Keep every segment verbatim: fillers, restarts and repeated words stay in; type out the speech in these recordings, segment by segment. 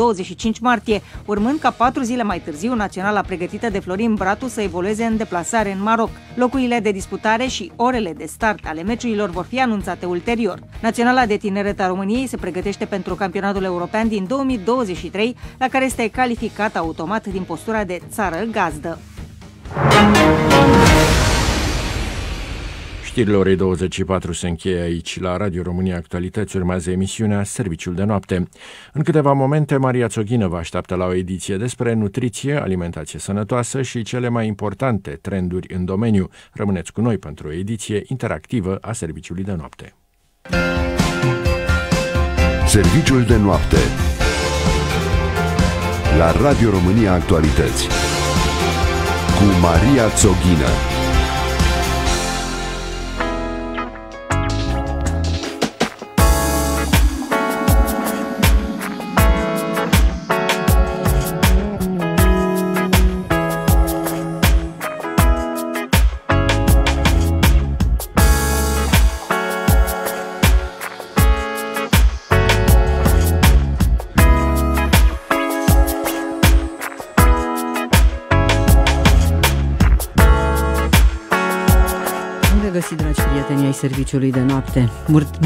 douăzeci și cinci martie, urmând ca patru zile mai târziu naționala pregătită de Florin Bratu să evolueze în deplasare în Maroc. Locurile de disputare și orele de start ale meciurilor vor fi anunțate ulterior. Naționala de tineret a României se pregătește pentru campionatul european din două mii douăzeci și trei, la care este calificat automat din postura de țară gazdă. Știrile orei douăzeci și patru se încheie aici. La Radio România Actualități urmează emisiunea Serviciul de Noapte. În câteva momente, Maria Țoghină vă așteaptă la o ediție despre nutriție, alimentație sănătoasă și cele mai importante trenduri în domeniu. Rămâneți cu noi pentru o ediție interactivă a Serviciului de Noapte. Serviciul de Noapte la Radio România Actualități cu Maria Țoghină. Serviciului de noapte.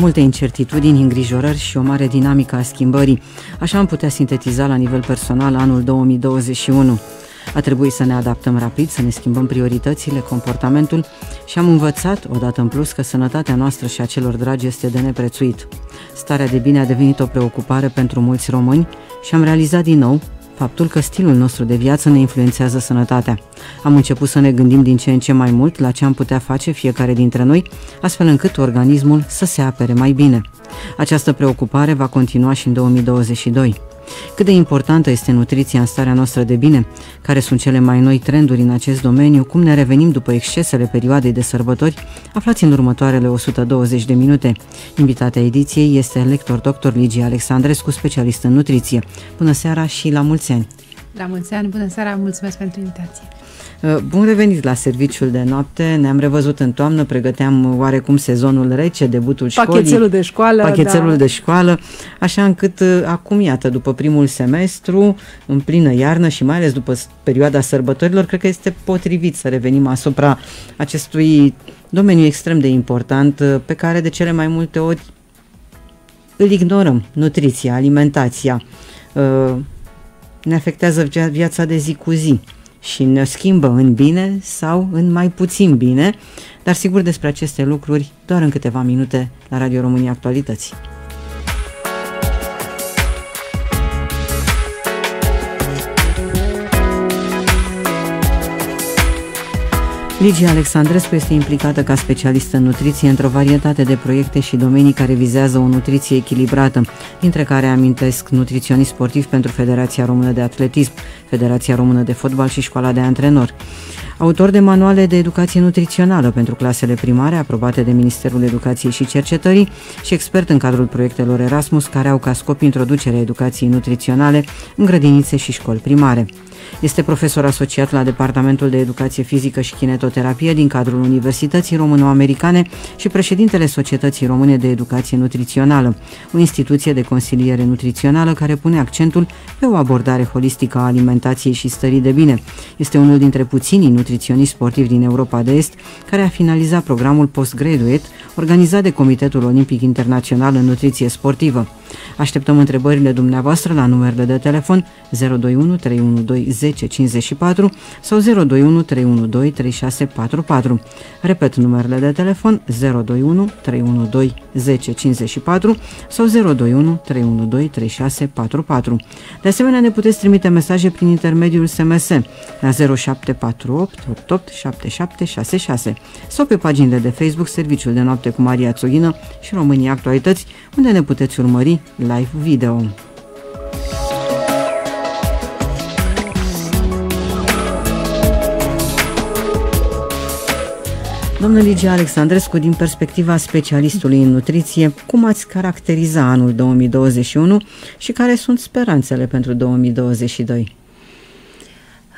Multe incertitudini, îngrijorări și o mare dinamică a schimbării. Așa am putea sintetiza la nivel personal anul două mii douăzeci și unu. A trebuit să ne adaptăm rapid, să ne schimbăm prioritățile, comportamentul și am învățat, odată în plus, că sănătatea noastră și a celor dragi este de neprețuit. Starea de bine a devenit o preocupare pentru mulți români și am realizat din nou faptul că stilul nostru de viață ne influențează sănătatea. Am început să ne gândim din ce în ce mai mult la ce am putea face fiecare dintre noi, astfel încât organismul să se apere mai bine. Această preocupare va continua și în două mii douăzeci și doi. Cât de importantă este nutriția în starea noastră de bine? Care sunt cele mai noi trenduri în acest domeniu? Cum ne revenim după excesele perioadei de sărbători? Aflați în următoarele o sută douăzeci de minute. Invitatea ediției este lector doctor Lygia Alexandrescu, specialist în nutriție. Bună seara și la mulți ani! La mulți ani, bună seara, mulțumesc pentru invitație! Bun revenit la Serviciul de Noapte, ne-am revăzut în toamnă, pregăteam oarecum sezonul rece, debutul școlii, pachetelul de școală, pachetelul da. de școală, așa încât acum, iată, după primul semestru, în plină iarnă și mai ales după perioada sărbătorilor, cred că este potrivit să revenim asupra acestui domeniu extrem de important pe care de cele mai multe ori îl ignorăm, nutriția, alimentația, ne afectează viața de zi cu zi. Și ne schimbă în bine sau în mai puțin bine, dar sigur despre aceste lucruri doar în câteva minute la Radio România Actualități. Lygia Alexandrescu este implicată ca specialistă în nutriție într-o varietate de proiecte și domenii care vizează o nutriție echilibrată, dintre care amintesc nutriționist sportiv pentru Federația Română de Atletism, Federația Română de Fotbal și Școala de Antrenori. Autor de manuale de educație nutrițională pentru clasele primare aprobate de Ministerul Educației și Cercetării și expert în cadrul proiectelor Erasmus care au ca scop introducerea educației nutriționale în grădinițe și școli primare. Este profesor asociat la Departamentul de Educație Fizică și Kinetoterapie din cadrul Universității Româno-Americane și președintele Societății Române de Educație Nutrițională, o instituție de consiliere nutrițională care pune accentul pe o abordare holistică a alimentației și stării de bine. Este unul dintre puținii nutriționiști sportivi din Europa de Est care a finalizat programul postgraduate organizat de Comitetul Olimpic Internațional în Nutriție Sportivă. Așteptăm întrebările dumneavoastră la numerele de telefon zero doi unu, trei unu doi, zece cincizeci și patru sau zero doi unu, trei unu doi, trei șase patru patru. Repet numerele de telefon zero doi unu, trei unu doi, zece cincizeci și patru sau zero doi unu, trei unu doi, trei șase patru patru. De asemenea, ne puteți trimite mesaje prin intermediul S M S la zero șapte patru opt, opt opt șapte șapte șase șase sau pe paginile de Facebook Serviciul de Noapte cu Maria Țoghină și România Actualități, unde ne puteți urmări live video. Domnul Lygia Alexandrescu, din perspectiva specialistului în nutriție, cum ați caracteriza anul două mii douăzeci și unu și care sunt speranțele pentru două mii douăzeci și doi?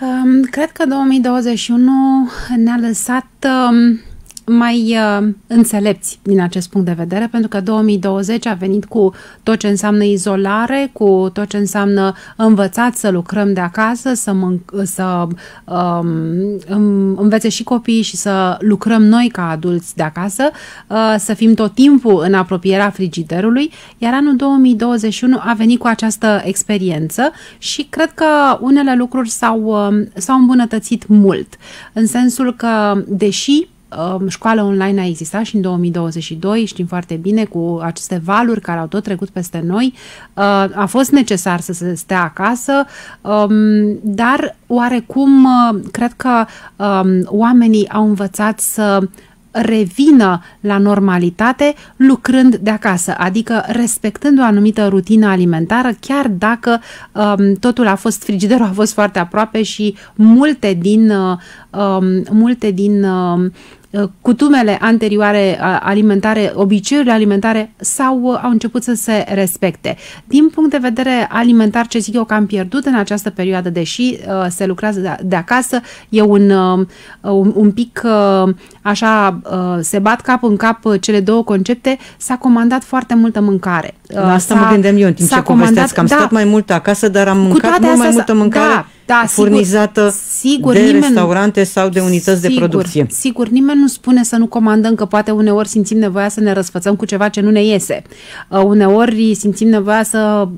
Um, cred că două mii douăzeci și unu ne-a lăsat um, mai uh, înțelepți din acest punct de vedere, pentru că două mii douăzeci a venit cu tot ce înseamnă izolare, cu tot ce înseamnă învățat să lucrăm de acasă, să, să um, învețe și copiii și să lucrăm noi ca adulți de acasă, uh, să fim tot timpul în apropierea frigiderului, iar anul două mii douăzeci și unu a venit cu această experiență și cred că unele lucruri s-au uh, s-au îmbunătățit mult, în sensul că, deși școala online a existat și în două mii douăzeci și doi, știm foarte bine, cu aceste valuri care au tot trecut peste noi, a fost necesar să se stea acasă, dar oarecum cred că oamenii au învățat să revină la normalitate lucrând de acasă, adică respectând o anumită rutină alimentară, chiar dacă um, totul a fost, frigiderul a fost foarte aproape și multe din um, multe din um, cutumele anterioare alimentare, obiceiurile alimentare sau au început să se respecte. Din punct de vedere alimentar, ce zic eu că am pierdut în această perioadă, deși uh, se lucrează de acasă, e un, uh, un, un pic uh, așa, uh, se bat cap în cap cele două concepte, s-a comandat foarte multă mâncare. Uh, La asta mă gândeam eu în timp ce povesteați, că am da, stat mai mult acasă, dar am mâncat mult mai multă mâncare. Da, Da, furnizată sigur, de nimeni, restaurante sau de unități sigur, de producție. Sigur, nimeni nu spune să nu comandăm, că poate uneori simțim nevoia să ne răsfățăm cu ceva ce nu ne iese. Uh, uneori simțim nevoia să,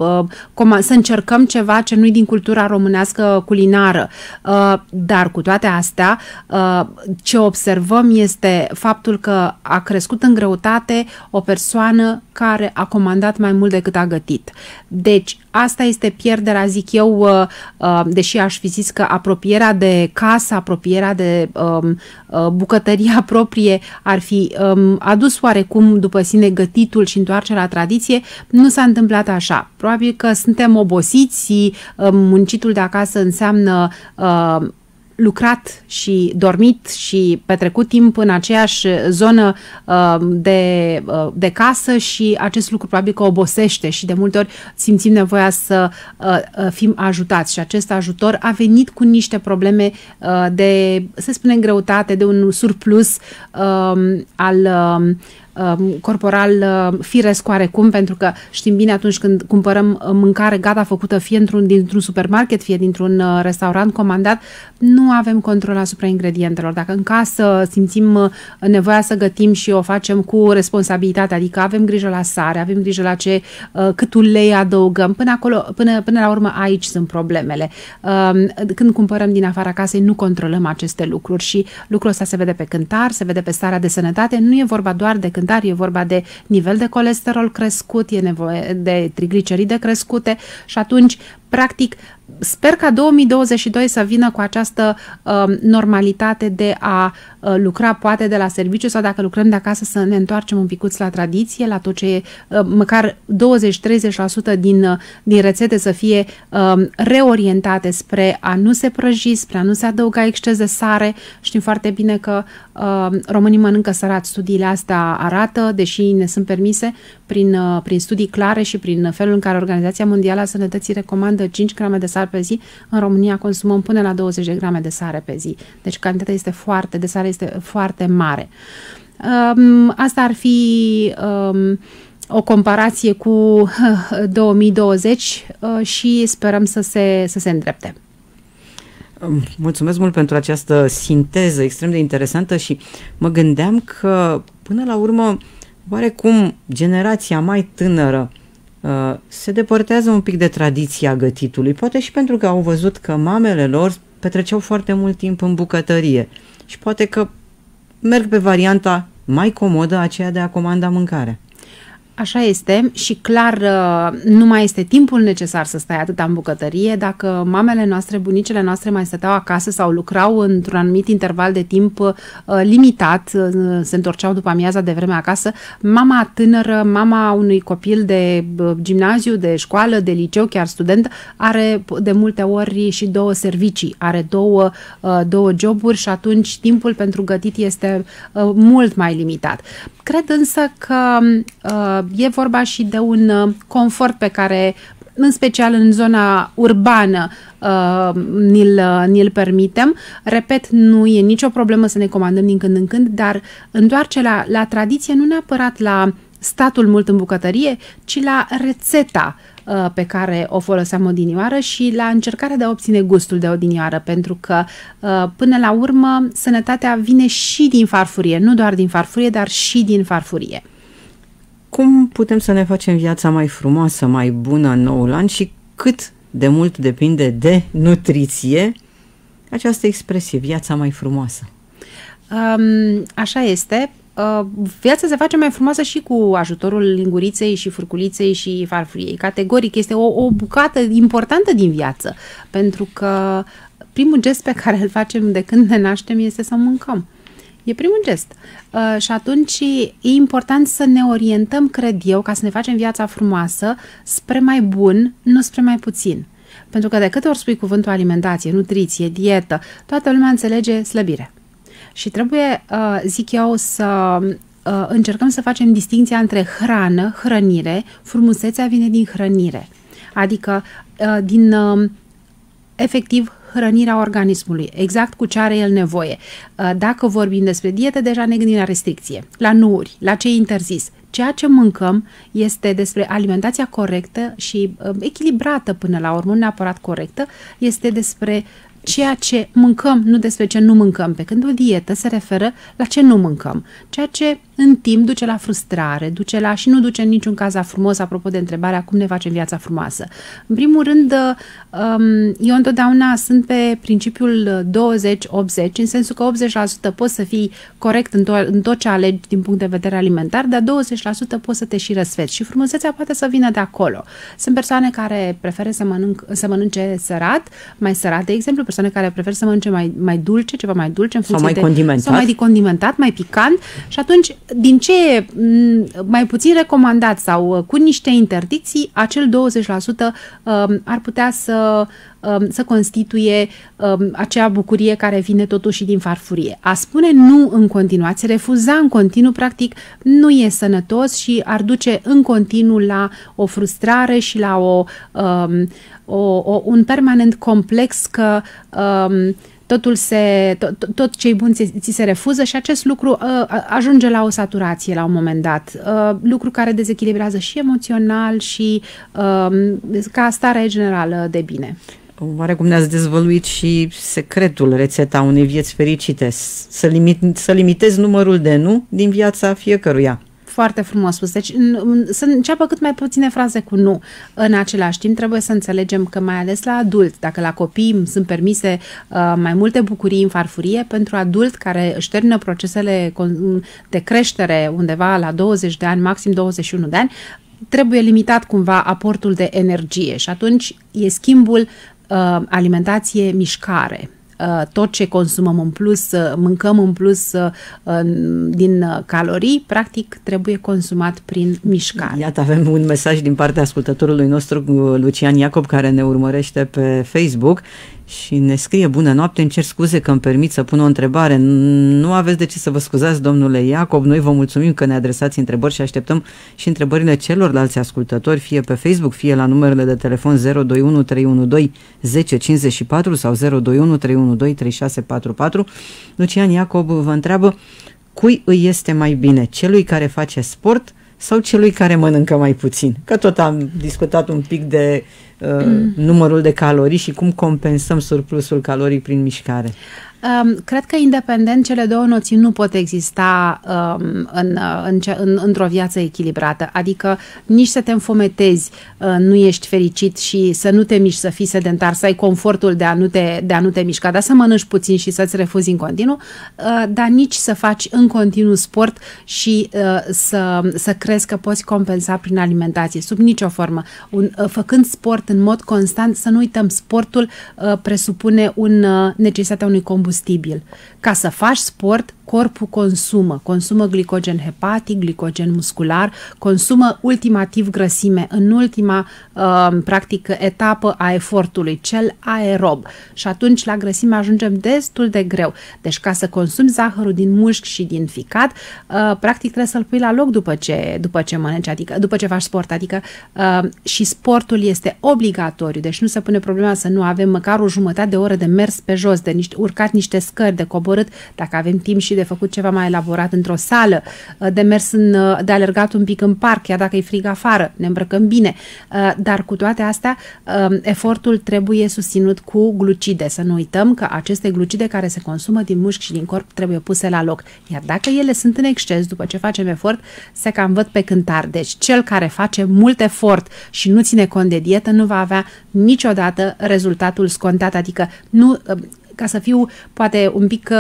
uh, să încercăm ceva ce nu-i din cultura românească culinară. Uh, dar cu toate astea, uh, ce observăm este faptul că a crescut în greutate o persoană care a comandat mai mult decât a gătit. Deci, asta este pierderea, zic eu, deși aș fi zis că apropierea de casă, apropierea de um, bucătăria proprie ar fi um, adus oarecum după sine gătitul și întoarcerea la tradiție, nu s-a întâmplat așa. Probabil că suntem obosiți, um, muncitul de acasă înseamnă um, lucrat și dormit și petrecut timp în aceeași zonă uh, de, uh, de casă și acest lucru probabil că obosește și de multe ori simțim nevoia să uh, fim ajutați și acest ajutor a venit cu niște probleme uh, de, să spunem, greutate, de un surplus uh, al uh, corporal firesc oarecum, pentru că știm bine, atunci când cumpărăm mâncare gata făcută, fie dintr-un dintr-un supermarket, fie dintr-un restaurant comandat, nu avem control asupra ingredientelor. Dacă în casă simțim nevoia să gătim și o facem cu responsabilitate, adică avem grijă la sare, avem grijă la ce, cât ulei adăugăm, până acolo, până, până la urmă aici sunt problemele. Când cumpărăm din afara casei, nu controlăm aceste lucruri și lucrul ăsta se vede pe cântar, se vede pe starea de sănătate, nu e vorba doar de când dar e vorba de nivel de colesterol crescut, e nevoie de trigliceride crescute și atunci, practic, sper ca două mii douăzeci și doi să vină cu această uh, normalitate de a uh, lucra poate de la serviciu sau, dacă lucrăm de acasă, să ne întoarcem un picuț la tradiție, la tot ce e, uh, măcar douăzeci treizeci la sută din, uh, din rețete să fie uh, reorientate spre a nu se prăji, spre a nu se adăuga exces de sare. Știm foarte bine că uh, românii mănâncă sărat, studiile astea arată, deși ne sunt permise prin, uh, prin studii clare și prin felul în care Organizația Mondială a Sănătății recomandă cinci grame de sare pe zi, în România consumăm până la douăzeci de grame de sare pe zi. Deci cantitatea este foarte, de sare este foarte mare. Um, asta ar fi um, o comparație cu uh, două mii douăzeci uh, și sperăm să se, să se îndrepte. Mulțumesc mult pentru această sinteză extrem de interesantă și mă gândeam că, până la urmă, oarecum generația mai tânără se depărtează un pic de tradiția gătitului, poate și pentru că au văzut că mamele lor petreceau foarte mult timp în bucătărie și poate că merg pe varianta mai comodă, aceea de a comanda mâncare. Așa este și clar nu mai este timpul necesar să stai atâta în bucătărie. Dacă mamele noastre, bunicile noastre mai stăteau acasă sau lucrau într-un anumit interval de timp uh, limitat, uh, se întorceau după amiaza de vreme acasă, mama tânără, mama unui copil de uh, gimnaziu, de școală, de liceu, chiar student, are de multe ori și două servicii, are două, uh, două joburi și atunci timpul pentru gătit este uh, mult mai limitat. Cred însă că uh, e vorba și de un confort pe care în special în zona urbană, ni-l ni-l permitem. Repet, nu e nicio problemă să ne comandăm din când în când, dar întoarce la, la tradiție, nu neapărat la statul mult în bucătărie, ci la rețeta pe care o foloseam odinioară și la încercarea de a obține gustul de odinioară, pentru că până la urmă sănătatea vine și din farfurie, nu doar din farfurie, dar și din farfurie. Cum putem să ne facem viața mai frumoasă, mai bună în noul an și cât de mult depinde de nutriție această expresie, viața mai frumoasă? Um, așa este. Uh, viața se face mai frumoasă și cu ajutorul linguriței și furculiței și farfuriei. Categoric, este o, o bucată importantă din viață, pentru că primul gest pe care îl facem de când ne naștem este să mâncăm. E primul gest. Uh, și atunci e important să ne orientăm, cred eu, ca să ne facem viața frumoasă, spre mai bun, nu spre mai puțin. Pentru că de câte ori spui cuvântul alimentație, nutriție, dietă, toată lumea înțelege slăbire. Și trebuie, zic eu, să încercăm să facem distinția între hrană, hrănire, frumusețea vine din hrănire, adică din efectiv hrănirea organismului, exact cu ce are el nevoie. Dacă vorbim despre diete, deja ne gândim la restricție, la nouri, la ce e interzis. Ceea ce mâncăm este despre alimentația corectă și echilibrată până la urmă, neapărat corectă, este despre ceea ce mâncăm, nu despre ce nu mâncăm, pe când o dietă se referă la ce nu mâncăm, ceea ce în timp duce la frustrare, duce la și nu duce în niciun caz la frumos, apropo de întrebarea cum ne facem viața frumoasă. În primul rând, eu întotdeauna sunt pe principiul douăzeci optzeci, în sensul că optzeci la sută poți să fii corect în tot, în tot ce alegi din punct de vedere alimentar, dar douăzeci la sută poți să te și răsfeți și frumusețea poate să vină de acolo. Sunt persoane care preferă să, mănânc, să mănânce sărat, mai sărat, de exemplu, persoane care preferă să mănânce mai, mai dulce, ceva mai dulce, în funcție de, sau mai condimentat, sau mai condimentat, mai picant, și atunci din ce e mai puțin recomandat sau cu niște interdicții, acel douăzeci la sută ar putea să, să constituie acea bucurie care vine totuși din farfurie. A spune nu în continuație, refuza în continuu, practic nu e sănătos și ar duce în continuu la o frustrare și la o, o, o, un permanent complex că totul se, tot, tot ce-i bun ți se refuză și acest lucru uh, ajunge la o saturație la un moment dat, uh, lucru care dezechilibrează și emoțional și uh, ca starea generală de bine. Oarecum ne-ați dezvăluit și secretul, rețeta unei vieți fericite, să, limit, să limitezi numărul de nu din viața fiecăruia. Foarte frumos spus. Deci să înceapă cât mai puține fraze cu nu. În același timp trebuie să înțelegem că mai ales la adult, dacă la copii sunt permise uh, mai multe bucurii în farfurie, pentru adult care își termină procesele de creștere undeva la douăzeci de ani, maxim douăzeci și unu de ani, trebuie limitat cumva aportul de energie și atunci e schimbul uh, alimentație-mișcare. Tot ce consumăm în plus, mâncăm în plus din calorii, practic trebuie consumat prin mișcare. Iată, avem un mesaj din partea ascultătorului nostru, Lucian Iacob, care ne urmărește pe Facebook și ne scrie: bună noapte, îmi cer scuze că îmi permit să pun o întrebare. Nu aveți de ce să vă scuzați, domnule Iacob, noi vă mulțumim că ne adresați întrebări și așteptăm și întrebările celorlalți ascultători, fie pe Facebook, fie la numerele de telefon zero doi unu trei unu doi unu zero cinci patru sau zero doi unu trei unu doi trei șase patru patru. Lucian Iacob vă întreabă: cui îi este mai bine, celui care face sport sau celui care mănâncă mai puțin? Că tot am discutat un pic de uh, mm. numărul de calorii și cum compensăm surplusul calorii prin mișcare. Um, cred că independent cele două noțiuni nu pot exista um, în, în, în, într-o viață echilibrată, adică nici să te înfometezi, uh, nu ești fericit și să nu te miști, să fii sedentar, să ai confortul de a nu te, de a nu te mișca, dar să mănânci puțin și să-ți refuzi în continuu, uh, dar nici să faci în continuu sport și uh, să, să crezi că poți compensa prin alimentație, sub nicio formă. Un, uh, făcând sport în mod constant, să nu uităm, sportul uh, presupune un, uh, necesitatea unui combustibil, Ca să faci sport, corpul consumă. Consumă glicogen hepatic, glicogen muscular, consumă ultimativ grăsime în ultima, uh, practic, etapă a efortului, cel aerob. Și atunci la grăsime ajungem destul de greu. Deci ca să consumi zahărul din mușchi și din ficat, uh, practic trebuie să-l pui la loc după ce, după ce mănânci, adică după ce faci sport. Adică uh, și sportul este obligatoriu, deci nu se pune problema să nu avem măcar o jumătate de oră de mers pe jos, de niște, urcat niște scări, de coborât, dacă avem timp și de făcut ceva mai elaborat într-o sală, de mers în, de alergat un pic în parc, chiar dacă e frig afară, ne îmbrăcăm bine. Dar cu toate astea, efortul trebuie susținut cu glucide. Să nu uităm că aceste glucide care se consumă din mușchi și din corp trebuie puse la loc. Iar dacă ele sunt în exces, după ce facem efort, se cam văd pe cântar. Deci cel care face mult efort și nu ține cont de dietă nu va avea niciodată rezultatul scontat, adică nu... Ca să fiu poate un pic,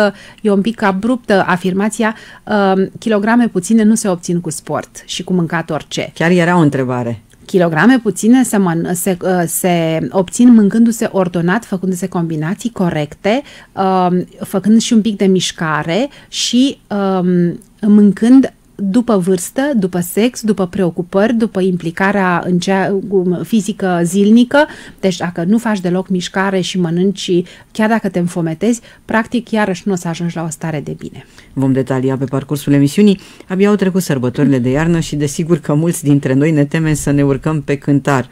e un pic abruptă afirmația, uh, kilograme puține nu se obțin cu sport și cu mâncat orice. Chiar era o întrebare. Kilograme puține se, se, se obțin mâncându-se ordonat, făcându-se combinații corecte, uh, făcând și un pic de mișcare și uh, mâncând după vârstă, după sex, după preocupări, după implicarea în cea fizică zilnică. Deci dacă nu faci deloc mișcare și mănânci, chiar dacă te înfometezi, practic iarăși nu o să ajungi la o stare de bine. Vom detalia pe parcursul emisiunii. Abia au trecut sărbătorile de iarnă și desigur că mulți dintre noi ne temem să ne urcăm pe cântar.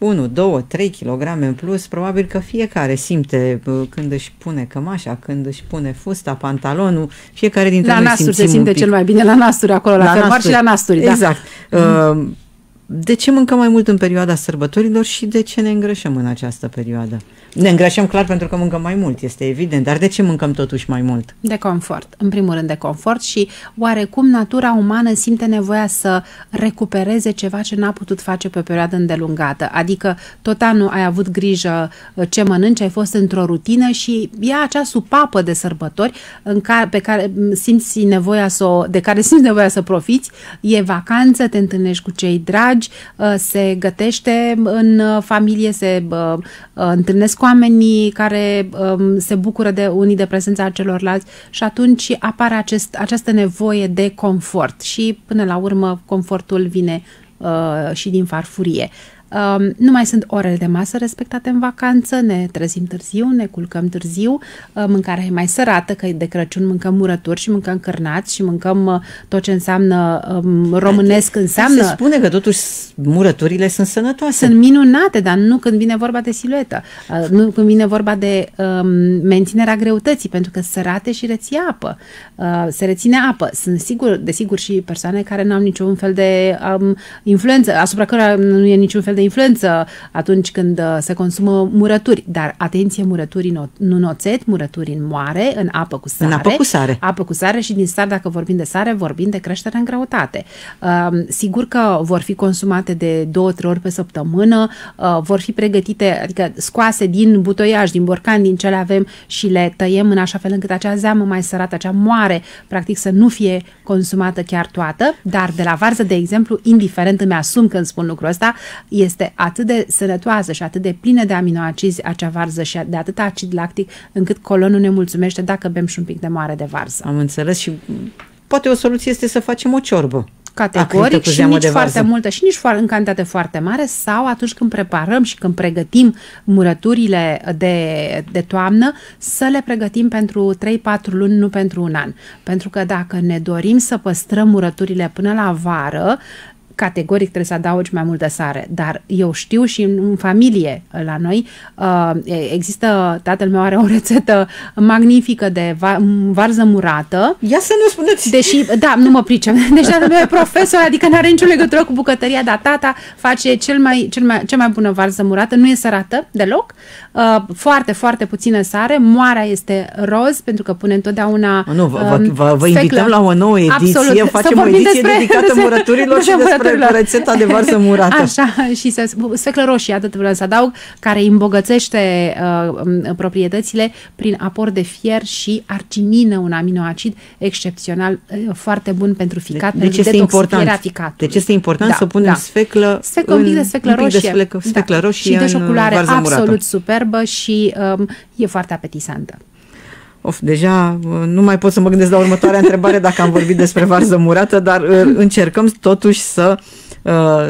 unu, doi, trei kilograme în plus, probabil că fiecare simte când își pune cămașa, când își pune fusta, pantalonul, fiecare dintre noi simțim un pic. La nasuri se simte cel mai bine, la nasuri acolo, la cămar și la nasuri. Exact. Da. De ce mâncăm mai mult în perioada sărbătorilor și de ce ne îngrășăm în această perioadă? Ne îngrășăm clar pentru că mâncăm mai mult, este evident, dar de ce mâncăm totuși mai mult? De confort, în primul rând de confort și oarecum natura umană simte nevoia să recupereze ceva ce n-a putut face pe o perioadă îndelungată, adică tot anul ai avut grijă ce mănânci, ai fost într-o rutină și ia acea supapă de sărbători în care, pe care simți nevoia să o, de care simți nevoia să profiți, e vacanță, te întâlnești cu cei dragi, se gătește în familie, se întâlnesc cu oamenii care um, se bucură de unii de prezența celorlalți și atunci apare acest, această nevoie de confort și până la urmă confortul vine uh, și din farfurie. Um, nu mai sunt orele de masă respectate în vacanță, ne trezim târziu, ne culcăm târziu, uh, mâncarea e mai sărată, că de Crăciun mâncăm murături și mâncăm cârnați și mâncăm uh, tot ce înseamnă um, românesc înseamnă. Se spune că totuși murăturile sunt sănătoase. Sunt minunate, dar nu când vine vorba de siluetă, uh, nu când vine vorba de um, menținerea greutății, pentru că sărate și reține apă. Uh, se reține apă. Sunt sigur, desigur și persoane care nu au niciun fel de um, influență, asupra cărora nu e niciun fel de influență atunci când se consumă murături. Dar atenție, murături în, nu în oțet, murături în moare, în apă cu sare. În apă cu sare. Apă cu sare și din sare, dacă vorbim de sare, vorbim de creștere în greutate. Uh, sigur că vor fi consumate de două, trei ori pe săptămână, uh, vor fi pregătite, adică scoase din butoiaj, din borcan, din ce le avem și le tăiem în așa fel încât acea zeamă mai sărată, acea moare, practic să nu fie consumată chiar toată, dar de la varză, de exemplu, indiferent, îmi asum când spun lucrul ăsta, este atât de sănătoasă și atât de plină de aminoacizi acea varză și de atât acid lactic, încât colonul ne mulțumește dacă bem și un pic de moare de varză. Am înțeles și poate o soluție este să facem o ciorbă. Categoric și nici foarte multă și nici în cantitate foarte mare, sau atunci când preparăm și când pregătim murăturile de, de toamnă, să le pregătim pentru trei patru luni, nu pentru un an. Pentru că dacă ne dorim să păstrăm murăturile până la vară, categoric trebuie să adaugi mai multă sare, dar eu știu și în familie la noi există, tatăl meu are o rețetă magnifică de varză murată. Ia să nu spuneți! Deși, da, nu mă pricem, deci tatăl meu e profesor, adică nu are nicio legătură cu bucătăria, dar tata face cel mai, cel mai, cea mai bună varză murată, nu e sărată deloc, foarte, foarte puțină sare, moarea este roz, pentru că pune întotdeauna nu, vă, vă, vă invităm la o nouă ediție. Absolut. Facem o ediție dedicată murăturilor și despre rețeta de varză murată. Așa, și se, sfeclă roșie, atât vreau să adaug, care îmbogățește uh, proprietățile prin aport de fier și arginină, un aminoacid excepțional, uh, foarte bun pentru ficat, de, pentru deci detoxifierea ficatului. Deci este important da, să punem da. sfeclă, sfeclă în, un pic de sfeclă roșie, de sfeclă, sfeclă da. roșie și de o culoare absolut murată. Superbă și um, e foarte apetisantă. Of, deja nu mai pot să mă gândesc la următoarea întrebare dacă am vorbit despre varză murată, dar încercăm totuși să,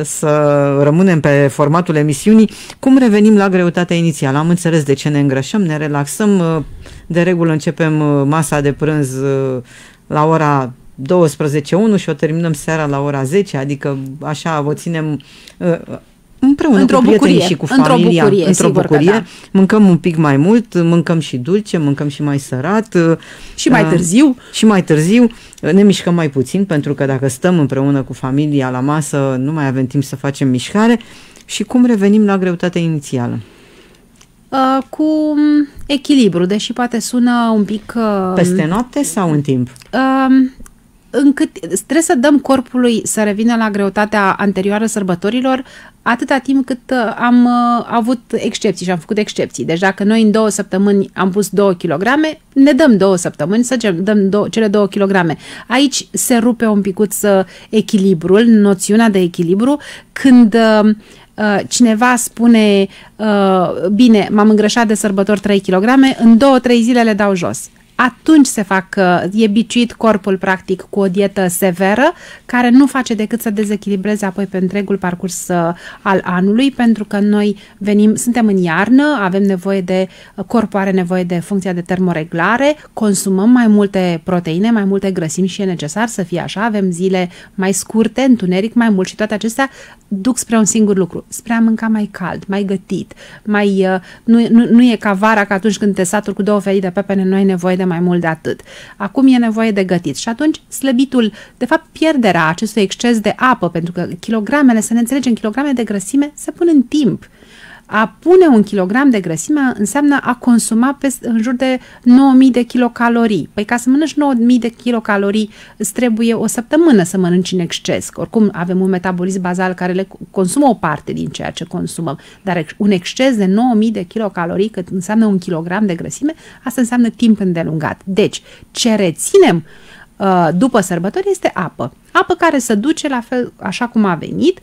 să rămânem pe formatul emisiunii. Cum revenim la greutatea inițială? Am înțeles de ce ne îngrășăm, ne relaxăm. De regulă începem masa de prânz la ora douăsprezece și unu și o terminăm seara la ora zece, adică așa o ținem împreună într-o cu prietenii bucurie, și cu familia, într-o bucurie, într-o bucurie. Da. Mâncăm un pic mai mult, mâncăm și dulce, mâncăm și mai sărat. Și mai târziu. Și mai târziu ne mișcăm mai puțin, pentru că dacă stăm împreună cu familia la masă, nu mai avem timp să facem mișcare. Și cum revenim la greutatea inițială? Uh, cu echilibru, deși poate sună un pic... Uh, Peste noapte sau în timp? Uh, încât trebuie să dăm corpului să revină la greutatea anterioară sărbătorilor atâta timp cât am uh, avut excepții și am făcut excepții. Deci dacă noi în două săptămâni am pus două kilograme, ne dăm două săptămâni să dăm două, cele două kilograme. Aici se rupe un picuț echilibrul, noțiunea de echilibru, când uh, cineva spune, uh, bine, m-am îngrășat de sărbători trei kilograme, în două trei zile le dau jos. Atunci se fac, uh, e biciuit corpul practic cu o dietă severă, care nu face decât să dezechilibreze apoi pe întregul parcurs uh, al anului, pentru că noi venim, suntem în iarnă, avem nevoie de, uh, corpul are nevoie de funcția de termoreglare, consumăm mai multe proteine, mai multe grăsimi și e necesar să fie așa, avem zile mai scurte, întuneric mai mult și toate acestea duc spre un singur lucru, spre a mânca mai cald, mai gătit, mai, uh, nu, nu, nu e ca vara, că atunci când te saturi cu două felii de pepene, nu ai nevoie de mai mult de atât. Acum e nevoie de gătit și atunci slăbitul, de fapt pierderea acestui exces de apă, pentru că kilogramele, să ne înțelegem, kilograme de grăsime se pun în timp. A pune un kilogram de grăsime înseamnă a consuma pe, în jur de nouă mii de kilocalorii. Păi ca să mănânci nouă mii de kilocalorii îți trebuie o săptămână să mănânci în exces. Oricum avem un metabolism bazal care le consumă o parte din ceea ce consumăm. Dar un exces de nouă mii de kilocalorii, cât înseamnă un kilogram de grăsime, asta înseamnă timp îndelungat. Deci, ce reținem după sărbători este apă. Apă care se duce la fel așa cum a venit,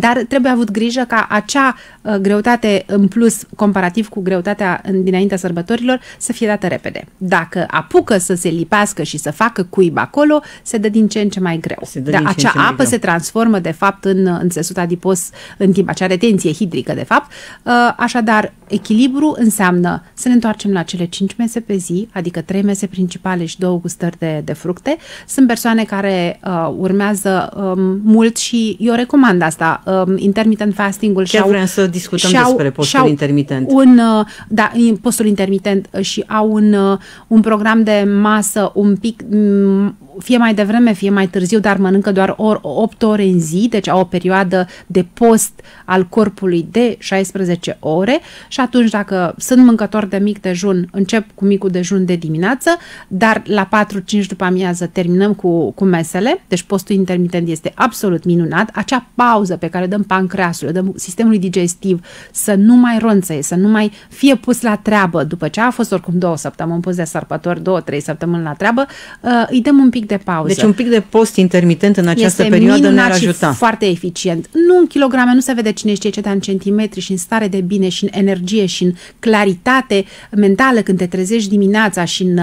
dar trebuie avut grijă ca acea uh, greutate în plus, comparativ cu greutatea în, dinaintea sărbătorilor, să fie dată repede. Dacă apucă să se lipească și să facă cuib acolo, se dă din ce în ce mai greu. Dar acea apă greu. se transformă, de fapt, în, în țesut adipos în timp, acea retenție hidrică, de fapt. Uh, așadar, echilibru înseamnă să ne întoarcem la cele cinci mese pe zi, adică trei mese principale și două gustări de, de fructe. Sunt persoane care uh, urmează um, mult și eu recomand asta, intermitent fasting-ul. Chiar vreau să discutăm despre postul intermitent. Un, da, postul intermitent și au un, un program de masă un pic, fie mai devreme, fie mai târziu, dar mănâncă doar opt ore în zi, deci au o perioadă de post al corpului de șaisprezece ore și atunci dacă sunt mâncători de mic dejun, încep cu micul dejun de dimineață, dar la patru cinci după amiază terminăm cu, cu mesele, deci postul intermitent este absolut minunat. Acea pauză pe care dăm pancreasului, dăm sistemului digestiv să nu mai ronțăie, să nu mai fie pus la treabă după ce a fost oricum două săptămâni pus de sărbători, două, trei săptămâni la treabă, îi dăm un pic de pauză. Deci un pic de post intermitent în această este perioadă ne-ar ajuta. Foarte eficient. Nu în kilograme, nu se vede cine știe ce, dar în centimetri și în stare de bine și în energie și în claritate mentală când te trezești dimineața și în,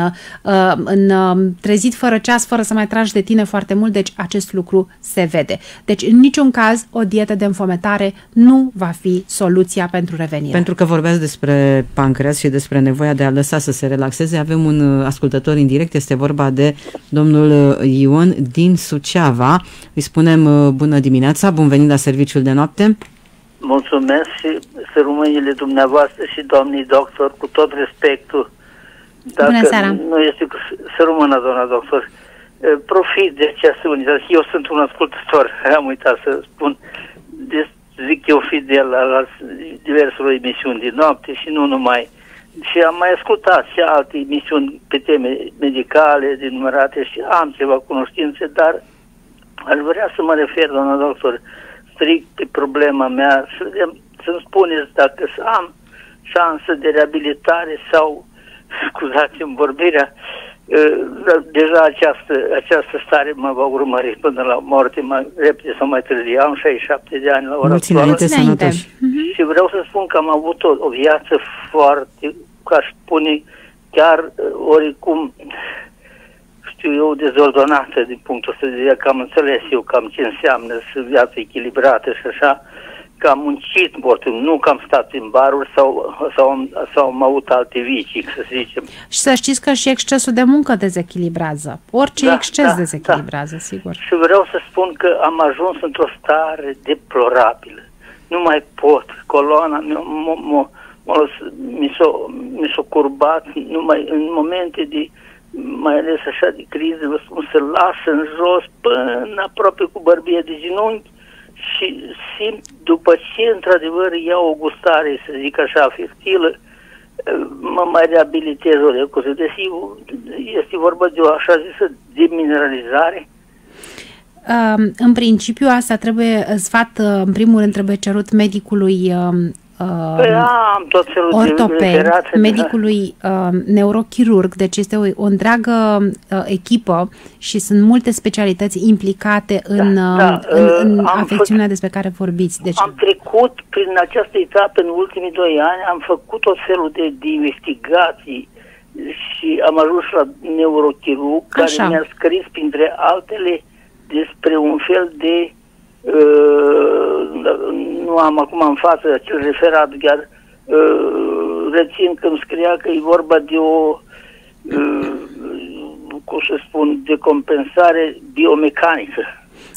în trezit fără ceas, fără să mai tragi de tine foarte mult, deci acest lucru se vede. Deci în niciun caz o dietă de înfometare nu va fi soluția pentru revenire. Pentru că vorbeați despre pancreas și despre nevoia de a lăsa să se relaxeze, avem un ascultător în direct, este vorba de domnul Ion din Suceava. Îi spunem bună dimineața, bun venit la Serviciul de Noapte. Mulțumesc și sărmâniile dumneavoastră și doamnii doctor, cu tot respectul. Dacă bună seara. Nu este sărmână, doamna doctor. Profit de această unitate. Eu sunt un ascultător, am uitat să spun. Deci, zic eu fi de la, la diverselor emisiuni din noapte și nu numai. Și am mai ascultat și alte emisiuni pe teme medicale, denumărate și am ceva cunoștințe, dar aș vrea să mă refer, doamna doctor, strict pe problema mea, să-mi spuneți dacă să am șansă de reabilitare sau, scuzați-mi vorbirea, deja această, această stare mă va urmări până la moarte, mai repede sau mai târziu. Am șaizeci și șapte de ani la ora actuală și vreau să spun că am avut o, o viață foarte, ca aș spune, chiar oricum, știu eu, dezordonată din punctul ăsta de vedere, că am înțeles eu cam ce înseamnă să viață echilibrată și așa, că am muncit mult, nu că am stat în baruri sau, sau, sau am avut alte vicii, să zicem. Și să știți că și excesul de muncă dezechilibrează. Orice da, exces da, dezechilibrează, da. Sigur. Și vreau să spun că am ajuns într-o stare deplorabilă. Nu mai pot. Coloana mi s-a curbat numai în momente de, mai ales așa, de criză, vă spun, se lasă în jos până aproape cu bărbie de genunchi și simt, după ce într-adevăr iau o gustare, să zic așa, fertilă, mă mai reabilitez o recuză. Deci este vorba de o așa zisă demineralizare. În principiu, asta trebuie sfat, în primul rând trebuie cerut medicului păi, am tot felul ortoped, medicului uh, neurochirurg, deci este o, o întreagă uh, echipă și sunt multe specialități implicate în, da, da, uh, în, în afecțiunea despre care vorbiți. Deci, am trecut prin această etapă în ultimii doi ani, am făcut tot felul de, de investigații și am ajuns la neurochirurg care mi-a scris printre altele despre un fel de Uh, nu am acum în față acel referat, chiar uh, rețin că îmi scria că e vorba de o uh, cum să spun, de compensare biomecanică.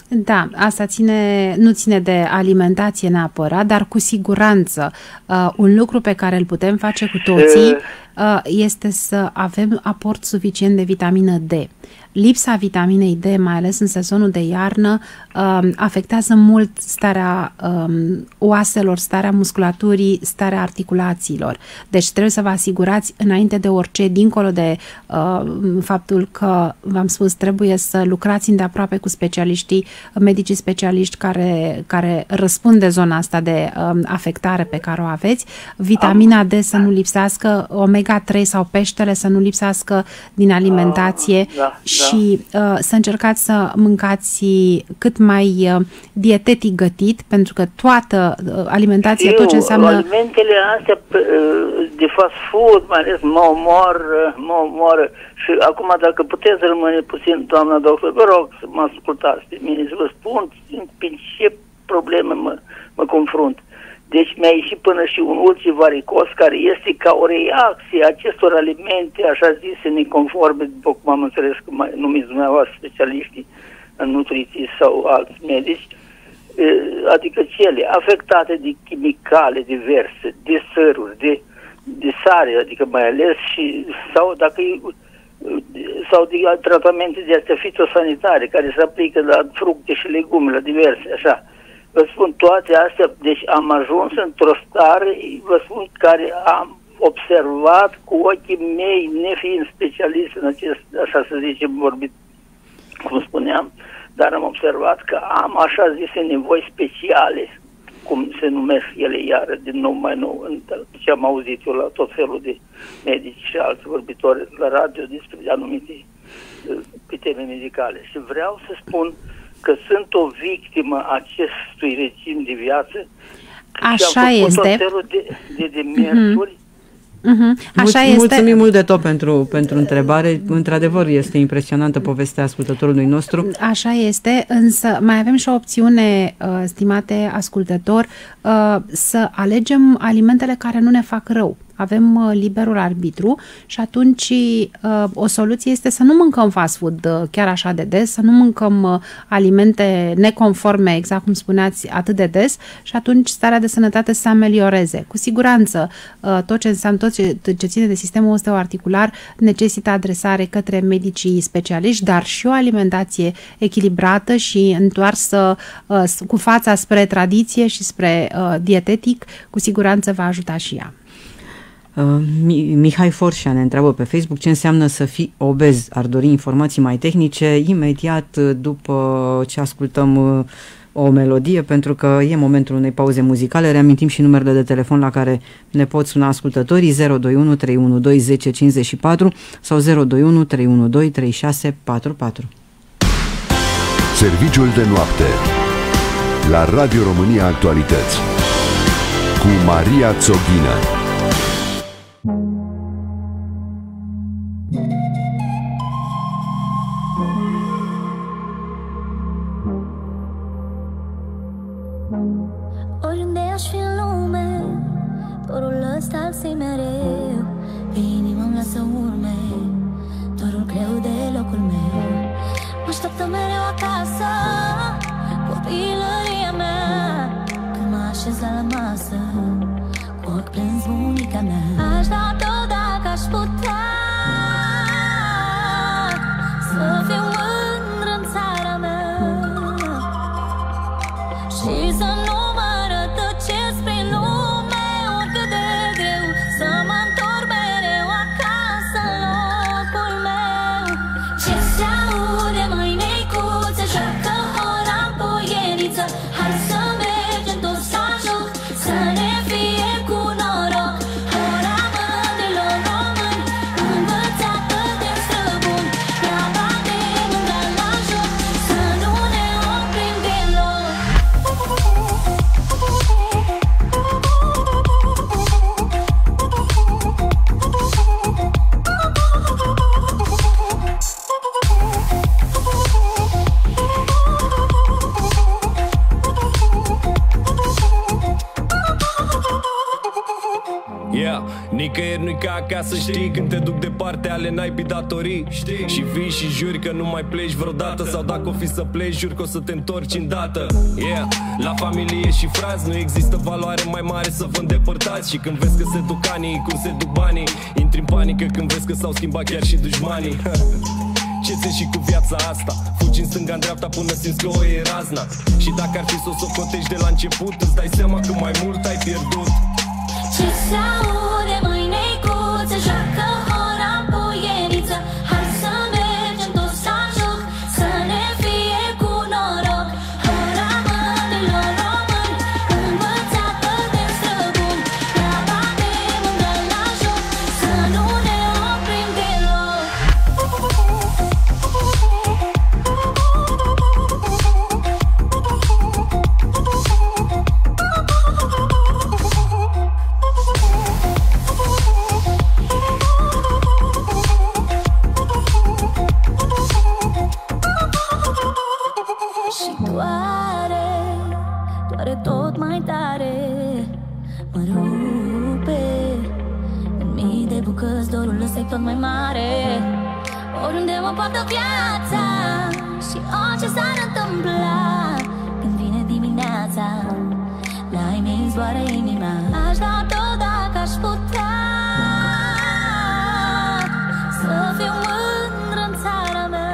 Da, asta ține, nu ține de alimentație neapărat, dar cu siguranță uh, un lucru pe care îl putem face cu toții uh, este să avem aport suficient de vitamină D. Lipsa vitaminei D, mai ales în sezonul de iarnă, uh, afectează mult starea uh, oaselor, starea musculaturii, starea articulațiilor. Deci trebuie să vă asigurați înainte de orice, dincolo de uh, faptul că, v-am spus, trebuie să lucrați îndeaproape cu specialiștii, medicii specialiști care, care răspund de zona asta de uh, afectare pe care o aveți. Vitamina D să nu lipsească, omega trei sau peștele să nu lipsească din alimentație. Da. Și uh, să încercați să mâncați cât mai uh, dietetic gătit, pentru că toată uh, alimentația, eu, tot ce înseamnă... Alimentele astea de fast food, mai ales, mă omor, mă omor. Și acum, dacă puteți rămâne puțin, doamna doctor, vă rog să mă ascultați pe mine, să vă spun prin ce probleme mă, mă confrunt. Deci mi-a ieșit până și un ulcer varicos, care este ca o reacție a acestor alimente, așa zise, neconforme, după cum am înțeles că mai numiți dumneavoastră specialiștii în nutriție sau alți medici, adică cele afectate de chimicale diverse, de săruri, de, de sare, adică mai ales, și, sau dacă e, sau de tratamente de astea fitosanitare, care se aplică la fructe și legume, la diverse, așa. Vă spun toate astea, deci am ajuns într-o stare, vă spun, care am observat cu ochii mei, nefiind specialist în acest, așa să zicem, vorbit, cum spuneam, dar am observat că am așa zise nevoi speciale, cum se numesc ele, iară, din nou mai nou, ce am auzit eu la tot felul de medici și alți vorbitori la radio despre anumite piteme medicale. Și vreau să spun că sunt o victimă acestui regim de viață. Așa este. De, de, de miercuri. Mm-hmm. Așa Mulț- este. Mulțumim mult de tot pentru, pentru întrebare. Într-adevăr, este impresionantă povestea ascultătorului nostru. Așa este, însă mai avem și o opțiune, stimate ascultător, să alegem alimentele care nu ne fac rău. Avem liberul arbitru și atunci o soluție este să nu mâncăm fast food chiar așa de des, să nu mâncăm alimente neconforme, exact cum spuneați, atât de des, și atunci starea de sănătate se amelioreze. Cu siguranță tot ce înseamnă, tot ce, ce ține de sistemul osteoarticular necesită adresare către medicii specialiști, dar și o alimentație echilibrată și întoarsă cu fața spre tradiție și spre dietetic, cu siguranță va ajuta și ea. Mihai Forșa ne întreabă pe Facebook ce înseamnă să fii obez. Ar dori informații mai tehnice imediat după ce ascultăm o melodie, pentru că e momentul unei pauze muzicale. Reamintim și numerele de telefon la care ne pot suna ascultătorii: zero doi unu, trei unu doi, unu zero cinci patru sau zero doi unu, trei unu doi, trei șase patru patru. Serviciul de noapte la Radio România Actualități cu Maria Țoghină. casei mereu, pe inimă-mi lasă urme, dorul greu de locul meu. Mă așteaptă mereu acasă, copilăria mea, când mă așez la masă, cu ochi plâns bunica mea. Aș da tot dacă aș putea, să fiu mândră în țara mea și să nu mă rătăcesc prin lume, oricât de greu, să mă întorc mereu acasă în locul meu. Ce se aude, măi micuță, joacă ora în puieniță, hai să mergem toți la joc, să ne fie cu noroc. Ora mândrilor români, învățată de străbuni, treaba de mândră la joc, să nu ne oprim deloc. Yeah. Nicăieri nu-i ca acasă, știi, când te duc departe ale naibii datorii, știi. Și vii și juri că nu mai pleci vreodată, sau dacă o fi să pleci, jur că o să te întorci îndată. Yeah. La familie și frați nu există valoare mai mare să vă îndepărtați. Și când vezi că se duc anii, cum se duc banii, intri în panică când vezi că s-au schimbat chiar și dușmanii. Ce ți-e și cu viața asta? Fugi în stânga, în dreapta, până simți că o e razna. Și dacă ar fi să o socotești de la început, îți dai seama că mai mult ai pierdut. Ce se aude, măi necuță, joacă ora în puieniță, hai să mergem toți la joc, să ne fie cu noroc. Ora mândrilor români, învățată de străbuni, treaba de mândră la joc, să nu ne oprim deloc. Și doare, doare tot mai tare, mă rupe în mii de bucăți, dorul ăsta e tot mai mare. Oriunde mă poartă viața și orice s-ar întâmpla, când vine dimineața, la ai mei îmi zboară inima. Aș da tot dacă aș putea, să fiu mândră în țara mea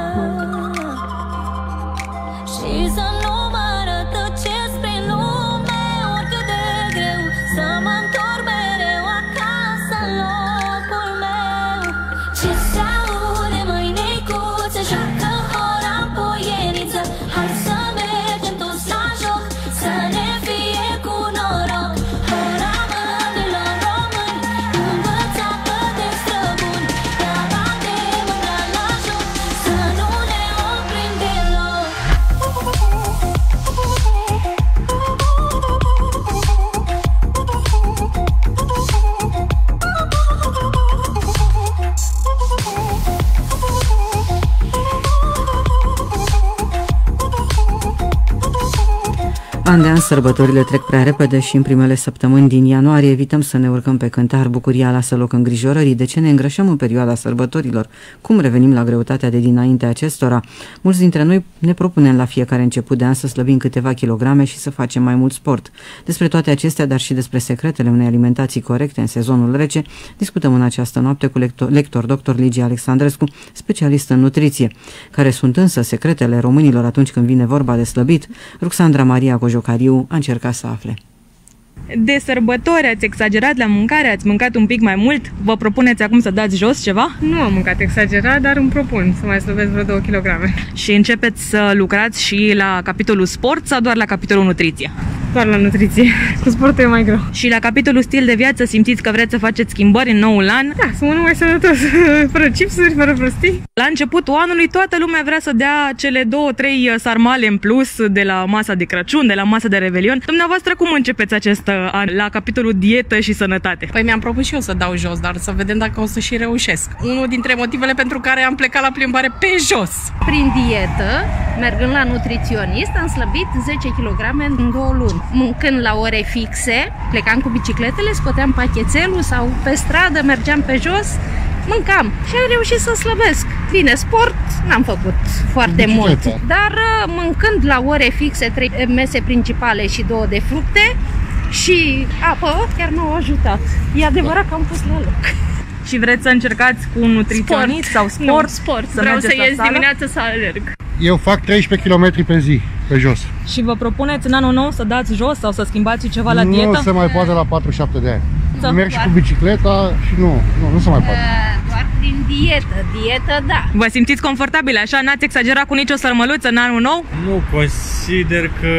și să nu mă rătăcesc prin lume, oricât de greu, să mă întorc mereu acasă în locul meu. Ce se aude, măi necuță, joacă ora în puieniță, hai să mergem toți la joc, să ne fie cu noroc. Ora mândrilor români, învățată de străbuni, treaba de mândră la joc, să nu ne oprim deloc. An de an, sărbătorile trec prea repede și în primele săptămâni din ianuarie evităm să ne urcăm pe cântar, bucuria lasă loc îngrijorării. De ce ne îngrășăm în perioada sărbătorilor? Cum revenim la greutatea de dinainte acestora? Mulți dintre noi ne propunem la fiecare început de an să slăbim câteva kilograme și să facem mai mult sport. Despre toate acestea, dar și despre secretele unei alimentații corecte în sezonul rece, discutăm în această noapte cu lector, lector doctor Lygia Alexandrescu, specialist în nutriție. Care sunt însă secretele românilor atunci când vine vorba de slăbit? Roxandra Maria Cojocaru a încercat să afle. De sărbători ați exagerat la mâncare? Ați mâncat un pic mai mult? Vă propuneți acum să dați jos ceva? Nu am mâncat exagerat, dar îmi propun să mai slăbesc vreo două kilograme. Și începeți să lucrați și la capitolul sport sau doar la capitolul nutriție? Doar la nutriție. Cu sportul e mai greu. Și la capitolul stil de viață simțiți că vreți să faceți schimbări în noul an? Da, să mănânc mai sănătos, fără chipsuri, fără prostii. La începutul anului toată lumea vrea să dea cele două-trei sarmale în plus de la masa de Crăciun, de la masa de Revelion. Dumneavoastră cum începeți acest an la capitolul dietă și sănătate? Păi mi-am propus și eu să dau jos, dar să vedem dacă o să și reușesc. Unul dintre motivele pentru care am plecat la plimbare pe jos. Prin dietă, mergând la nutriționist, am slăbit zece kilograme în două luni. mâncând la ore fixe, plecam cu bicicletele, scoteam pachetelul sau pe stradă, mergeam pe jos, mâncam și am reușit să slăbesc. Bine, sport n-am făcut foarte mult, dar mâncând la ore fixe, trei mese principale și două de fructe și apă, chiar m-au ajutat. E adevărat că am pus la loc. Și vreți să încercați cu un nutriționist sport. sau sport? Nu, sport. Să Vreau să ies dimineața să alerg. Eu fac treisprezece kilometri pe zi, pe jos. Și vă propuneți în anul nou să dați jos sau să schimbați ceva la dietă? Nu se mai poate la patruzeci și șapte de ani. Să Merg doar. și cu bicicleta și nu, nu, nu se mai poate. Doar prin dietă, dietă, da. Vă simțiți confortabil așa? N-ați exagerat cu nicio sărmăluță în anul nou? Nu, consider că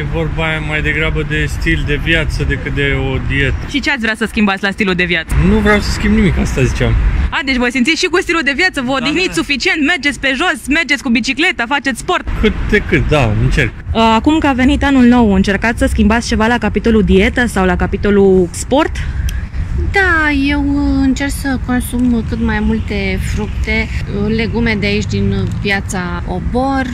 e vorba mai degrabă de stil de viață decât de o dietă. Și ce ați vrea să schimbați la stilul de viață? Nu vreau să schimb nimic, asta ziceam. A, deci vă simțiți și cu stilul de viață, vă odihniți da, suficient, mergeți pe jos, mergeți cu bicicleta, faceți sport? Cât de cât, da, încerc. Acum că a venit anul nou, încercați să schimbați ceva la capitolul dietă sau la capitolul sport? Da, eu încerc să consum cât mai multe fructe, legume de aici din piața Obor.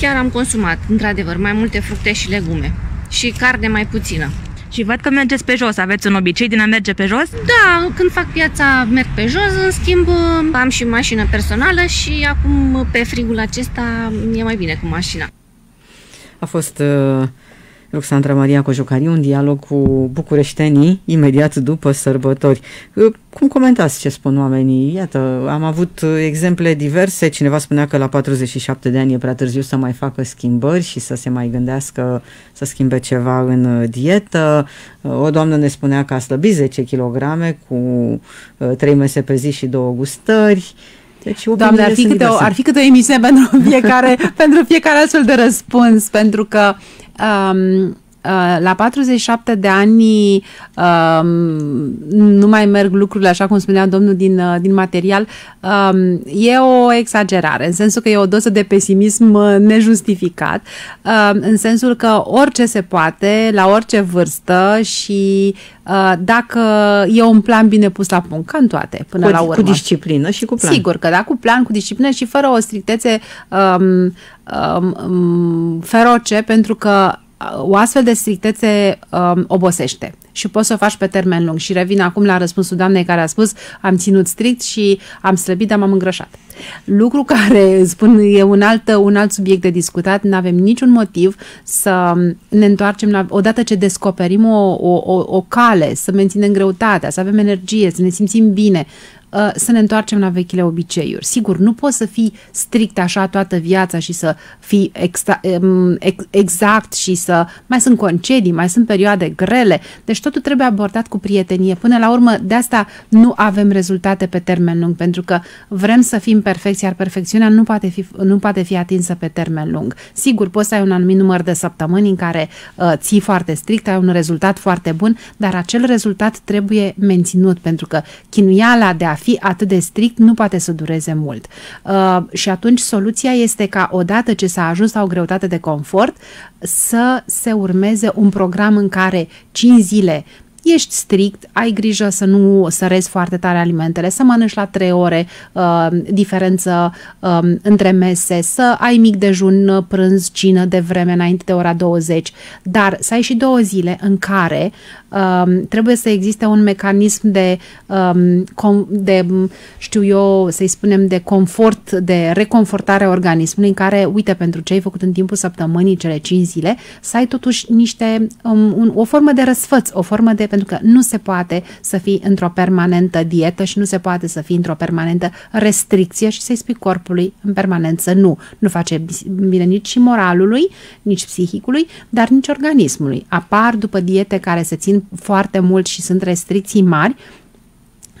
Chiar am consumat, într-adevăr, mai multe fructe și legume și carne mai puțină. Și văd că mergeți pe jos, aveți un obicei din a merge pe jos? Da, când fac piața merg pe jos, în schimb am și mașină personală și acum pe frigul acesta e mai bine cu mașina. A fost uh, Roxandra Maria Cojocaru, un dialog cu bucureștenii imediat după sărbători. Uh, cum comentați ce spun oamenii? Iată, am avut exemple diverse, cineva spunea că la patruzeci și șapte de ani e prea târziu să mai facă schimbări și să se mai gândească să schimbe ceva în dietă. Uh, o doamnă ne spunea că a slăbit zece kilograme cu uh, trei mese pe zi și două gustări. Deci, Doamne, ar fi, câte o, ar fi câte o emisiune pentru fiecare, pentru fiecare astfel de răspuns, pentru că um, uh, la patruzeci și șapte de ani um, nu mai merg lucrurile așa cum spunea domnul din, uh, din material. Um, e o exagerare, în sensul că e o doză de pesimism uh, nejustificat, uh, în sensul că orice se poate, la orice vârstă și dacă e un plan bine pus la punct, ca în toate, până cu, la urmă. Cu disciplină și cu plan. Sigur că da, cu plan, cu disciplină și fără o strictețe um, um, feroce, pentru că o astfel de strictețe um, obosește și poți să o faci pe termen lung. Și revin acum la răspunsul doamnei care a spus am ținut strict și am slăbit, dar m-am îngrășat. Lucru care, spun, e un alt, un alt subiect de discutat, nu avem niciun motiv să ne întoarcem la, odată ce descoperim o, o, o cale, să menținem greutatea, să avem energie, să ne simțim bine, să ne întoarcem la vechile obiceiuri. Sigur, nu poți să fii strict așa toată viața și să fii extra, exact și să mai sunt concedii, mai sunt perioade grele, deci totul trebuie abordat cu prietenie. Până la urmă, de asta nu avem rezultate pe termen lung, pentru că vrem să fim perfecți, iar perfecțiunea nu poate fi, nu poate fi atinsă pe termen lung. Sigur, poți să ai un anumit număr de săptămâni în care uh, ții foarte strict, ai un rezultat foarte bun, dar acel rezultat trebuie menținut, pentru că chinuiala de a fi atât de strict nu poate să dureze mult. Uh, și atunci soluția este ca odată ce s-a ajuns la o greutate de confort să se urmeze un program în care cinci zile ești strict, ai grijă să nu sărezi foarte tare alimentele, să mănânci la trei ore uh, diferență uh, între mese, să ai mic dejun, prânz, cină de vreme înainte de ora douăzeci, dar să ai și două zile în care uh, trebuie să existe un mecanism de, uh, de știu eu, să-i spunem, de confort, de reconfortare a organismului, în care, uite, pentru ce ai făcut în timpul săptămânii cele cinci zile, să ai totuși niște, um, un, o formă de răsfăț, o formă de pentru că nu se poate să fii într-o permanentă dietă și nu se poate să fii într-o permanentă restricție și să-i spui corpului în permanență nu. Nu face bine nici și moralului, nici psihicului, dar nici organismului. Apar după diete care se țin foarte mult și sunt restricții mari,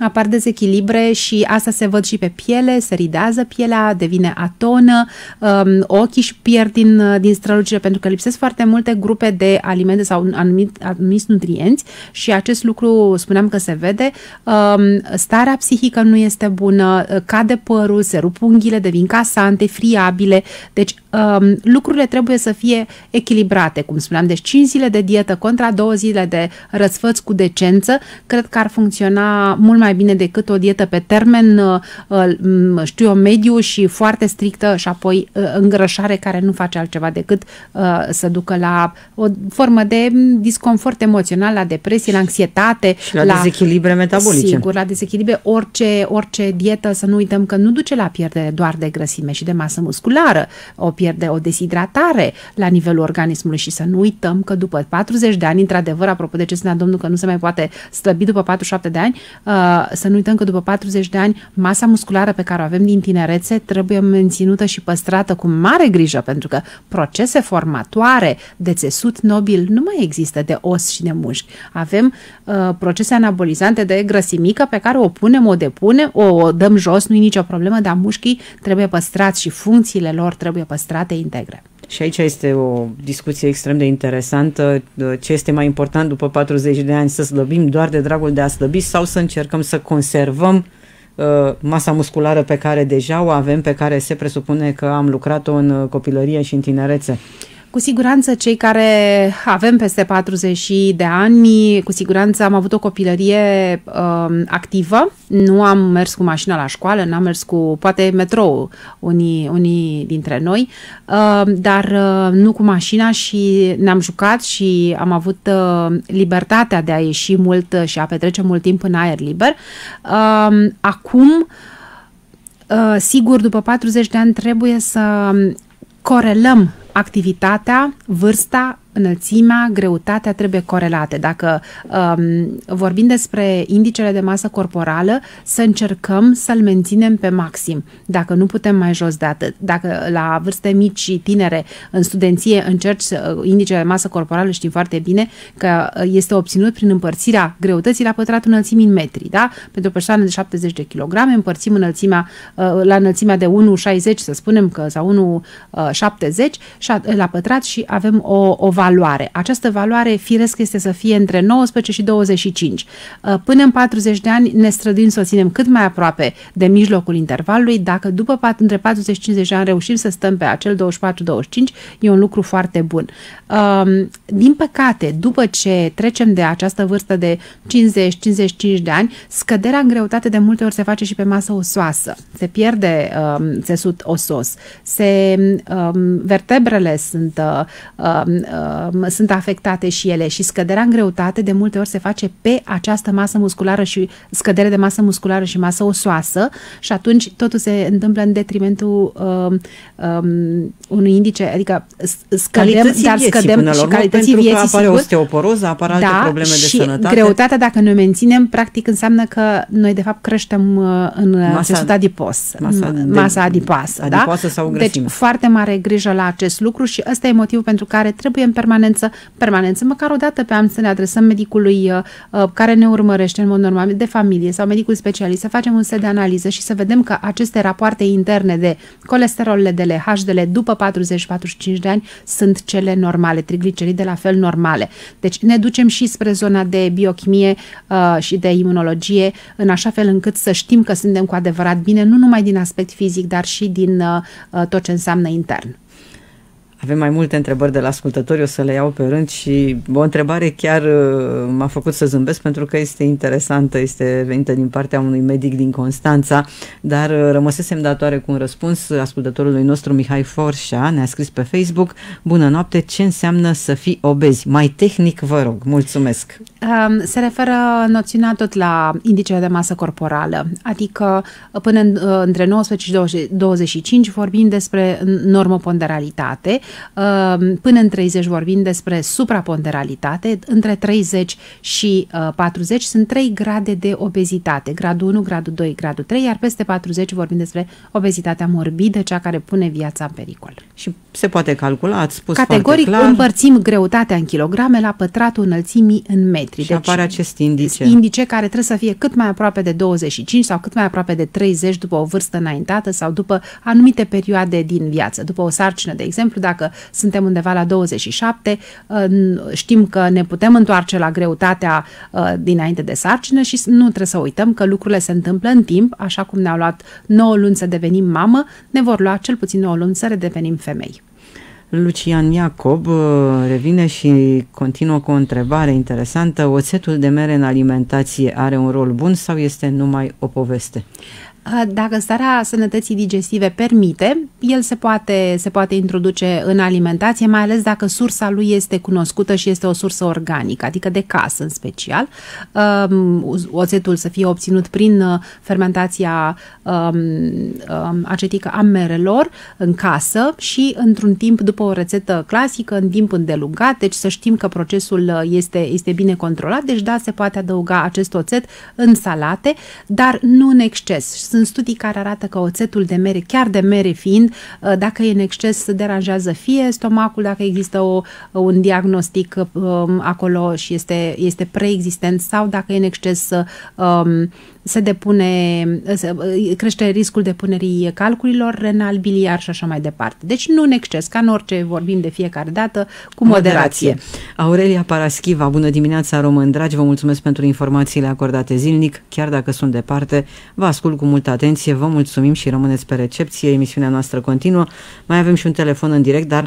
apar dezechilibre și asta se văd și pe piele, se ridează pielea, devine atonă, um, ochii își pierd din, din strălucire pentru că lipsesc foarte multe grupe de alimente sau anumit, anumiți nutrienți și acest lucru spuneam că se vede, um, starea psihică nu este bună, cade părul, se rup unghiile, devin casante, friabile, deci um, lucrurile trebuie să fie echilibrate, cum spuneam, deci cinci zile de dietă contra două zile de răsfăț cu decență, cred că ar funcționa mult mai mai bine decât o dietă pe termen, știu eu, mediu și foarte strictă și apoi îngrășare care nu face altceva decât să ducă la o formă de disconfort emoțional, la depresie, la anxietate, la, la dezechilibre metabolice. Sigur, la dezechilibre. Orice, orice dietă, să nu uităm că nu duce la pierdere doar de grăsime și de masă musculară, o pierde o deshidratare la nivelul organismului și să nu uităm că după patruzeci de ani, într-adevăr, apropo de ce spunea domnul că nu se mai poate slăbi după patruzeci și șapte de ani, uh, să nu uităm că după patruzeci de ani masa musculară pe care o avem din tinerețe trebuie menținută și păstrată cu mare grijă, pentru că procese formatoare de țesut nobil nu mai există, de os și de mușchi. Avem uh, procese anabolizante de grăsimică pe care o punem, o depunem, o, o dăm jos, nu-i nicio problemă, dar mușchii trebuie păstrați și funcțiile lor trebuie păstrate integre. Și aici este o discuție extrem de interesantă. Ce este mai important după patruzeci de ani? Să slăbim doar de dragul de a slăbi sau să încercăm să conservăm uh, masa musculară pe care deja o avem, pe care se presupune că am lucrat-o în copilărie și în tinerețe? Cu siguranță cei care avem peste patruzeci de ani, cu siguranță am avut o copilărie uh, activă, nu am mers cu mașina la școală, n-am mers cu, poate, metrou unii, unii dintre noi, uh, dar uh, nu cu mașina și ne-am jucat și am avut uh, libertatea de a ieși mult și a petrece mult timp în aer liber. Uh, acum, uh, sigur, după patruzeci de ani trebuie să corelăm activitatea, vârsta, înălțimea, greutatea trebuie corelate. Dacă um, vorbim despre indicele de masă corporală, să încercăm să-l menținem pe maxim. Dacă nu putem mai jos de atât, dacă la vârste mici și tinere, în studenție, încerci indicele de masă corporală, știm foarte bine că este obținut prin împărțirea greutății la pătratul înălțimii în metri. Da? Pentru o persoană de șaptezeci de kg împărțim înălțimea, la înălțimea de unu șaizeci, să spunem, că sau unu șaptezeci la pătrat și avem o, o valoare. Această valoare firesc este să fie între nouăsprezece și douăzeci și cinci. Până în patruzeci de ani ne străduim să o ținem cât mai aproape de mijlocul intervalului. Dacă după între patruzeci și cincizeci de ani reușim să stăm pe acel douăzeci și patru douăzeci și cinci, e un lucru foarte bun. Din păcate, după ce trecem de această vârstă de cincizeci cincizeci și cinci de ani, scăderea în greutate de multe ori se face și pe masă osoasă. Se pierde țesut osos. Se, vertebrele sunt sunt afectate și ele și scăderea în greutate de multe ori se face pe această masă musculară și scădere de masă musculară și masă osoasă și atunci totul se întâmplă în detrimentul um, um, unui indice, adică scădem, dar scădem și calității vieții, pentru că apare osteoporoză, apar alte probleme de sănătate. Și greutatea, dacă noi menținem, practic înseamnă că noi de fapt creștem în țesut adipos, masa adipoasă. Deci foarte mare grijă la acest lucru și ăsta e motivul pentru care trebuie în permanență, permanență, măcar o dată pe an să ne adresăm medicului uh, care ne urmărește în mod normal, de familie sau medicul specialist, să facem un set de analiză și să vedem că aceste rapoarte interne de colesterol, L D L, H D L după patruzeci patruzeci și cinci de ani sunt cele normale, trigliceride la fel normale. Deci ne ducem și spre zona de biochimie uh, și de imunologie în așa fel încât să știm că suntem cu adevărat bine, nu numai din aspect fizic, dar și din uh, tot ce înseamnă intern. Avem mai multe întrebări de la ascultători, o să le iau pe rând și o întrebare chiar m-a făcut să zâmbesc pentru că este interesantă, este venită din partea unui medic din Constanța, dar rămăsesem datoare cu un răspuns ascultătorului nostru Mihai Forșa, ne-a scris pe Facebook: bună noapte, ce înseamnă să fii obezi? Mai tehnic vă rog, mulțumesc! Se referă noțiunea tot la indicele de masă corporală, adică până între nouăsprezece și douăzeci și cinci vorbim despre normoponderalitate, până în treizeci vorbim despre supraponderalitate, între treizeci și patruzeci sunt trei grade de obezitate, gradul unu, gradul doi, gradul trei, iar peste patruzeci vorbim despre obezitatea morbidă, cea care pune viața în pericol. Și se poate calcula, ați spus categoric, foarte clar. Împărțim greutatea în kilograme la pătratul înălțimii în metri. Și deci apare acest indice. Indice care trebuie să fie cât mai aproape de douăzeci și cinci sau cât mai aproape de treizeci după o vârstă înaintată sau după anumite perioade din viață. După o sarcină, de exemplu, dacă suntem undeva la douăzeci și șapte, știm că ne putem întoarce la greutatea dinainte de sarcină și nu trebuie să uităm că lucrurile se întâmplă în timp, așa cum ne-au luat nouă luni să devenim mamă, ne vor lua cel puțin nouă luni să redevenim femei. Lucian Iacob revine și continuă cu o întrebare interesantă. Oțetul de mere în alimentație are un rol bun sau este numai o poveste? Dacă starea sănătății digestive permite, el se poate, se poate introduce în alimentație, mai ales dacă sursa lui este cunoscută și este o sursă organică, adică de casă în special. Oțetul să fie obținut prin fermentația acetică a merelor în casă și într-un timp după o rețetă clasică, în timp îndelungat, deci să știm că procesul este, este bine controlat, deci da, se poate adăuga acest oțet în salate, dar nu în exces. Sunt studii care arată că oțetul de mere, chiar de mere fiind, dacă e în exces, deranjează fie stomacul, dacă există o, un diagnostic um, acolo și este, este preexistent, sau dacă e în exces, um, se depune, crește riscul depunerii calculilor renal, biliar și așa mai departe. Deci nu în exces, ca în orice vorbim de fiecare dată, cu moderație. moderație. Aurelia Paraschiva, bună dimineața, români dragi, vă mulțumesc pentru informațiile acordate zilnic, chiar dacă sunt departe, vă ascult cu multă atenție, vă mulțumim și rămâneți pe recepție, emisiunea noastră continuă. Mai avem și un telefon în direct, dar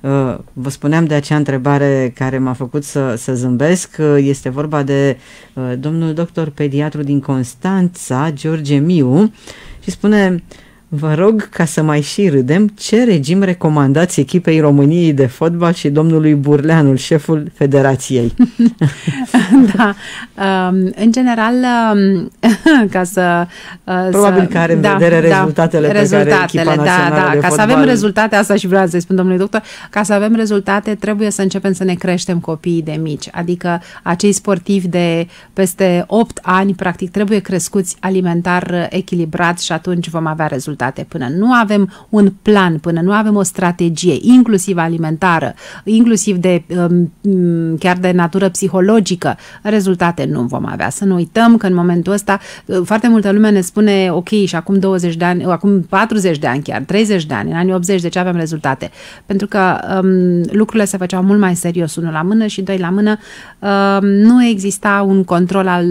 uh, vă spuneam de acea întrebare care m-a făcut să, să zâmbesc. Uh, este vorba de uh, domnul doctor pediatru din Constanța, George Miu, și spune: vă rog, ca să mai și râdem, ce regim recomandați echipei României de fotbal și domnului Burleanul, șeful federației? Da. În general, ca să... Probabil să, că are în da, vedere da, rezultatele, rezultatele pe care echipa națională da, da, de ca fotbal... Să avem rezultate, asta și vreau să-i spun domnului doctor, ca să avem rezultate trebuie să începem să ne creștem copiii de mici, adică acei sportivi de peste opt ani, practic, trebuie crescuți alimentar echilibrat și atunci vom avea rezultate. Până nu avem un plan, până nu avem o strategie, inclusiv alimentară, inclusiv de chiar de natură psihologică, rezultate nu vom avea. Să nu uităm că în momentul ăsta foarte multă lume ne spune, ok, și acum douăzeci de ani, acum patruzeci de ani chiar, treizeci de ani, în anii optzeci, deci aveam rezultate. Pentru că um, lucrurile se făceau mult mai serios, unul la mână și doi la mână. Um, nu exista un control al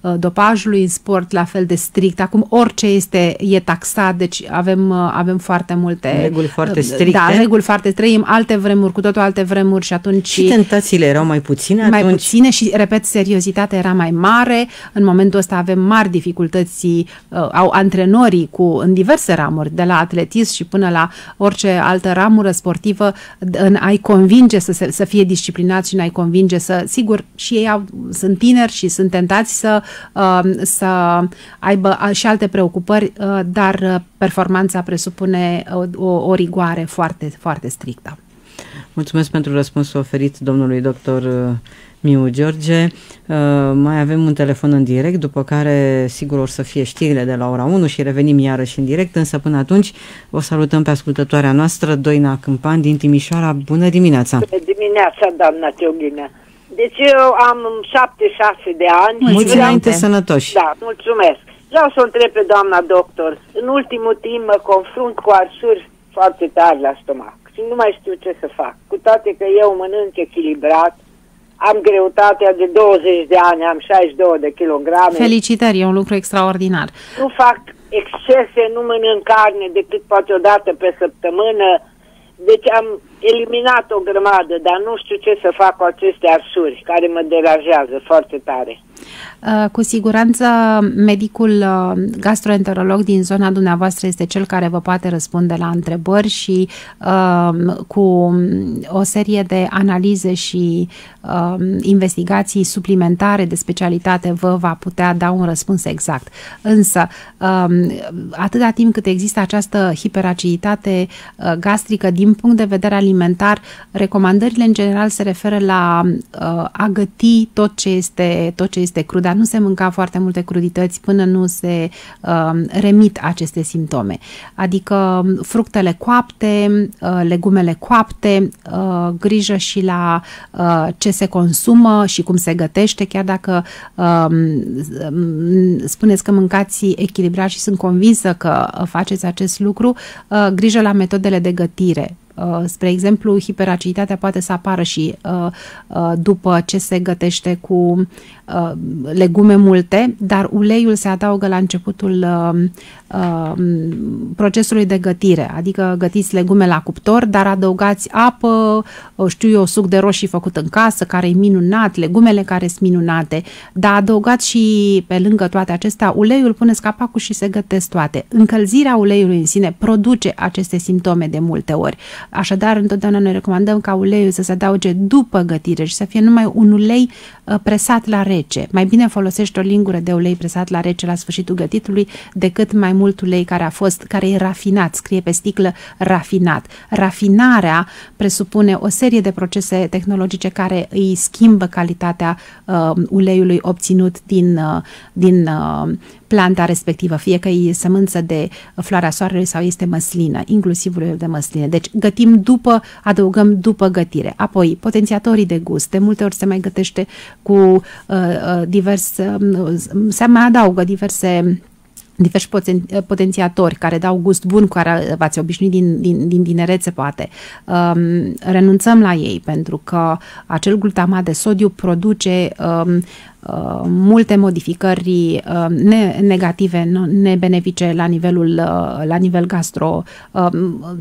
uh, dopajului în sport la fel de strict. Acum orice este, e taxat. Deci avem, avem foarte multe reguli foarte stricte. Da, reguli foarte trăim alte vremuri, cu totul alte vremuri și atunci... Și tentațiile erau mai puține atunci? Mai puține și, repet, seriozitatea era mai mare. În momentul ăsta avem mari dificultăți, uh, au antrenorii cu, în diverse ramuri, de la atletism și până la orice altă ramură sportivă, în a-i convinge să, se, să fie disciplinați și în a-i convinge să... Sigur, și ei au, sunt tineri și sunt tentați să, uh, să aibă și alte preocupări, uh, dar performanța presupune o, o, o rigoare foarte, foarte strictă. Mulțumesc pentru răspunsul oferit domnului doctor Miu George. Uh, mai avem un telefon în direct, după care sigur o să fie știrile de la ora unu și revenim iarăși în direct, însă până atunci o salutăm pe ascultătoarea noastră, Doina Câmpan din Timișoara. Bună dimineața! Bună dimineața, doamna Țoghină! Deci eu am șaptezeci și șase de ani. Mulți înainte sănătoși! Da, mulțumesc! Vreau să o întreb pe doamna doctor. În ultimul timp mă confrunt cu arsuri foarte tari la stomac și nu mai știu ce să fac. Cu toate că eu mănânc echilibrat, am greutatea de douăzeci de ani, am șaizeci și două de kilograme. Felicitări, e un lucru extraordinar. Nu fac excese, nu mănânc carne decât poate o dată pe săptămână. Deci am eliminat o grămadă, dar nu știu ce să fac cu aceste arsuri care mă deranjează foarte tare. Cu siguranță medicul gastroenterolog din zona dumneavoastră este cel care vă poate răspunde la întrebări și uh, cu o serie de analize și uh, investigații suplimentare de specialitate vă va putea da un răspuns exact. Însă, uh, atâta timp cât există această hiperaciditate gastrică din punct de vedere alimentar, recomandările în general se referă la uh, a găti tot ce este, tot ce este este crud, dar nu se mânca foarte multe crudități până nu se uh, remit aceste simptome. Adică fructele coapte, uh, legumele coapte, uh, grijă și la uh, ce se consumă și cum se gătește, chiar dacă uh, spuneți că mâncați echilibrat și sunt convinsă că faceți acest lucru, uh, grijă la metodele de gătire. Spre exemplu, hiperaciditatea poate să apară și după ce se gătește cu legume multe, dar uleiul se adaugă la începutul procesului de gătire, adică gătiți legume la cuptor, dar adăugați apă, știu eu, suc de roșii făcut în casă, care e minunat, legumele care sunt minunate, dar adăugați și pe lângă toate acestea uleiul, puneți capacul și se gătesc toate. Încălzirea uleiului în sine produce aceste simptome de multe ori. Așadar, întotdeauna noi recomandăm ca uleiul să se adauge după gătire și să fie numai un ulei presat la rece. Mai bine folosești o lingură de ulei presat la rece la sfârșitul gătitului decât mai mult ulei care a fost, care e rafinat, scrie pe sticlă rafinat. Rafinarea presupune o serie de procese tehnologice care îi schimbă calitatea uh, uleiului obținut din, uh, din uh, planta respectivă, fie că e sămânță de floarea soarelui sau este măslină, inclusiv uleiul de măsline. Deci gătim după, adăugăm după gătire. Apoi, potențiatorii de gust. De multe ori se mai gătește cu uh, diverse, uh, se mai adaugă diverse diversi potențiatori care dau gust bun, cu care v-ați obișnuit din, din, din tinerețe, poate. Um, renunțăm la ei, pentru că acel glutamat de sodiu produce um, uh, multe modificări uh, ne negative, nebenefice la nivelul, uh, la nivel gastro, uh,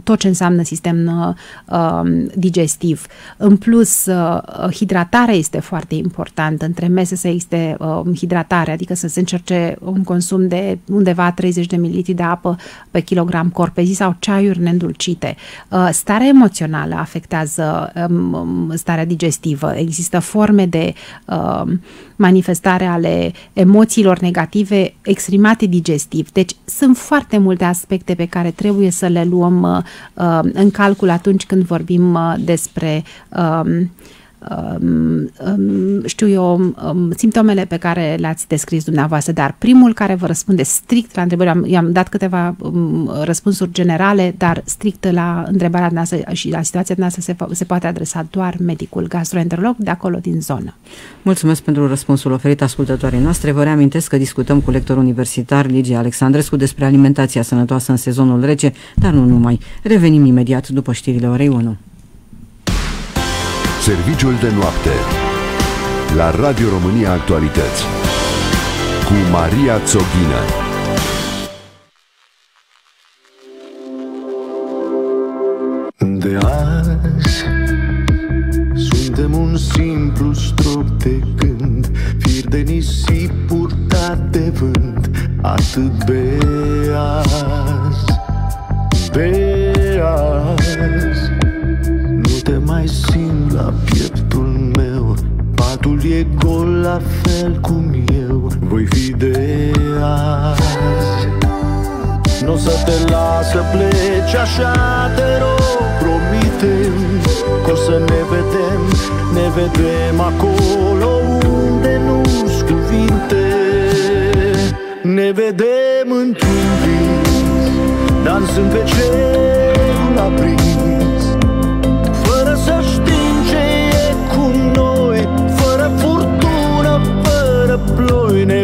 tot ce înseamnă sistem uh, digestiv. În plus, uh, hidratarea este foarte importantă. Între mese să existe uh, hidratare, adică să se încerce un consum de unde undeva treizeci de mililitri de apă pe kilogram corp pe zi sau ceaiuri neîndulcite. Starea emoțională afectează starea digestivă. Există forme de manifestare ale emoțiilor negative exprimate digestiv. Deci sunt foarte multe aspecte pe care trebuie să le luăm în calcul atunci când vorbim despre Um, um, știu eu, um, simptomele pe care le-ați descris dumneavoastră, dar primul care vă răspunde strict la întrebări, i-am dat câteva um, răspunsuri generale, dar strict la întrebarea noastră și la situația noastră se, se poate adresa doar medicul gastroenterolog de acolo din zonă. Mulțumesc pentru răspunsul oferit ascultătoarei noastre. Vă reamintesc că discutăm cu lectorul universitar Lygia Alexandrescu despre alimentația sănătoasă în sezonul rece, dar nu numai. Revenim imediat după știrile orei unu. Serviciul de noapte la Radio România Actualități cu Maria Țoghină. De azi suntem un simplu strop de gând, fir de nisip purtat de vânt, atât de azi, de azi. Te mai simt la pieptul meu, patul e gol la fel cum eu. Voi fi de azi, n-o să te las să pleci așa, te rog, promitem că o să ne vedem, ne vedem acolo unde nu-s cuvinte. Ne vedem într-un vis, dansând pe cerul aprins, să știm ce e cu noi, fără furtună, fără ploi. Ne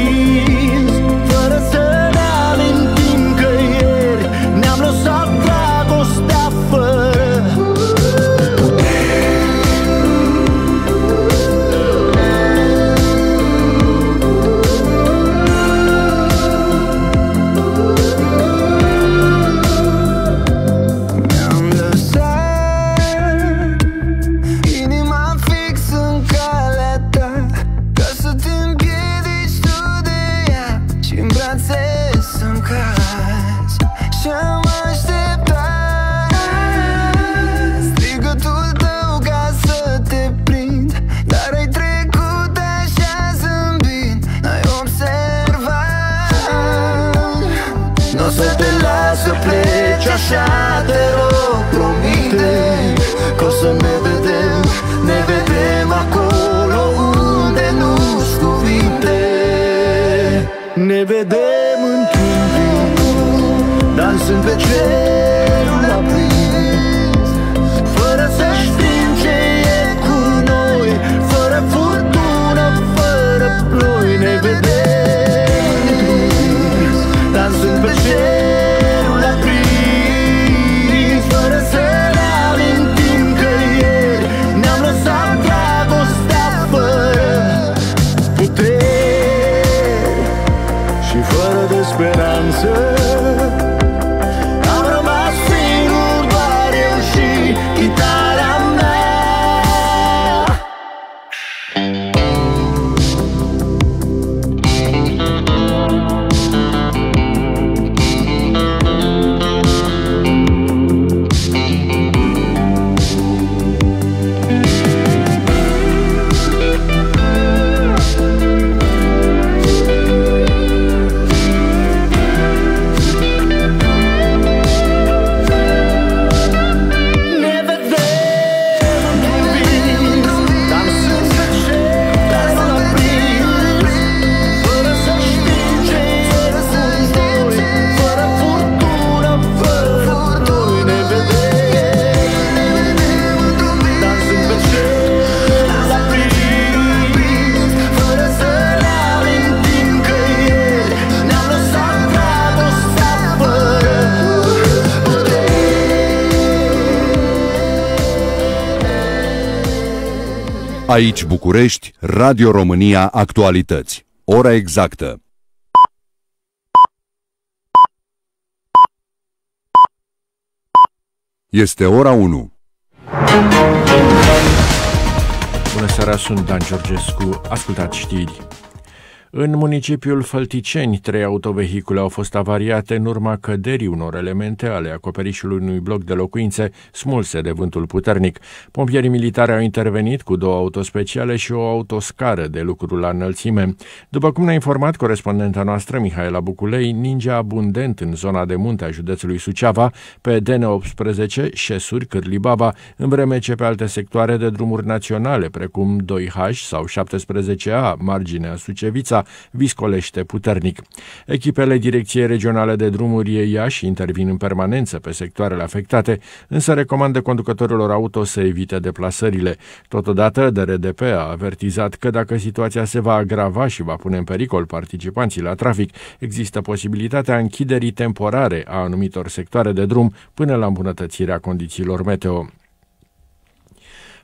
fără să ne amintim că ieri ne-am lăsat dragostea fără putere. Așa te rog, promite că o să ne vedem, ne vedem acolo unde nu-s cuvinte. Ne vedem într-un vis, dansând pe cerul aprins, fără să știm ce e cu noi, fără furtună, fără ploi. Ne vedem într-un vis, Aici București, Radio România Actualități. Ora exactă. Este ora unu. Bună seara, sunt Dan Georgescu. Ascultați știri. În municipiul Fălticeni, trei autovehicule au fost avariate în urma căderii unor elemente ale acoperișului unui bloc de locuințe smulse de vântul puternic. Pompierii militari au intervenit cu două autospeciale și o autoscară de lucru la înălțime. După cum ne-a informat corespondenta noastră, Mihaela Buculei, ningea abundent în zona de munte a județului Suceava, pe D N optsprezece, Șesuri, Cârlibaba, în vreme ce pe alte sectoare de drumuri naționale, precum doi H sau șaptesprezece A, marginea Sucevița, viscolește puternic. Echipele Direcției Regionale de Drumuri Iași intervin în permanență pe sectoarele afectate, însă recomandă conducătorilor auto să evite deplasările. Totodată, D R D P a avertizat că dacă situația se va agrava și va pune în pericol participanții la trafic, există posibilitatea închiderii temporare a anumitor sectoare de drum până la îmbunătățirea condițiilor meteo.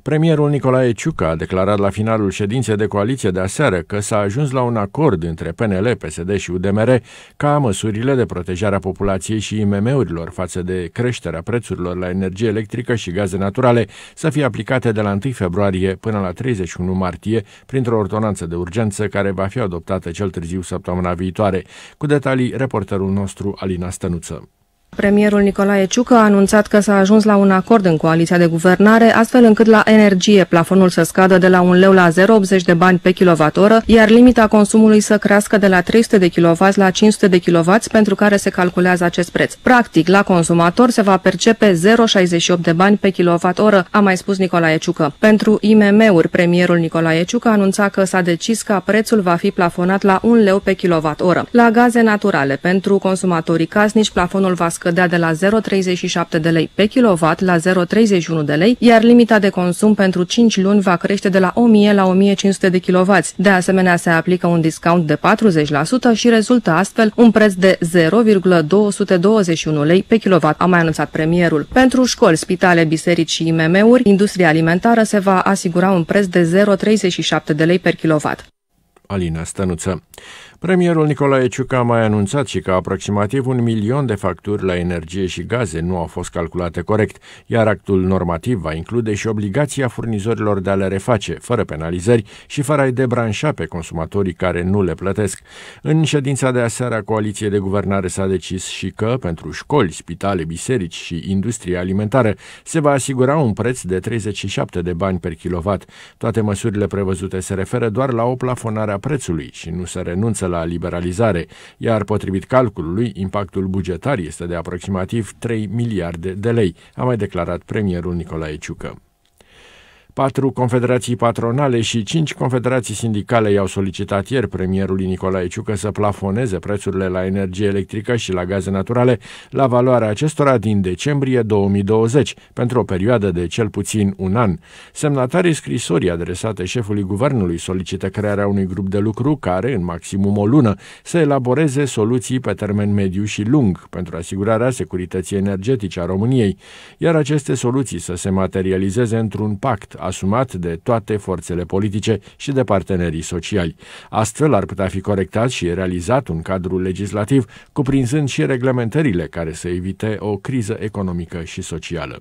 Premierul Nicolae Ciucă a declarat la finalul ședinței de coaliție de aseară că s-a ajuns la un acord între P N L, P S D și U D M R ca măsurile de protejare a populației și I M M-urilor față de creșterea prețurilor la energie electrică și gaze naturale să fie aplicate de la întâi februarie până la treizeci și unu martie printr-o ordonanță de urgență care va fi adoptată cel târziu săptămâna viitoare. Cu detalii, reporterul nostru Alina Stănuță. Premierul Nicolae Ciucă a anunțat că s-a ajuns la un acord în coaliția de guvernare, astfel încât la energie plafonul să scadă de la un leu la zero virgulă optzeci de bani pe kilowattoră, iar limita consumului să crească de la trei sute de kilowați la cinci sute de kilowați, pentru care se calculează acest preț. Practic, la consumator se va percepe zero virgulă șaizeci și opt de bani pe kilowattoră, a mai spus Nicolae Ciucă. Pentru I M M-uri, premierul Nicolae Ciucă anunța că s-a decis că prețul va fi plafonat la un leu pe kilowattoră. La gaze naturale, pentru consumatorii casnici, plafonul va scădea de la zero virgulă treizeci și șapte de lei pe kilowatt la zero virgulă treizeci și unu de lei, iar limita de consum pentru cinci luni va crește de la o mie la o mie cinci sute de kilowatți. De asemenea, se aplică un discount de patruzeci la sută și rezultă astfel un preț de zero virgulă două sute douăzeci și unu lei pe kilowatt, a mai anunțat premierul. Pentru școli, spitale, biserici și I M M-uri, industria alimentară se va asigura un preț de zero virgulă treizeci și șapte de lei pe kilowatt. Alina Stănuță. Premierul Nicolae Ciucă a mai anunțat și că aproximativ un milion de facturi la energie și gaze nu au fost calculate corect, iar actul normativ va include și obligația furnizorilor de a le reface, fără penalizări și fără a-i debranșa pe consumatorii care nu le plătesc. În ședința de aseară a coaliției de guvernare s-a decis și că, pentru școli, spitale, biserici și industrie alimentară, se va asigura un preț de treizeci și șapte de bani per kilowatt. Toate măsurile prevăzute se referă doar la o plafonare a prețului și nu se renunță la liberalizare, iar potrivit calculului, impactul bugetar este de aproximativ trei miliarde de lei, a mai declarat premierul Nicolae Ciucă. Patru confederații patronale și cinci confederații sindicale i-au solicitat ieri premierului Nicolae Ciucă să plafoneze prețurile la energie electrică și la gaze naturale la valoarea acestora din decembrie două mii douăzeci, pentru o perioadă de cel puțin un an. Semnatarii scrisorii adresate șefului guvernului solicită crearea unui grup de lucru care, în maximum o lună, să elaboreze soluții pe termen mediu și lung pentru asigurarea securității energetice a României, iar aceste soluții să se materializeze într-un pact asumat de toate forțele politice și de partenerii sociali. Astfel ar putea fi corectat și realizat un cadru legislativ cuprinzând și reglementările care să evite o criză economică și socială.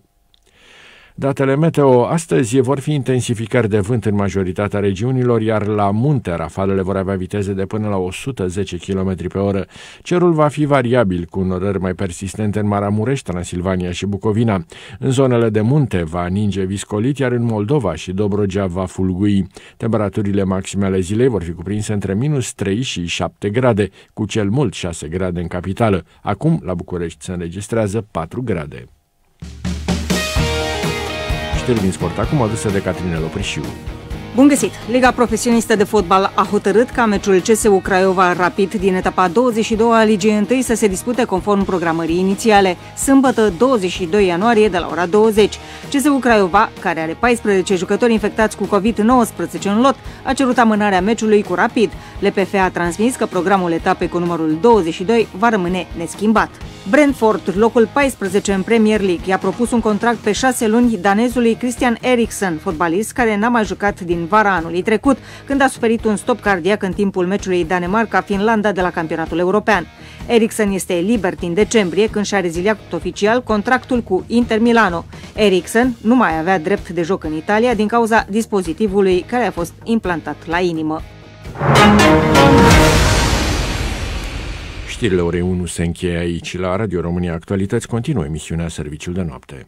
Datele meteo astăzi vor fi intensificări de vânt în majoritatea regiunilor, iar la munte rafalele vor avea viteze de până la o sută zece kilometri pe oră. Cerul va fi variabil, cu norări mai persistente în Maramureș, Transilvania și Bucovina. În zonele de munte va ninge viscolit, iar în Moldova și Dobrogea va fulgui. Temperaturile maxime ale zilei vor fi cuprinse între minus trei și șapte grade, cu cel mult șase grade în capitală. Acum, la București se înregistrează patru grade. Din sport acum, adusă de Catrinel Oprișiu. Bun găsit! Liga Profesionistă de Fotbal a hotărât ca meciul C S U Craiova Rapid din etapa douăzeci și doua a Ligii unu să se dispute conform programării inițiale, sâmbătă douăzeci și doi ianuarie de la ora douăzeci. C S U Craiova, care are paisprezece jucători infectați cu COVID nouăsprezece în lot, a cerut amânarea meciului cu Rapid. L P F a transmis că programul etapei cu numărul douăzeci și doi va rămâne neschimbat. Brentford, locul paisprezece în Premier League, i-a propus un contract pe șase luni danezului Christian Eriksen, fotbalist care n-a mai jucat din vara anului trecut, când a suferit un stop cardiac în timpul meciului Danemarca-Finlanda de la campionatul european. Eriksen este liber din decembrie, când și-a reziliat oficial contractul cu Inter Milano. Eriksen nu mai avea drept de joc în Italia din cauza dispozitivului care a fost implantat la inimă. Știrile orei unu se încheie aici. La Radio România Actualități continuă emisiunea Serviciul de Noapte.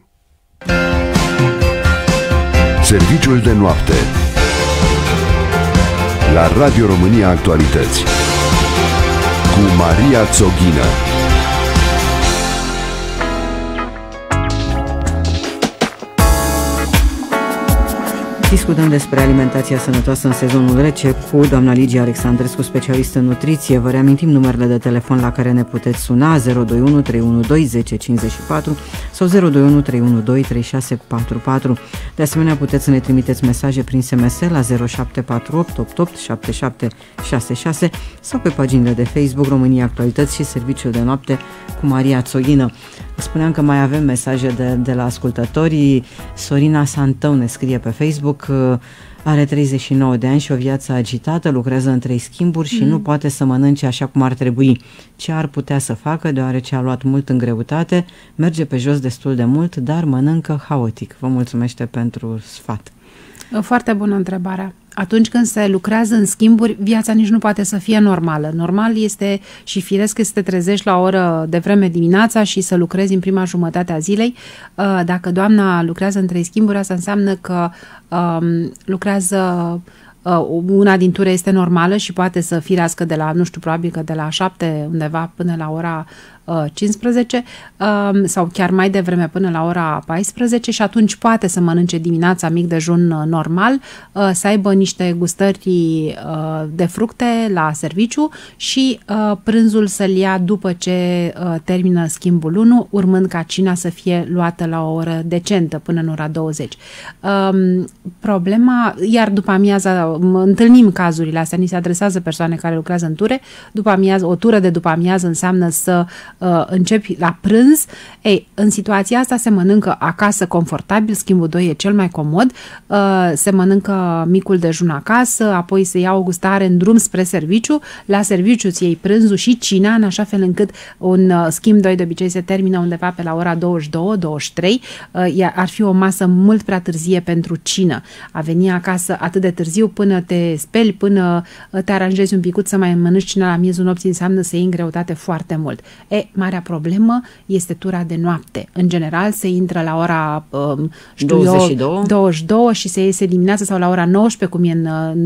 Serviciul de Noapte la Radio România Actualități cu Maria Țoghină. Discutăm despre alimentația sănătoasă în sezonul rece cu doamna Lygia Alexandrescu, specialistă în nutriție. Vă reamintim numerele de telefon la care ne puteți suna: zero doi unu, trei unu doi, unu zero cinci patru sau zero doi unu, trei unu doi, trei șase patru patru. De asemenea, puteți să ne trimiteți mesaje prin S M S la zero șapte patru opt, opt opt șapte șapte șase șase sau pe paginile de Facebook România Actualități și Serviciul de Noapte cu Maria Țoghină. Spuneam că mai avem mesaje de, de la ascultătorii. Sorina Santău ne scrie pe Facebook că are treizeci și nouă de ani și o viață agitată, lucrează în trei schimburi și mm. nu poate să mănânce așa cum ar trebui. Ce ar putea să facă, deoarece a luat mult în greutate, merge pe jos destul de mult, dar mănâncă haotic. Vă mulțumește pentru sfat. Foarte bună întrebarea. Atunci când se lucrează în schimburi, viața nici nu poate să fie normală. Normal este și firesc că să te trezești la o oră de vreme dimineața și să lucrezi în prima jumătate a zilei. Dacă doamna lucrează în trei schimburi, asta înseamnă că um, lucrează... Una din ture este normală și poate să firească de la, nu știu, probabil că de la șapte undeva până la ora cincisprezece sau chiar mai devreme până la ora paisprezece și atunci poate să mănânce dimineața mic dejun normal, să aibă niște gustări de fructe la serviciu și prânzul să-l ia după ce termină schimbul unu, urmând ca cina să fie luată la o oră decentă până în ora douăzeci. Problema, iar după amiaza întâlnim cazurile astea, ni se adresează persoane care lucrează în ture, după amiază, o tură de după amiază înseamnă să uh, începi la prânz. Ei, în situația asta se mănâncă acasă confortabil, schimbul doi e cel mai comod, uh, se mănâncă micul dejun acasă, apoi se ia o gustare în drum spre serviciu, la serviciu îți iei prânzul și cina, în așa fel încât un uh, schimb doi de obicei se termină undeva pe la ora douăzeci și două douăzeci și trei, uh, ar fi o masă mult prea târzie pentru cină. A veni acasă atât de târziu până te speli, până te aranjezi un picut să mai mănânci cina la miezul nopții înseamnă să iei în greutate foarte mult. E, marea problemă este tura de noapte. În general se intră la ora um, douăzeci și două. douăzeci și două și se iese dimineața sau la ora nouăsprezece, cum e în,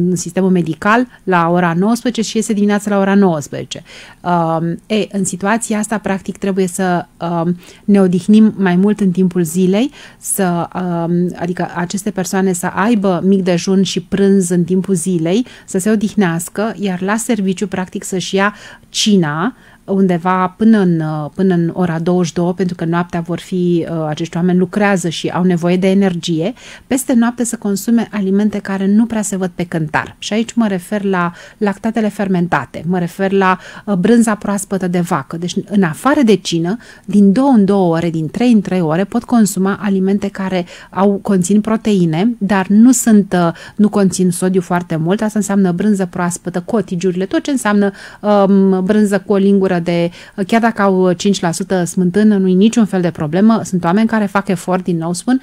în sistemul medical, la ora nouăsprezece și iese dimineața la ora nouăsprezece. Um, e, în situația asta, practic, trebuie să um, ne odihnim mai mult în timpul zilei, să, um, adică aceste persoane să aibă mic dejun și prânz în timpul zilei, să se odihnească, iar la serviciu, practic, să-și ia cina undeva până în, până în ora douăzeci și două, pentru că noaptea vor fi, acești oameni lucrează și au nevoie de energie, peste noapte să consume alimente care nu prea se văd pe cântar. Și aici mă refer la lactatele fermentate, mă refer la brânza proaspătă de vacă. Deci, în afară de cină, din două în două ore, din trei în trei ore, pot consuma alimente care au, conțin proteine, dar nu sunt, nu conțin sodiu foarte mult. Asta înseamnă brânză proaspătă, cotigiurile, tot ce înseamnă um, brânză cu o lingură de, chiar dacă au cinci la sută smântână, nu-i niciun fel de problemă. Sunt oameni care fac efort, din nou spun.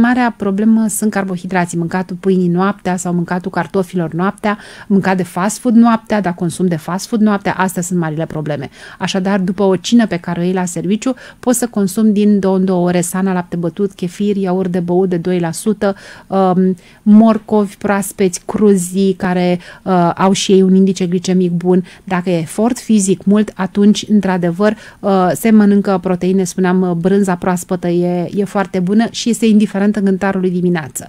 Marea problemă sunt carbohidrații, mâncatul pâinii noaptea sau mâncatul cartofilor noaptea, mâncat de fast food noaptea, dar consum de fast food noaptea, astea sunt marile probleme. Așadar, după o cină pe care o iei la serviciu, poți să consumi din două în două ore sana, lapte bătut, chefir, iaurt de băut de doi la sută, um, morcovi proaspeți, cruzii, care uh, au și ei un indice glicemic bun. Dacă e efort fizic mult, atunci, într-adevăr, se mănâncă proteine, spuneam, brânza proaspătă e, e foarte bună și este indiferentă în cântarului dimineață.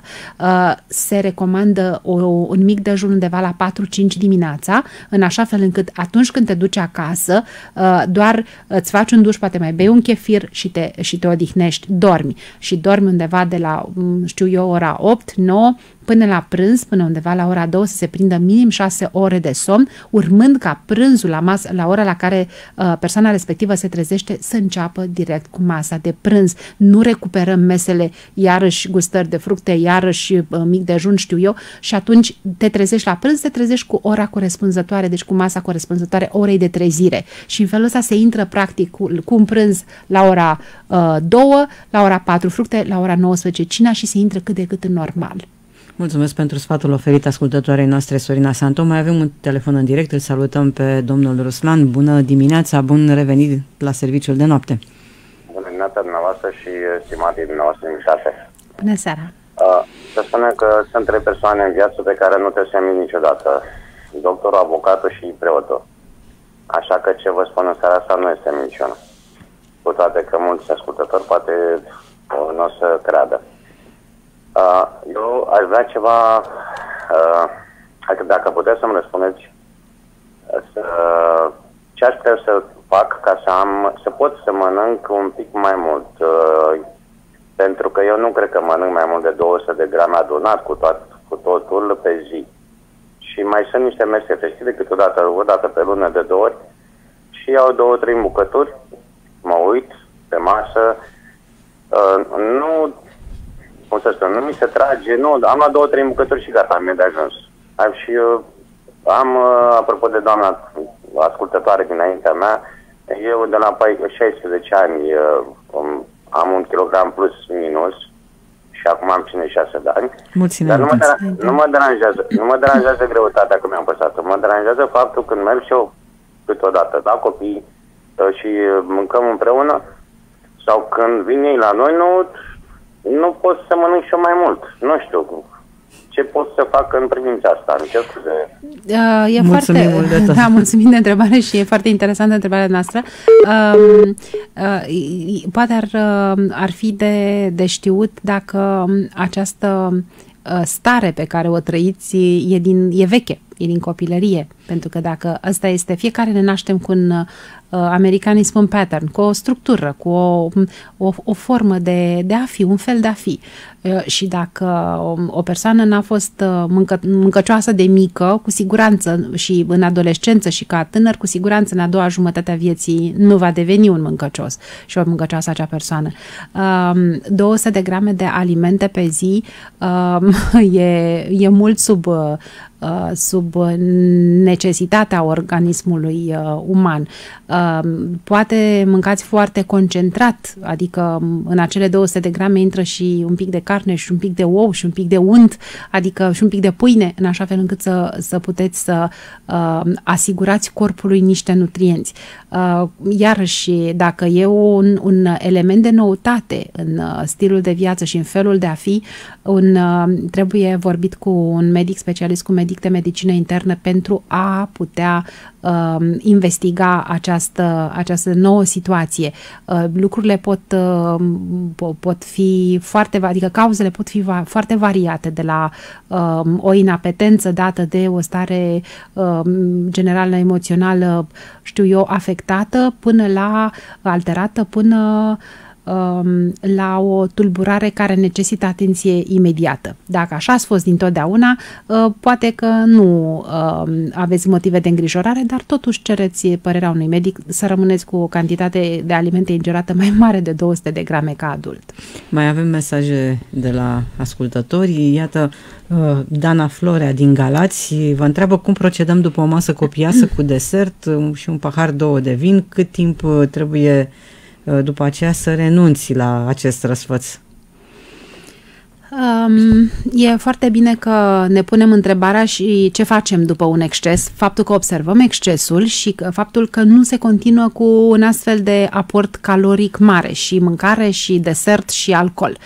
Se recomandă o, un mic dejun undeva la patru cinci dimineața, în așa fel încât atunci când te duci acasă, doar îți faci un duș, poate mai bei un chefir și te, și te odihnești, dormi. Și dormi undeva de la, știu eu, ora opt, nouă, Până la prânz, până undeva la ora două, să se prindă minim șase ore de somn, urmând ca prânzul la, masă, la ora la care uh, persoana respectivă se trezește să înceapă direct cu masa de prânz. Nu recuperăm mesele, iarăși gustări de fructe, iarăși uh, mic dejun, știu eu, și atunci te trezești la prânz, te trezești cu ora corespunzătoare, deci cu masa corespunzătoare orei de trezire. Și în felul ăsta se intră practic cu, cu un prânz la ora uh, două, la ora patru fructe, la ora nouăsprezece cina și se intră cât de cât în normal. Mulțumesc pentru sfatul oferit ascultătoarei noastre, Sorina Santău. Mai avem un telefon în direct, îl salutăm pe domnul Ruslan. Bună dimineața, bun revenit la Serviciul de Noapte. Bună dimineața dumneavoastră și stimatii dumneavoastră invitați. Bună seara. Uh, să spunem că sunt trei persoane în viață pe care nu te semi niciodată. Doctorul, avocatul și preotul. Așa că ce vă spun în seara asta nu este minciună. Cu toate că mulți ascultători poate nu o să creadă. Uh, eu aș vrea ceva, uh, dacă puteți să-mi răspundeți, uh, ce aș trebui să fac ca să am, să pot să mănânc un pic mai mult, uh, pentru că eu nu cred că mănânc mai mult de două sute de grame adunat cu, toat, cu totul pe zi. Și mai sunt niște mese festive, câteodată, o dată pe lună de două ori, și iau două, trei bucături, mă uit pe masă, uh, nu... Cum să spun, nu mi se trage, nu, am la două, trei bucături și gata, mi-e de ajuns. Am și eu, am, apropo de doamna ascultătoare dinaintea mea, eu de la șaisprezece ani am un kilogram plus minus și acum am cincizeci și șase de ani. Mulțumesc. Dar nu mă, deran, nu mă deranjează, nu mă deranjează greutatea că mi-am păsat, mă deranjează faptul când merg și eu câteodată, da, copii și mâncăm împreună sau când vin ei la noi, nu... Nu pot să mănânc și eu mai mult. Nu știu ce pot să fac în privința asta. Încerc de... uh, e mulțumim foarte... mult de tot. Da, mulțumim de întrebare și e foarte interesantă întrebarea noastră. Uh, uh, poate ar, ar fi de, de știut dacă această stare pe care o trăiți e, din, e veche, e din copilărie. Pentru că dacă ăsta este, fiecare ne naștem cu un, uh, americanii spun pattern, cu o structură, cu o, o, o formă de, de a fi, un fel de a fi. Uh, și dacă o, o persoană n-a fost mâncă, mâncăcioasă de mică, cu siguranță și în adolescență și ca tânăr, cu siguranță în a doua jumătate a vieții nu va deveni un mâncăcios și o mâncăcioasă acea persoană. Uh, două sute de grame de alimente pe zi uh, e, e mult sub... Uh, sub necesitatea organismului uh, uman. Uh, poate mâncați foarte concentrat, adică în acele două sute de grame intră și un pic de carne și un pic de ou și un pic de unt, adică și un pic de pâine, în așa fel încât să, să puteți să uh, asigurați corpului niște nutrienți. Uh, iarăși, dacă e un, un element de noutate în stilul de viață și în felul de a fi, un, uh, trebuie vorbit cu un medic specialist, cu medic de medicină internă pentru a putea uh, investiga această, această nouă situație. Uh, lucrurile pot, uh, pot fi foarte, adică cauzele pot fi va, foarte variate de la uh, o inapetență dată de o stare uh, generală emoțională, știu eu, afectată până la alterată, până la o tulburare care necesită atenție imediată. Dacă așa ați fost dintotdeauna, poate că nu aveți motive de îngrijorare, dar totuși cereți părerea unui medic să rămâneți cu o cantitate de alimente ingerată mai mare de două sute de grame ca adult. Mai avem mesaje de la ascultători. Iată, Dana Florea din Galați vă întreabă cum procedăm după o masă copioasă cu desert și un pahar două de vin, cât timp trebuie după aceea să renunți la acest răsfăț? Um, e foarte bine că ne punem întrebarea și ce facem după un exces, faptul că observăm excesul și că faptul că nu se continuă cu un astfel de aport caloric mare și mâncare și desert și alcool.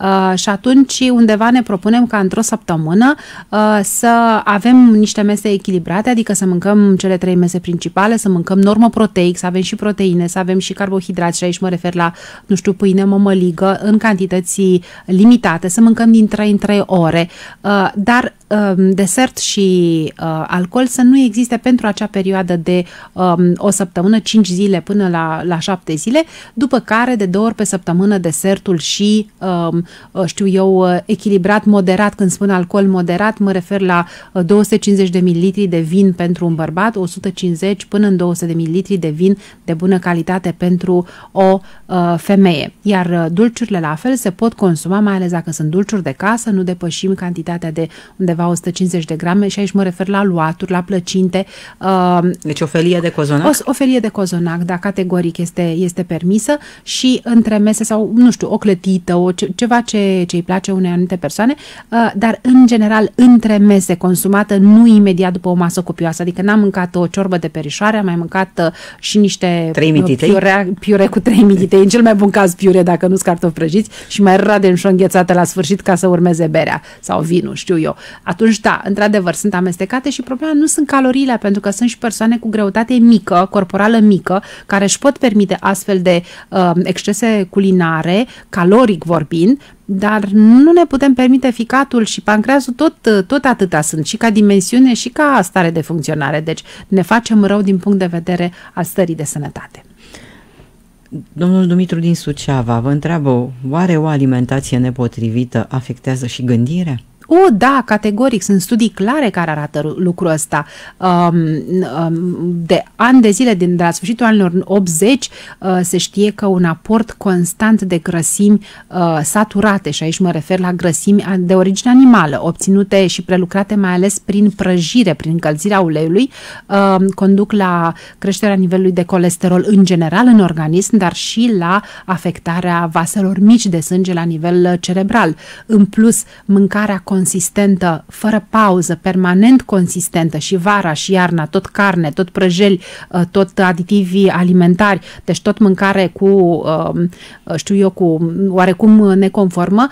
Uh, și atunci undeva ne propunem ca într-o săptămână uh, să avem niște mese echilibrate, adică să mâncăm cele trei mese principale, să mâncăm normoproteic, să avem și proteine, să avem și carbohidrați și aici mă refer la, nu știu, pâine, mămăligă în cantități limitate, să mâncăm mâncăm din trei în trei ore, dar desert și alcool să nu existe pentru acea perioadă de o săptămână, cinci zile până la, la șapte zile, după care de două ori pe săptămână desertul și, știu eu, echilibrat, moderat. Când spun alcool moderat, mă refer la două sute cincizeci de mililitri de vin pentru un bărbat, o sută cincizeci până în două sute de mililitri de vin de bună calitate pentru o femeie. Iar dulciurile la fel se pot consuma, mai ales dacă sunt dulciuri de casă, nu depășim cantitatea de undeva o sută cincizeci de grame și aici mă refer la luaturi, la plăcinte. Deci o felie de cozonac? O, o felie de cozonac, da, categoric este, este permisă și între mese sau, nu știu, o clătită, o, ceva ce îi place unei anumite persoane, dar în general între mese consumată, nu imediat după o masă copioasă, adică n-am mâncat o ciorbă de perișoare, am mai mâncat și niște piure, piure cu trei mititei, în cel mai bun caz piure, dacă nu-s cartofi prăjiți și mai rade și o înghețată la sfârșit ca să urmeze berea sau vinul, știu eu. Atunci, da, într-adevăr, sunt amestecate și problema nu sunt caloriile, pentru că sunt și persoane cu greutate mică, corporală mică, care își pot permite astfel de uh, excese culinare, caloric vorbind, dar nu ne putem permite ficatul și pancreasul, tot, tot atâta sunt, și ca dimensiune, și ca stare de funcționare. Deci ne facem rău din punct de vedere al stării de sănătate. Domnul Dumitru din Suceava vă întreabă, oare o alimentație nepotrivită afectează și gândirea? O, da, categoric, sunt studii clare care arată lucrul ăsta. De ani de zile, din de la sfârșitul anilor optzeci, se știe că un aport constant de grăsimi saturate, și aici mă refer la grăsimi de origine animală, obținute și prelucrate mai ales prin prăjire, prin încălzirea uleiului, conduc la creșterea nivelului de colesterol în general în organism, dar și la afectarea vaselor mici de sânge la nivel cerebral. În plus, mâncarea consistentă, fără pauză, permanent consistentă, și vara și iarna, tot carne, tot prăjeli, tot aditivi alimentari, deci tot mâncare cu, știu eu, cu oarecum neconformă,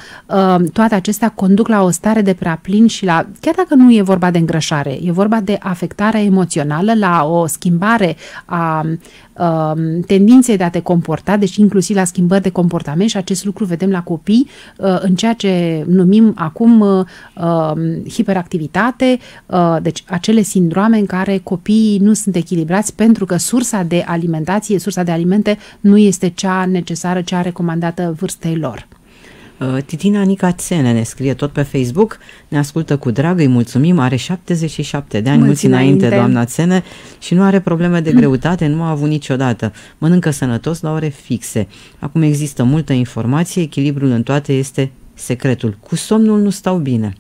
toate acestea conduc la o stare de prea plin și la, chiar dacă nu e vorba de îngrășare, e vorba de afectare emoțională, la o schimbare a tendinței de a te comporta, deci inclusiv la schimbări de comportament, și acest lucru vedem la copii în ceea ce numim acum hiperactivitate, deci acele sindrome în care copiii nu sunt echilibrați pentru că sursa de alimentație, sursa de alimente nu este cea necesară, cea recomandată vârstei lor. Titina Anica Țene ne scrie tot pe Facebook, ne ascultă cu drag, îi mulțumim, are șaptezeci și șapte de ani, mulți înainte, doamna Țene, și nu are probleme de greutate, nu a avut niciodată. Mănâncă sănătos la ore fixe. Acum există multă informație, echilibrul în toate este secretul. Cu somnul nu stau bine.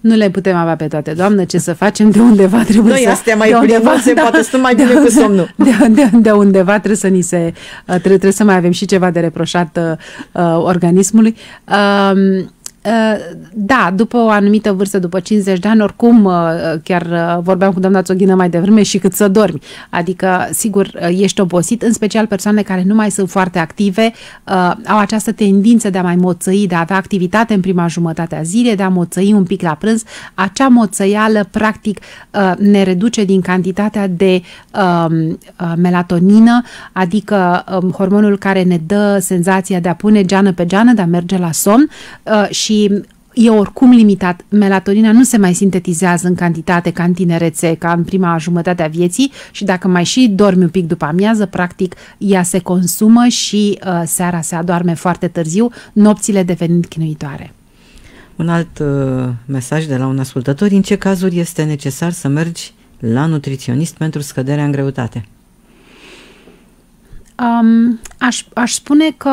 Nu le putem avea pe toate, doamnă, ce să facem, de undeva trebuie Noi, să... Noi astea mai undeva, se da, poate stăm mai bine de, cu somnul. De, de, de undeva trebuie să ni se... Trebuie, trebuie să mai avem și ceva de reproșat uh, organismului. Uh, Da, după o anumită vârstă, după cincizeci de ani, oricum, chiar vorbeam cu doamna Țoghină mai devreme, și cât să dormi. Adică, sigur, ești obosit, în special persoanele care nu mai sunt foarte active, au această tendință de a mai moțăi, de a avea activitate în prima jumătate a zilei, de a moțăi un pic la prânz. Acea moțăială, practic, ne reduce din cantitatea de melatonină, adică hormonul care ne dă senzația de a pune geană pe geană, de a merge la somn, și e oricum limitat. Melatonina nu se mai sintetizează în cantitate ca în tinerețe, ca în prima jumătate a vieții, și dacă mai și dormi un pic după amiază, practic ea se consumă și uh, seara se adorme foarte târziu, nopțile devenind chinuitoare. Un alt uh, mesaj de la un ascultător: în ce cazuri este necesar să mergi la nutriționist pentru scăderea în greutate? Um, aș, aș spune că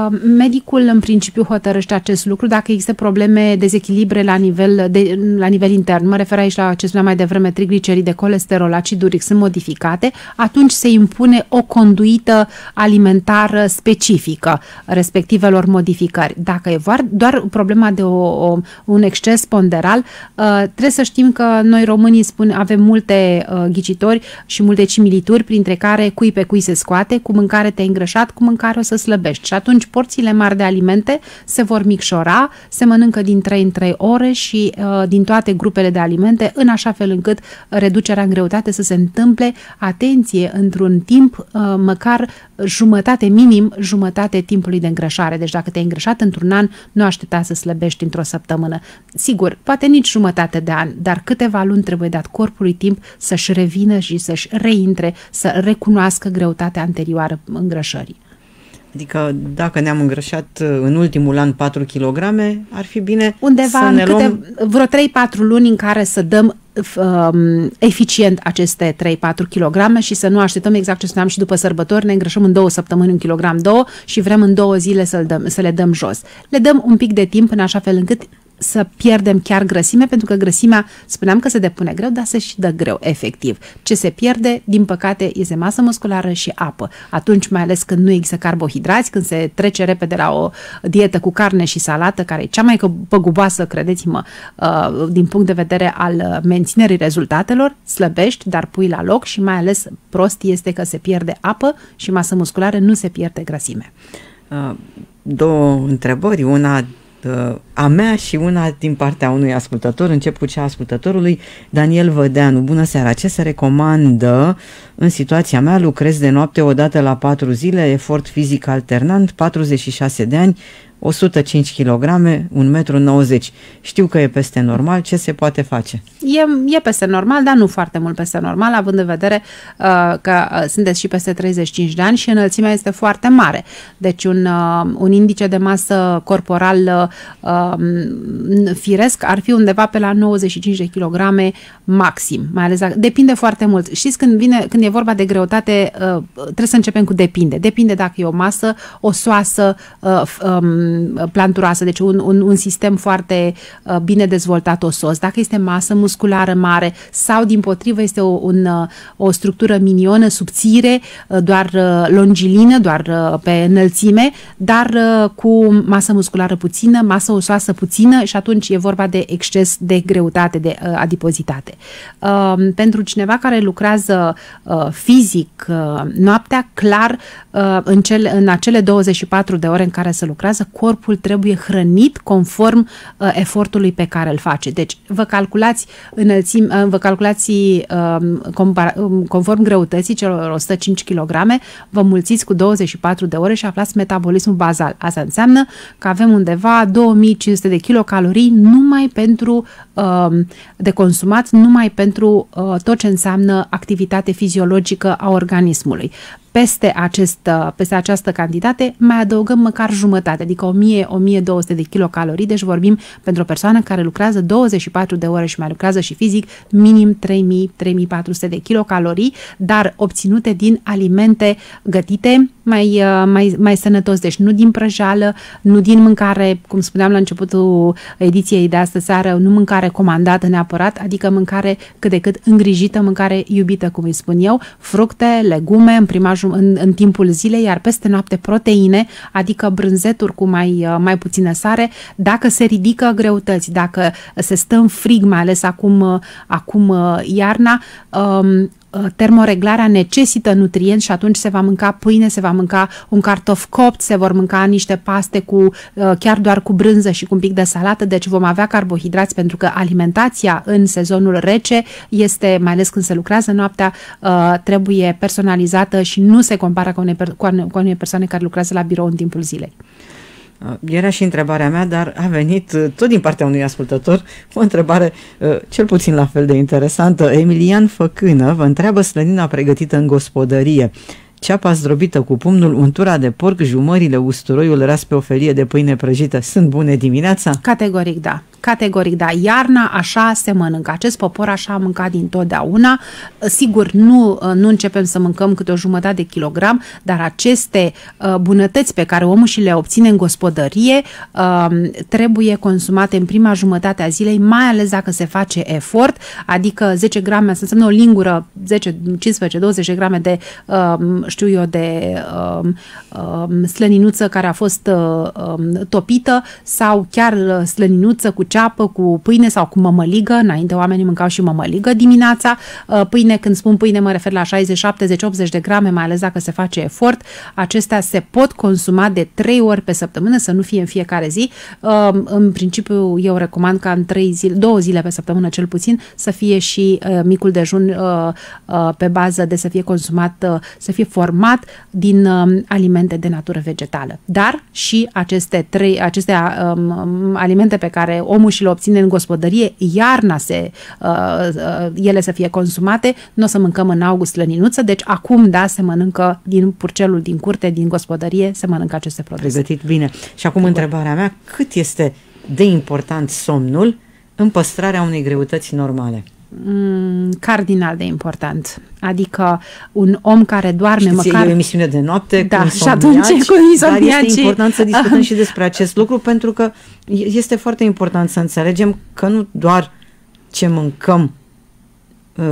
Uh, medicul în principiu hotărăște acest lucru dacă există probleme, dezechilibre la nivel, de, la nivel intern. Mă refer aici la ce spuneam mai devreme, trigliceride, colesterol, acid uric sunt modificate, atunci se impune o conduită alimentară specifică respectivelor modificări. Dacă e doar problema de o, o, un exces ponderal, uh, trebuie să știm că noi românii spun, avem multe uh, ghicitori și multe similituri, printre care cui pe cui se scoate, cu mâncare te-ai îngrășat, cu mâncare o să slăbești. Și atunci porțiile mari de alimente se vor micșora, se mănâncă din trei în trei ore și uh, din toate grupele de alimente, în așa fel încât reducerea în greutate să se întâmple, atenție, într-un timp uh, măcar jumătate, minim jumătate timpului de îngrășare. Deci dacă te-ai îngrășat într-un an, nu aștepta să slăbești într-o săptămână. Sigur, poate nici jumătate de an, dar câteva luni trebuie dat corpului timp să-și revină și să-și reintre, să recunoască greutatea anterioară îngrășării. Adică dacă ne-am îngrășat în ultimul an patru kilograme, ar fi bine undeva să ne luăm... câte, vreo trei patru luni în care să dăm um, eficient aceste trei patru kilograme și să nu așteptăm, exact ce spuneam și după sărbători, ne îngrășăm în două săptămâni un kilogram, două, și vrem în două zile să-l dăm, să le dăm jos. Le dăm un pic de timp în așa fel încât să pierdem chiar grăsime, pentru că grăsimea, spuneam că se depune greu, dar se și dă greu, efectiv. Ce se pierde, din păcate, este masă musculară și apă. Atunci, mai ales când nu există carbohidrați, când se trece repede la o dietă cu carne și salată, care e cea mai păguboasă, credeți-mă, din punct de vedere al menținerii rezultatelor, slăbești, dar pui la loc și mai ales prost este că se pierde apă și masă musculară, nu se pierde grăsime. Două întrebări, una a mea și una din partea unui ascultător. Încep cu cea ascultătorului, Daniel Vădeanu. Bună seara! Ce se recomandă în situația mea? Lucrez de noapte o dată la patru zile, efort fizic alternant, patruzeci și șase de ani, o sută cinci kilograme, un metru nouăzeci. Știu că e peste normal, ce se poate face? E, e peste normal, dar nu foarte mult peste normal, având în vedere uh, că sunteți și peste treizeci și cinci de ani și înălțimea este foarte mare. Deci un, uh, un indice de masă corporal uh, firesc ar fi undeva pe la nouăzeci și cinci de kilograme maxim. Mai ales, depinde foarte mult. Știți, când, vine, când e vorba de greutate, uh, trebuie să începem cu depinde. Depinde dacă e o masă osoasă, uh, um, planturoasă, deci un, un, un sistem foarte uh, bine dezvoltat osos, dacă este masă musculară mare sau dimpotrivă este o, un, uh, o structură minionă, subțire, uh, doar uh, longilină, doar uh, pe înălțime, dar uh, cu masă musculară puțină, masă osoasă puțină, și atunci e vorba de exces de greutate, de uh, adipozitate. Uh, pentru cineva care lucrează uh, fizic uh, noaptea, clar, uh, în, cele, în acele douăzeci și patru de ore în care se lucrează, corpul trebuie hrănit conform uh, efortului pe care îl face. Deci vă calculați, înălțim, uh, vă calculați uh, conform greutății celor o sută cinci kilograme, vă mulțiți cu douăzeci și patru de ore și aflați metabolismul bazal. Asta înseamnă că avem undeva două mii cinci sute de kilocalorii numai pentru uh, de consumat, numai pentru uh, tot ce înseamnă activitate fiziologică a organismului. Peste, acest, peste această cantitate mai adăugăm măcar jumătate, adică o mie - o mie două sute de kilocalorii, deci vorbim pentru o persoană care lucrează douăzeci și patru de ore și mai lucrează și fizic, minim trei mii - trei mii patru sute de kilocalorii, dar obținute din alimente gătite mai, mai, mai sănătos, deci nu din prăjeală, nu din mâncare, cum spuneam la începutul ediției de astăzi seară, nu mâncare comandată neapărat, adică mâncare cât de cât îngrijită, mâncare iubită, cum îi spun eu, fructe, legume, în prima În, în timpul zilei, iar peste noapte proteine, adică brânzeturi cu mai, mai puțină sare, dacă se ridică greutăți, dacă se stă în frig, mai ales acum, acum iarna, um, termoreglarea necesită nutrienți și atunci se va mânca pâine, se va mânca un cartof copt, se vor mânca niște paste cu, chiar doar cu brânză și cu un pic de salată, deci vom avea carbohidrați, pentru că alimentația în sezonul rece este, mai ales când se lucrează noaptea, trebuie personalizată și nu se compară cu unei, cu unei persoane care lucrează la birou în timpul zilei. Era și întrebarea mea, dar a venit tot din partea unui ascultător o întrebare cel puțin la fel de interesantă. Emilian Făcână vă întreabă slănina pregătită în gospodărie. Ceapa zdrobită cu pumnul, untura de porc, jumările, usturoiul ras pe o felie de pâine prăjită. Sunt bune dimineața? Categoric da. Categoric da. Iarna așa se mănâncă. Acest popor așa a mâncat dintotdeauna. Sigur, nu, nu începem să mâncăm câte o jumătate de kilogram, dar aceste bunătăți pe care omul și le obține în gospodărie trebuie consumate în prima jumătate a zilei, mai ales dacă se face efort, adică zece grame, să înseamnă o lingură, zece, cincisprezece, douăzeci grame de știu eu, de um, um, slăninuță care a fost um, topită, sau chiar slăninuță cu ceapă, cu pâine sau cu mămăligă. Înainte oamenii mâncau și mămăligă dimineața. Pâine, când spun pâine, mă refer la șaizeci, șaptezeci, optzeci de grame, mai ales dacă se face efort. Acestea se pot consuma de trei ori pe săptămână, să nu fie în fiecare zi. În principiu, eu recomand ca în trei zile, două zile pe săptămână cel puțin, să fie și micul dejun pe bază de să fie consumat, să fie format din alimente de natură vegetală. Dar și aceste trei, aceste um, alimente pe care omul și le obține în gospodărie, iarna se, uh, uh, ele să fie consumate. Nu o să mâncăm în august lăninuță, deci acum, da, se mănâncă din purcelul din curte, din gospodărie, se mănâncă aceste produse. Pregătit bine. Și acum Bun. întrebarea mea, cât este de important somnul în păstrarea unei greutăți normale? Cardinal de important. Adică un om care doarme, știți, măcar... e o emisiune de noapte, da, cu insomniaci, dar este important să discutăm și despre acest lucru, pentru că este foarte important să înțelegem că nu doar ce mâncăm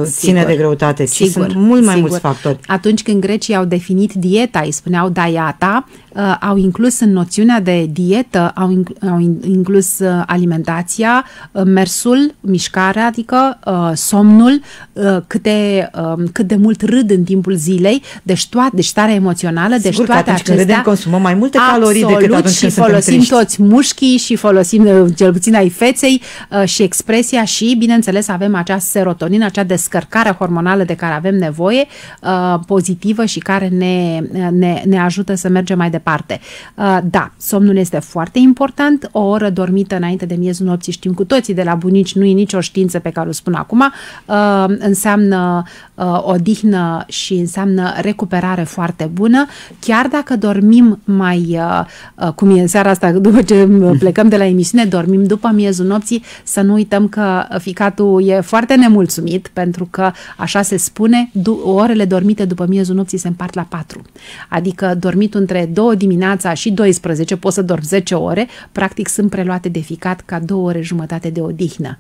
ține sigur, de greutate, ci sigur, sunt mult mai sigur. mulți factori. Atunci când grecii au definit dieta, îi spuneau daiata, uh, au inclus în noțiunea de dietă, au, in, au inclus uh, alimentația, uh, mersul, mișcarea, adică uh, somnul, uh, câte, uh, cât de mult râd în timpul zilei, deci, toate, deci starea emoțională, deci sigur, toate acestea. Când râdem, consumăm mai multe calorii decât atunci și când folosim toți mușchii și folosim uh, cel puțin ai feței uh, și expresia și, bineînțeles, avem acea serotonină, acea descărcarea hormonală de care avem nevoie, uh, pozitivă și care ne, ne, ne ajută să mergem mai departe. Uh, da, somnul este foarte important, o oră dormită înainte de miezul nopții, știm cu toții de la bunici, nu e nicio știință pe care o spun acum, uh, înseamnă uh, odihnă și înseamnă recuperare foarte bună, chiar dacă dormim mai, uh, cum e în seara asta, după ce plecăm de la emisiune, dormim după miezul nopții, să nu uităm că ficatul e foarte nemulțumit, pentru că, așa se spune, orele dormite după miezul nopții se împart la patru. Adică dormit între două dimineața și douăsprezece, poți să dormi zece ore, practic sunt preluate de ficat ca două ore jumătate de odihnă.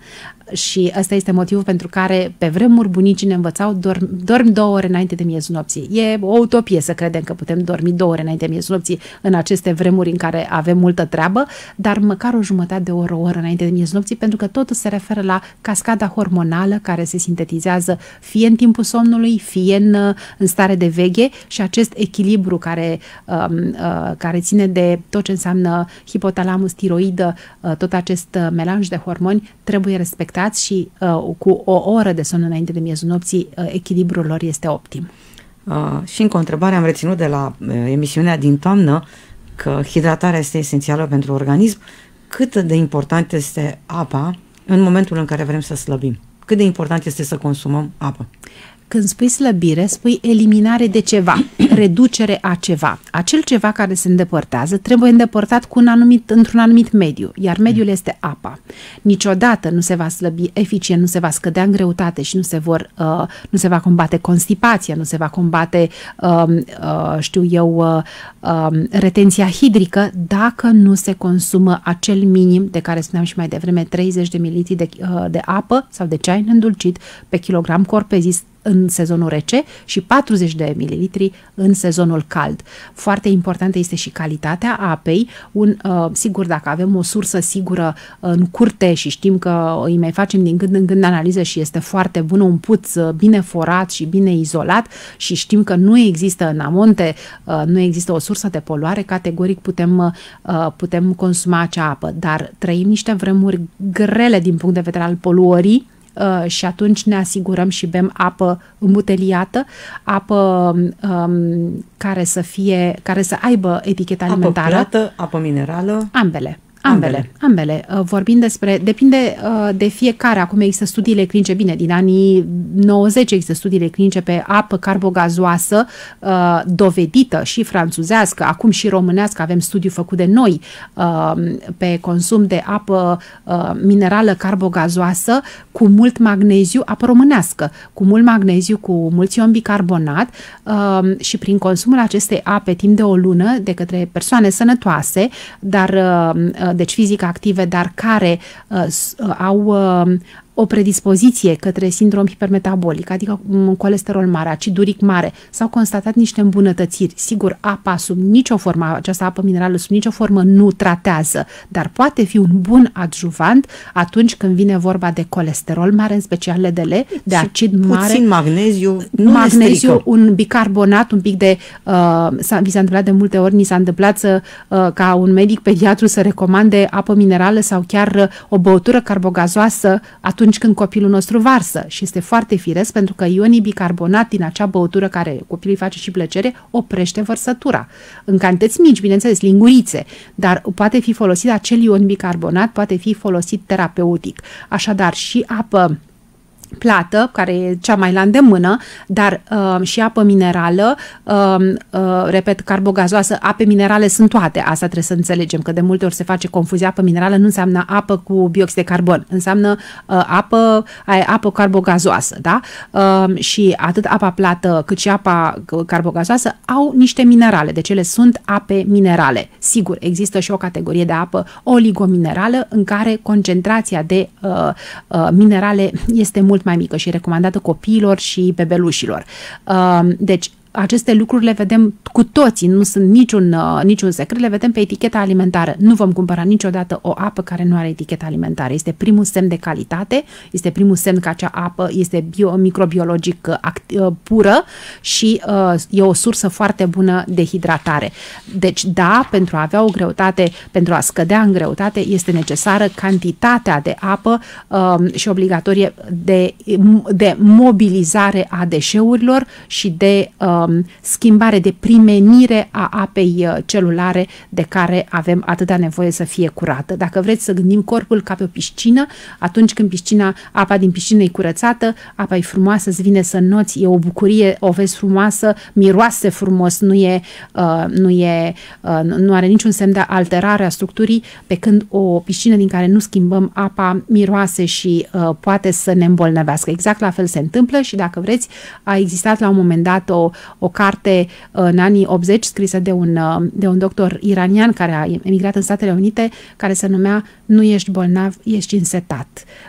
Și ăsta este motivul pentru care pe vremuri bunicii ne învățau dorm, dorm două ore înainte de miezul nopții. E o utopie să credem că putem dormi două ore înainte de miezul nopții în aceste vremuri în care avem multă treabă, dar măcar o jumătate de oră, o oră înainte de miezul nopții, pentru că totul se referă la cascada hormonală care se sintetizează fie în timpul somnului, fie în, în stare de veghe și acest echilibru care, uh, uh, care ține de tot ce înseamnă hipotalamus, tiroidă, uh, tot acest melanj de hormoni trebuie respectat și uh, cu o oră de somn înainte de miezul nopții, uh, echilibrul lor este optim. Uh, și încă o întrebare am reținut de la uh, emisiunea din toamnă, că hidratarea este esențială pentru organism. Cât de important este apa în momentul în care vrem să slăbim? Cât de important este să consumăm apă? Când spui slăbire, spui eliminare de ceva, reducere a ceva. Acel ceva care se îndepărtează trebuie îndepărtat cu un anumit, într-un anumit mediu, iar mediul este apa. Niciodată nu se va slăbi eficient, nu se va scădea în greutate și nu se, vor, uh, nu se va combate constipația, nu se va combate, uh, uh, știu eu, uh, uh, retenția hidrică, dacă nu se consumă acel minim de care spuneam și mai devreme, treizeci de mililitri de, uh, de apă sau de ceai îndulcit pe kilogram corp pe zi în sezonul rece și patruzeci de mililitri în sezonul cald. Foarte importantă este și calitatea apei. Un, uh, sigur, dacă avem o sursă sigură în curte și știm că îi mai facem din când în când analize și este foarte bună, un puț bine forat și bine izolat și știm că nu există în amonte, uh, nu există o sursă de poluare, categoric putem, uh, putem consuma acea apă. Dar trăim niște vremuri grele din punct de vedere al poluării, și atunci ne asigurăm și bem apă îmbuteliată, apă um, care să fie, care să aibă eticheta apă alimentară. Apă plată, apă minerală? Ambele. Ambele, ambele. Vorbind despre, depinde de fiecare, acum există studiile clinice, bine, din anii nouăzeci există studiile clinice pe apă carbogazoasă dovedită și franțuzească, acum și românească, avem studiu făcut de noi pe consum de apă minerală carbogazoasă cu mult magneziu, apă românească, cu mult magneziu, cu mult ion bicarbonat și prin consumul acestei ape timp de o lună de către persoane sănătoase, dar deci fizic active, dar care uh, au uh, o predispoziție către sindrom hipermetabolic, adică colesterol mare, acid uric mare, s-au constatat niște îmbunătățiri. Sigur, apa sub nicio formă, această apă minerală sub nicio formă nu tratează, dar poate fi un bun adjuvant atunci când vine vorba de colesterol mare, în special L D L, de acid mare. Puțin magneziu, nu magneziu, un bicarbonat, un pic de... Uh, vi s-a întâmplat de multe ori, ni s-a întâmplat să, uh, ca un medic pediatru să recomande apă minerală sau chiar o băutură carbogazoasă atunci când copilul nostru varsă. Și este foarte firesc, pentru că ionii bicarbonat din acea băutură care copilului face și plăcere oprește vărsătura. În cantități mici, bineînțeles, lingurițe, dar poate fi folosit acel ion bicarbonat, poate fi folosit terapeutic. Așadar, și apă plată, care e cea mai la îndemână, dar uh, și apă minerală, uh, uh, repet, carbogazoasă, ape minerale sunt toate, asta trebuie să înțelegem, că de multe ori se face confuzia, apă minerală nu înseamnă apă cu bioxid de carbon, înseamnă uh, apă, apă carbogazoasă, da? Uh, și atât apa plată cât și apa carbogazoasă au niște minerale, deci ele sunt ape minerale. Sigur, există și o categorie de apă oligominerală în care concentrația de uh, uh, minerale este mult mai mică și recomandată copiilor și bebelușilor. Deci, aceste lucruri le vedem cu toții, nu sunt niciun, niciun secret, le vedem pe eticheta alimentară. Nu vom cumpăra niciodată o apă care nu are eticheta alimentară. Este primul semn de calitate, este primul semn că acea apă este bio, microbiologic pură și uh, e o sursă foarte bună de hidratare. Deci, da, pentru a avea o greutate, pentru a scădea în greutate, este necesară cantitatea de apă uh, și obligatorie de, de mobilizare a deșeurilor și de uh, schimbare, de primenire a apei celulare de care avem atâta nevoie să fie curată. Dacă vreți să gândim corpul ca pe o piscină, atunci când piscina, apa din piscină e curățată, apa e frumoasă, îți vine să noți, e o bucurie, o vezi frumoasă, miroase frumos, nu e, uh, nu, e uh, nu are niciun semn de alterare a structurii, pe când o piscină din care nu schimbăm apa miroase și uh, poate să ne îmbolnăvească. Exact la fel se întâmplă și, dacă vreți, a existat la un moment dat o o carte în anii optzeci scrisă de un, de un doctor iranian care a emigrat în Statele Unite, care se numea "Nu ești bolnav, ești însetat".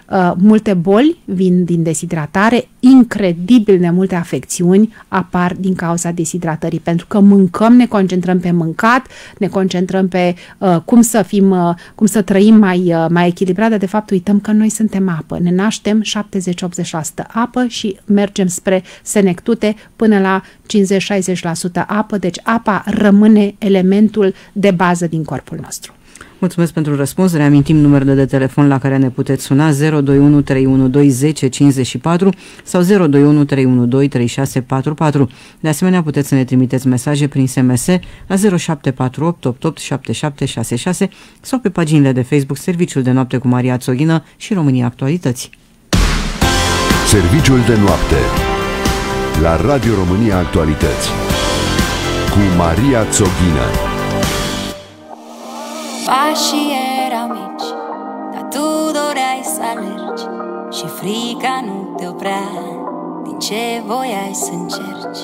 Uh, multe boli vin din deshidratare, incredibil de multe afecțiuni apar din cauza deshidratării, pentru că mâncăm, ne concentrăm pe mâncat, ne concentrăm pe uh, cum să fim, uh, cum să trăim mai, uh, mai echilibrat, dar de fapt uităm că noi suntem apă, ne naștem șaptezeci optzeci la sută apă și mergem spre senectute până la cincizeci șaizeci la sută apă, deci apa rămâne elementul de bază din corpul nostru. Mulțumesc pentru răspuns. Reamintim numerele de telefon la care ne puteți suna: zero doi unu trei unu doi unu zero cinci patru sau zero doi unu trei unu doi trei șase patru patru. De asemenea, puteți să ne trimiteți mesaje prin S M S la zero șapte patru opt opt opt șapte șapte șase șase sau pe paginile de Facebook Serviciul de Noapte cu Maria Țoghină și România Actualități. Serviciul de Noapte la Radio România Actualități cu Maria Țoghină. Pașii erau mici, dar tu doreai să alergi și frica nu te oprea din ce voiai să încerci.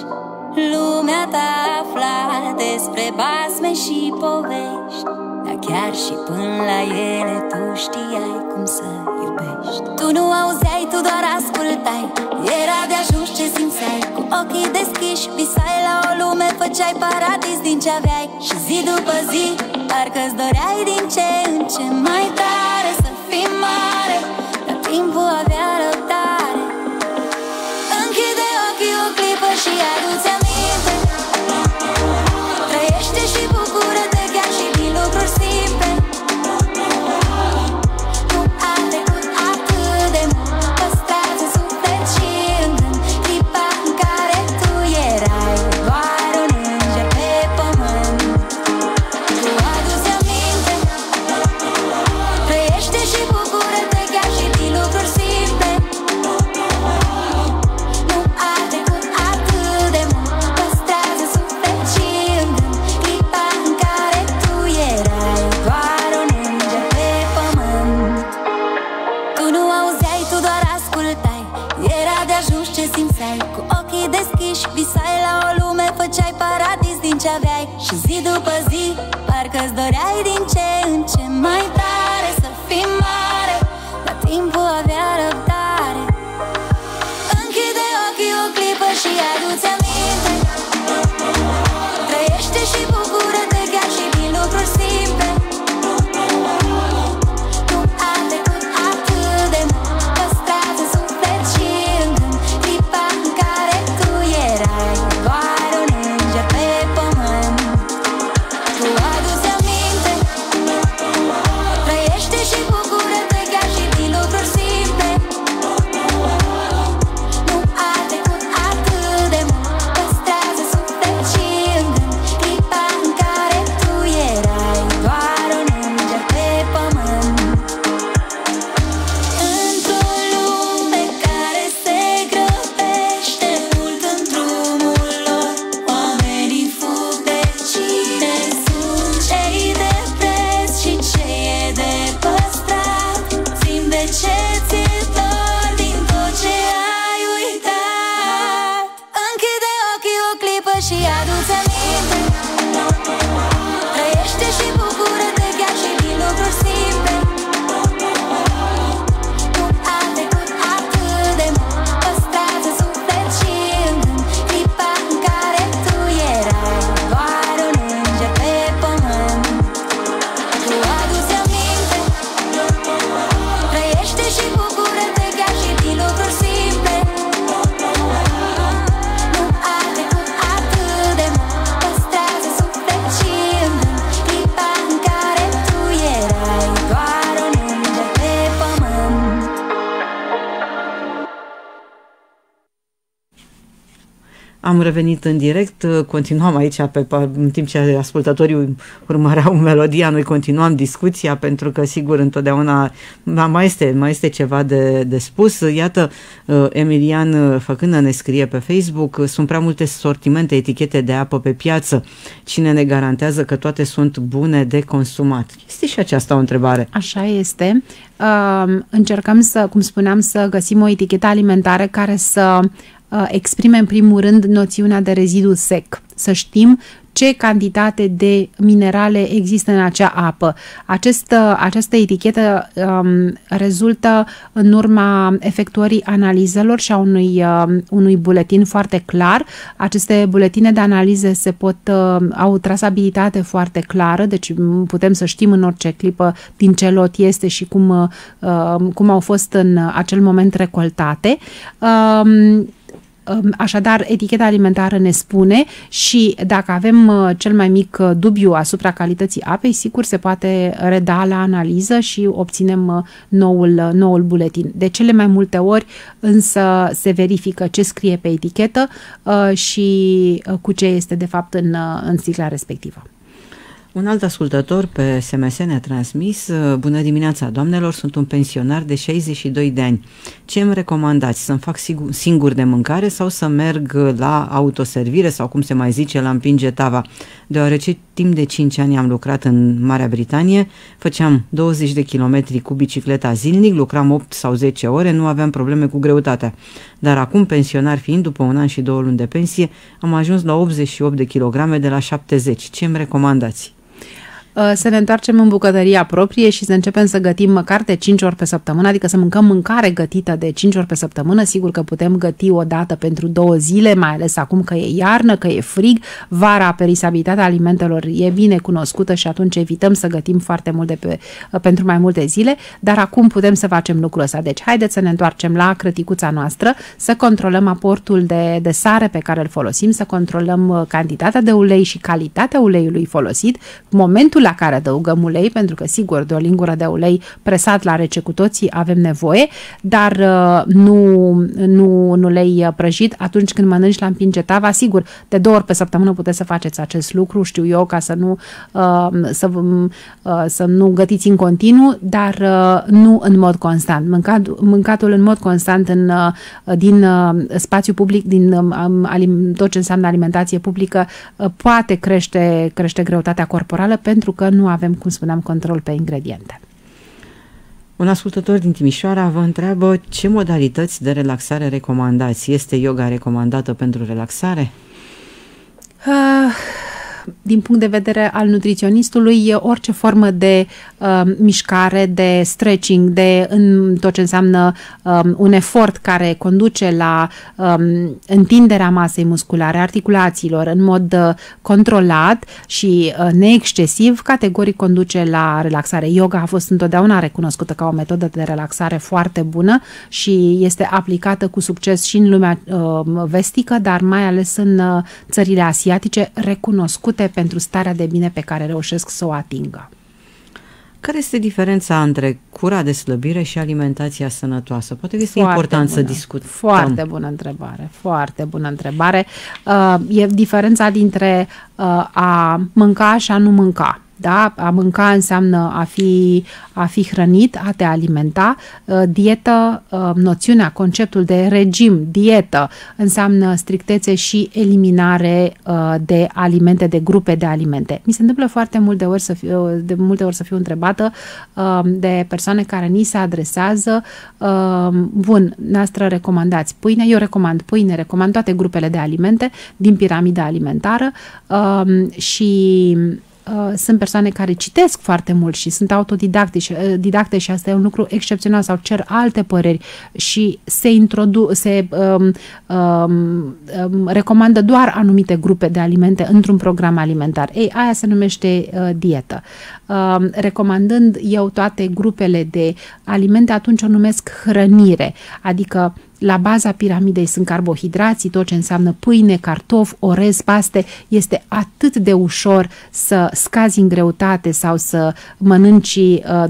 Lumea ta afla despre basme și povești, dar chiar și până la ele tu știai cum să iubești. Tu nu auzeai, tu doar ascultai, era de ajuns ce simțeai. Cu ochii deschiși visai la o lume, făceai paradis din ce aveai. Și zi după zi parcă-ți doreai din ce în ce mai tare să fii mare, dar timpul avea răbdare. Închide ochii o clipă și adu-ți aminte, trăiește și bucură-te chiar și din lucruri simple. Nu adecut atât de mult, păstrați în suflet și în gând clipa în care tu erai doar un înger pe pământ. Tu adu-ți aminte, trăiește și bucură-te chiar și din lucruri simple. Nu adecut atât de mult, păstrați în suflet și în gând clipa în care tu erai doar un înger pe pământ. Tu nu auzeai, tu doar ascultai, era de ajuns ce simțeai. Cu ochii deschiși visai la o lume, făceai paradis din ce aveai. Și zi după zi parcă-ți doreai din ce în ce mai tare să fii mare, dar timpul avea răbdare. Am revenit în direct, continuam aici pe, în timp ce ascultătorii urmăreau melodia, noi continuam discuția, pentru că sigur întotdeauna mai este, mai este ceva de, de spus. Iată, Emilian Făcână ne scrie pe Facebook: sunt prea multe sortimente, etichete de apă pe piață. Cine ne garantează că toate sunt bune de consumat? Este și aceasta o întrebare. Așa este. Încercăm să, cum spuneam, să găsim o etichetă alimentară care să exprime în primul rând noțiunea de rezidu sec, să știm ce cantitate de minerale există în acea apă. Această, această etichetă um, rezultă în urma efectuării analizelor și a unui, um, unui buletin foarte clar. Aceste buletine de analize se pot, um, au o trasabilitate foarte clară, deci putem să știm în orice clipă din ce lot este și cum, um, cum au fost în acel moment recoltate. Um, Așadar, eticheta alimentară ne spune și dacă avem cel mai mic dubiu asupra calității apei, sigur se poate reda la analiză și obținem noul, noul buletin. De cele mai multe ori însă se verifică ce scrie pe etichetă și cu ce este de fapt în, în sticla respectivă. Un alt ascultător pe S M S ne-a transmis: bună dimineața, doamnelor, sunt un pensionar de șaizeci și doi de ani. Ce îmi recomandați? Să-mi fac singur de mâncare sau să merg la autoservire sau, cum se mai zice, la împinge tava? Deoarece timp de cinci ani am lucrat în Marea Britanie, făceam douăzeci de kilometri cu bicicleta zilnic, lucram opt sau zece ore, nu aveam probleme cu greutatea. Dar acum, pensionar fiind, după un an și două luni de pensie, am ajuns la optzeci și opt de kilograme de la șaptezeci. Ce îmi recomandați? Să ne întoarcem în bucătăria proprie și să începem să gătim măcar de cinci ori pe săptămână, adică să mâncăm mâncare gătită de cinci ori pe săptămână. Sigur că putem găti o dată pentru două zile, mai ales acum că e iarnă, că e frig, vara perisabilitatea alimentelor e bine cunoscută și atunci evităm să gătim foarte mult de pe, pentru mai multe zile, dar acum putem să facem lucrul ăsta. Deci haideți să ne întoarcem la crăticuța noastră, să controlăm aportul de, de sare pe care îl folosim, să controlăm cantitatea de ulei și calitatea uleiului folosit, momentul la care adăugăm ulei, pentru că sigur de o lingură de ulei presat la rece cu toții avem nevoie, dar nu, nu un ulei prăjit. Atunci când mănânci la împinge tava, sigur, de două ori pe săptămână puteți să faceți acest lucru, știu eu, ca să nu, să, să nu gătiți în continuu, dar nu în mod constant. Mâncat, mâncatul în mod constant în, din spațiu public, din tot ce înseamnă alimentație publică, poate crește, crește greutatea corporală, pentru că nu avem, cum spuneam, control pe ingrediente. Un ascultător din Timișoara vă întreabă: ce modalități de relaxare recomandați? Este yoga recomandată pentru relaxare? Uh... Din punct de vedere al nutriționistului, orice formă de uh, mișcare, de stretching, de în tot ce înseamnă um, un efort care conduce la um, întinderea masei musculare, articulațiilor, în mod uh, controlat și uh, neexcesiv, categoric conduce la relaxare. Yoga a fost întotdeauna recunoscută ca o metodă de relaxare foarte bună și este aplicată cu succes și în lumea uh, vestică, dar mai ales în uh, țările asiatice, recunoscută pentru starea de bine pe care reușesc să o atingă. Care este diferența între cura de slăbire și alimentația sănătoasă? Poate că este foarte important bună, să discutăm. Foarte bună întrebare, foarte bună întrebare. Uh, e diferența dintre uh, a mânca și a nu mânca. Da? A mânca înseamnă a fi, a fi hrănit, a te alimenta. Dietă, noțiunea, conceptul de regim, dietă, înseamnă strictețe și eliminare de alimente, de grupe de alimente. Mi se întâmplă foarte mult de, ori să fiu, de multe ori să fiu întrebată de persoane care ni se adresează: bun, noastră recomandați pâine? Eu recomand pâine, recomand toate grupele de alimente din piramida alimentară și... Sunt persoane care citesc foarte mult și sunt autodidacte și asta e un lucru excepțional, sau cer alte păreri și se, introdu se um, um, um, recomandă doar anumite grupe de alimente într-un program alimentar. Ei, aia se numește uh, dietă. Uh, uh, recomandând eu toate grupele de alimente, atunci o numesc hrănire, adică la baza piramidei sunt carbohidrații, tot ce înseamnă pâine, cartofi, orez, paste. Este atât de ușor să scazi în greutate sau să mănânci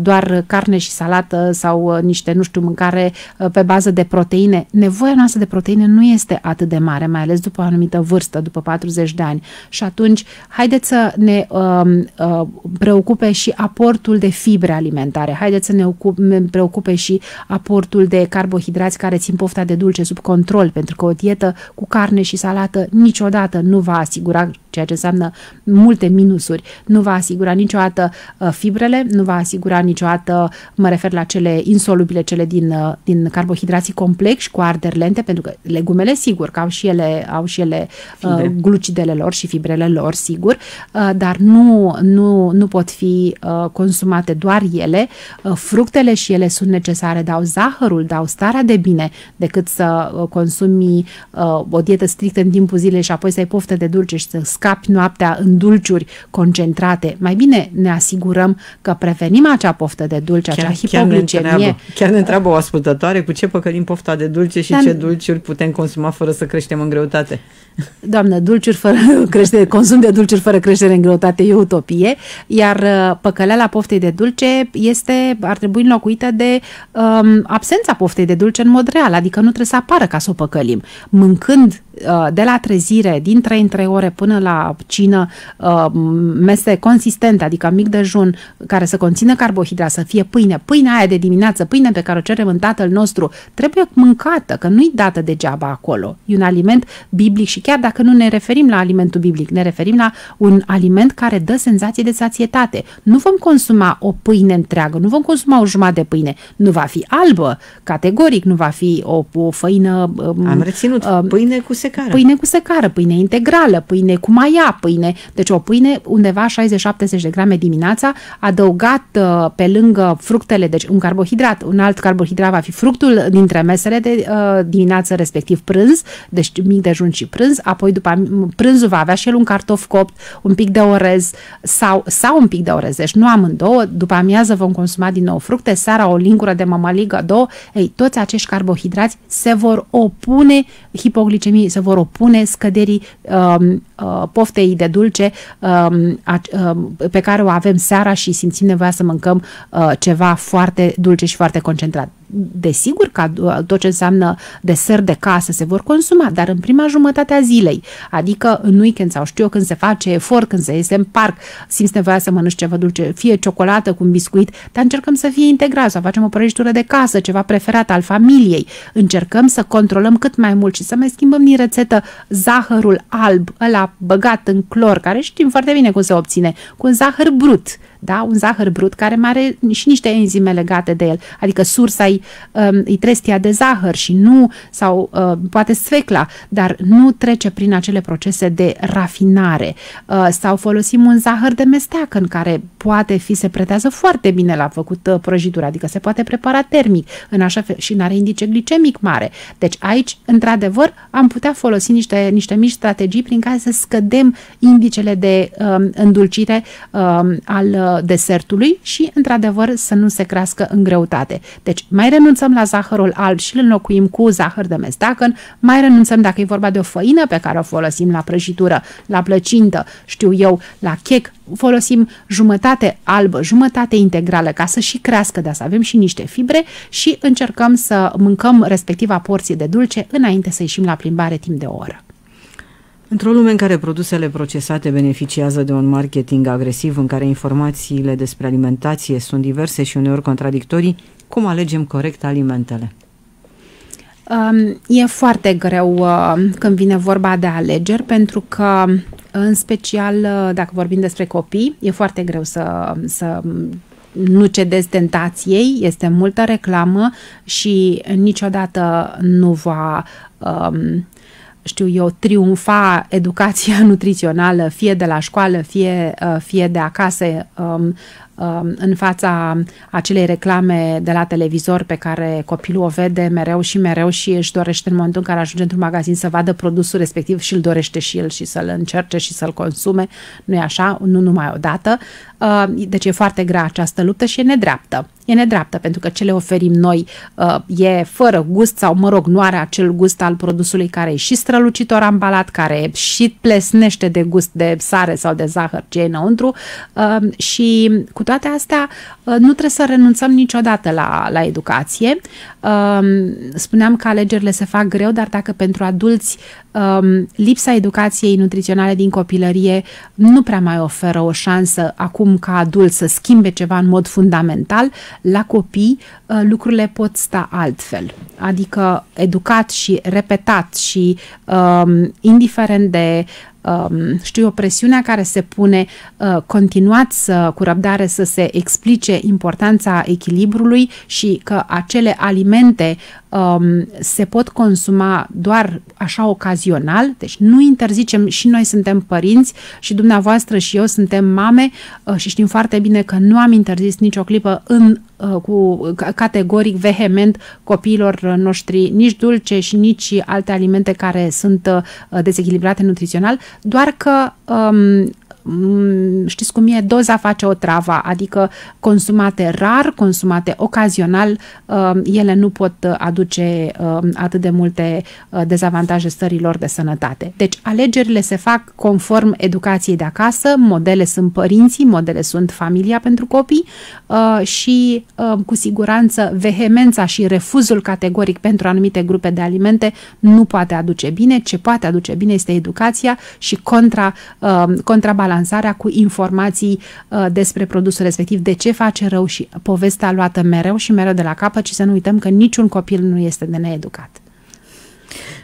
doar carne și salată sau niște, nu știu, mâncare pe bază de proteine. Nevoia noastră de proteine nu este atât de mare, mai ales după o anumită vârstă, după patruzeci de ani. Și atunci, haideți să ne uh, uh, preocupe și aportul de fibre alimentare, haideți să ne, ne preocupe și aportul de carbohidrați care țin pofta de dulce sub control, pentru că o dietă cu carne și salată niciodată nu va asigura, ceea ce înseamnă multe minusuri, nu va asigura niciodată fibrele, nu va asigura niciodată, mă refer la cele insolubile, cele din, din carbohidrații complexi cu arderi lente, pentru că legumele, sigur, că au și ele, au și ele uh, glucidele lor și fibrele lor, sigur, uh, dar nu, nu, nu pot fi uh, consumate doar ele. Uh, fructele și ele sunt necesare, dau zahărul, dau starea de bine, decât să consumi uh, o dietă strictă în timpul zilei și apoi să ai poftă de dulce și să scapi noaptea în dulciuri concentrate. Mai bine ne asigurăm că prevenim acea poftă de dulce, chiar, acea hipoglicemie. Chiar ne întreabă, chiar ne întreabă o ascultătoare cu ce păcălim pofta de dulce și Doamne, ce dulciuri putem consuma fără să creștem în greutate. Doamnă, dulciuri fără creștere, consum de dulciuri fără creștere în greutate e utopie, iar păcăleala poftei de dulce este, ar trebui înlocuită de um, absența poftei de dulce în mod real, adică nu trebuie să apară ca să o păcălim. Mâncând de la trezire, din trei în trei ore până la cină, mese consistente, adică mic dejun care să conțină carbohidrați, să fie pâine, pâinea aia de dimineață, pâine pe care o cerem în Tatăl nostru, trebuie mâncată, că nu-i dată degeaba acolo. E un aliment biblic și chiar dacă nu ne referim la alimentul biblic, ne referim la un aliment care dă senzație de sațietate. Nu vom consuma o pâine întreagă, nu vom consuma o jumătate de pâine, nu va fi albă, categoric, nu va fi o, o făină... Am reținut, uh, pâine cu secară. Pâine cu secară, pâine integrală, pâine cu maia, pâine, deci o pâine undeva șaizeci șaptezeci de grame dimineața, adăugat uh, pe lângă fructele, deci un carbohidrat, un alt carbohidrat va fi fructul dintre mesele de uh, dimineață, respectiv prânz, deci mic dejun și prânz, apoi după prânzul va avea și el un cartof copt, un pic de orez sau, sau un pic de orez, deci nu amândouă, după amiază vom consuma din nou fructe, seara o lingură de mămăligă, două, ei, toți acești carbohidrați se vor opune hipoglicemiei, se vor opune scăderii um, uh, poftei de dulce um, a, um, pe care o avem seara și simțim nevoia să mâncăm uh, ceva foarte dulce și foarte concentrat. Desigur că tot ce înseamnă desert de casă se vor consuma, dar în prima jumătate a zilei, adică în weekend sau știu eu, când se face efort, când se iese în parc, simți nevoia să mănânci ceva dulce, fie ciocolată cu un biscuit, dar încercăm să fie integral, să facem o prăjitură de casă, ceva preferat al familiei. Încercăm să controlăm cât mai mult și să mai schimbăm din rețetă zahărul alb, ăla băgat în clor, care știm foarte bine cum se obține, cu un zahăr brut. Da? Un zahăr brut care mai are și niște enzime legate de el, adică sursa e, e trestia de zahăr și nu, sau poate sfecla, dar nu trece prin acele procese de rafinare. Sau folosim un zahăr de mesteacă în care poate fi, se pretează foarte bine la făcut prăjitura, adică se poate prepara termic în așa fel, și nu are indice glicemic mare. Deci aici, într-adevăr, am putea folosi niște, niște mici strategii prin care să scădem indicele de um, îndulcire um, al desertului și, într-adevăr, să nu se crească în greutate. Deci, mai renunțăm la zahărul alb și îl înlocuim cu zahăr de mestacăn, mai renunțăm dacă e vorba de o făină pe care o folosim la prăjitură, la plăcintă, știu eu, la chec, folosim jumătate albă, jumătate integrală ca să și crească, dar să avem și niște fibre și încercăm să mâncăm respectiva porție de dulce înainte să ieșim la plimbare timp de o oră. Într-o lume în care produsele procesate beneficiază de un marketing agresiv, în care informațiile despre alimentație sunt diverse și uneori contradictorii, cum alegem corect alimentele? E foarte greu când vine vorba de alegeri, pentru că, în special, dacă vorbim despre copii, e foarte greu să... să nu cedezi tentației, este multă reclamă și niciodată nu va... Um, știu eu, triumfa educația nutrițională, fie de la școală, fie, fie de acasă, în fața acelei reclame de la televizor pe care copilul o vede mereu și mereu și își dorește în momentul în care ajunge într-un magazin să vadă produsul respectiv și îl dorește și el și să-l încerce și să-l consume. Nu e așa? Nu numai odată. Deci e foarte grea această luptă și e nedreaptă. E nedreaptă pentru că ce le oferim noi e fără gust sau, mă rog, nu are acel gust al produsului care e și strălucitor ambalat, care și plesnește de gust de sare sau de zahăr ce e înăuntru și cu toate astea nu trebuie să renunțăm niciodată la, la educație. Spuneam că alegerile se fac greu, dar dacă pentru adulți lipsa educației nutriționale din copilărie nu prea mai oferă o șansă acum ca adult să schimbe ceva în mod fundamental, la copii lucrurile pot sta altfel. Adică educat și repetat și um, indiferent de Um, știu eu, presiunea care se pune, uh, continuați uh, cu răbdare să se explice importanța echilibrului și că acele alimente um, se pot consuma doar așa ocazional, deci nu interzicem, și noi suntem părinți și dumneavoastră și eu suntem mame uh, și știm foarte bine că nu am interzis nicio clipă în cu categoric vehement copiilor noștri nici dulce și nici alte alimente care sunt dezechilibrate nutrițional, doar că um, știți cum e, doza face otrava, adică consumate rar, consumate ocazional, um, ele nu pot aduce um, atât de multe dezavantaje stărilor de sănătate. Deci alegerile se fac conform educației de acasă, modele sunt părinții, modele sunt familia pentru copii uh, și cu siguranță vehemența și refuzul categoric pentru anumite grupe de alimente nu poate aduce bine. Ce poate aduce bine este educația și contra, contrabalansarea cu informații despre produsul respectiv, de ce face rău și povestea luată mereu și mereu de la capăt și să nu uităm că niciun copil nu este de needucat.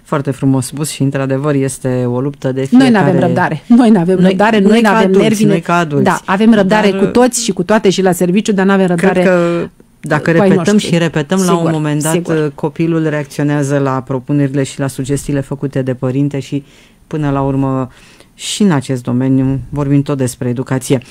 Foarte frumos spus și, într-adevăr, este o luptă de fiecare... Noi n-avem răbdare. Noi n-avem răbdare, noi n-avem nervi. Noi ca adulți. Da, avem răbdare dar... cu toți și cu toate și la serviciu, dar n-avem răbdare... Cred că dacă repetăm noștri. și repetăm, sigur, la un moment dat, sigur. copilul reacționează la propunerile și la sugestiile făcute de părinte și, până la urmă, și în acest domeniu vorbim tot despre educație.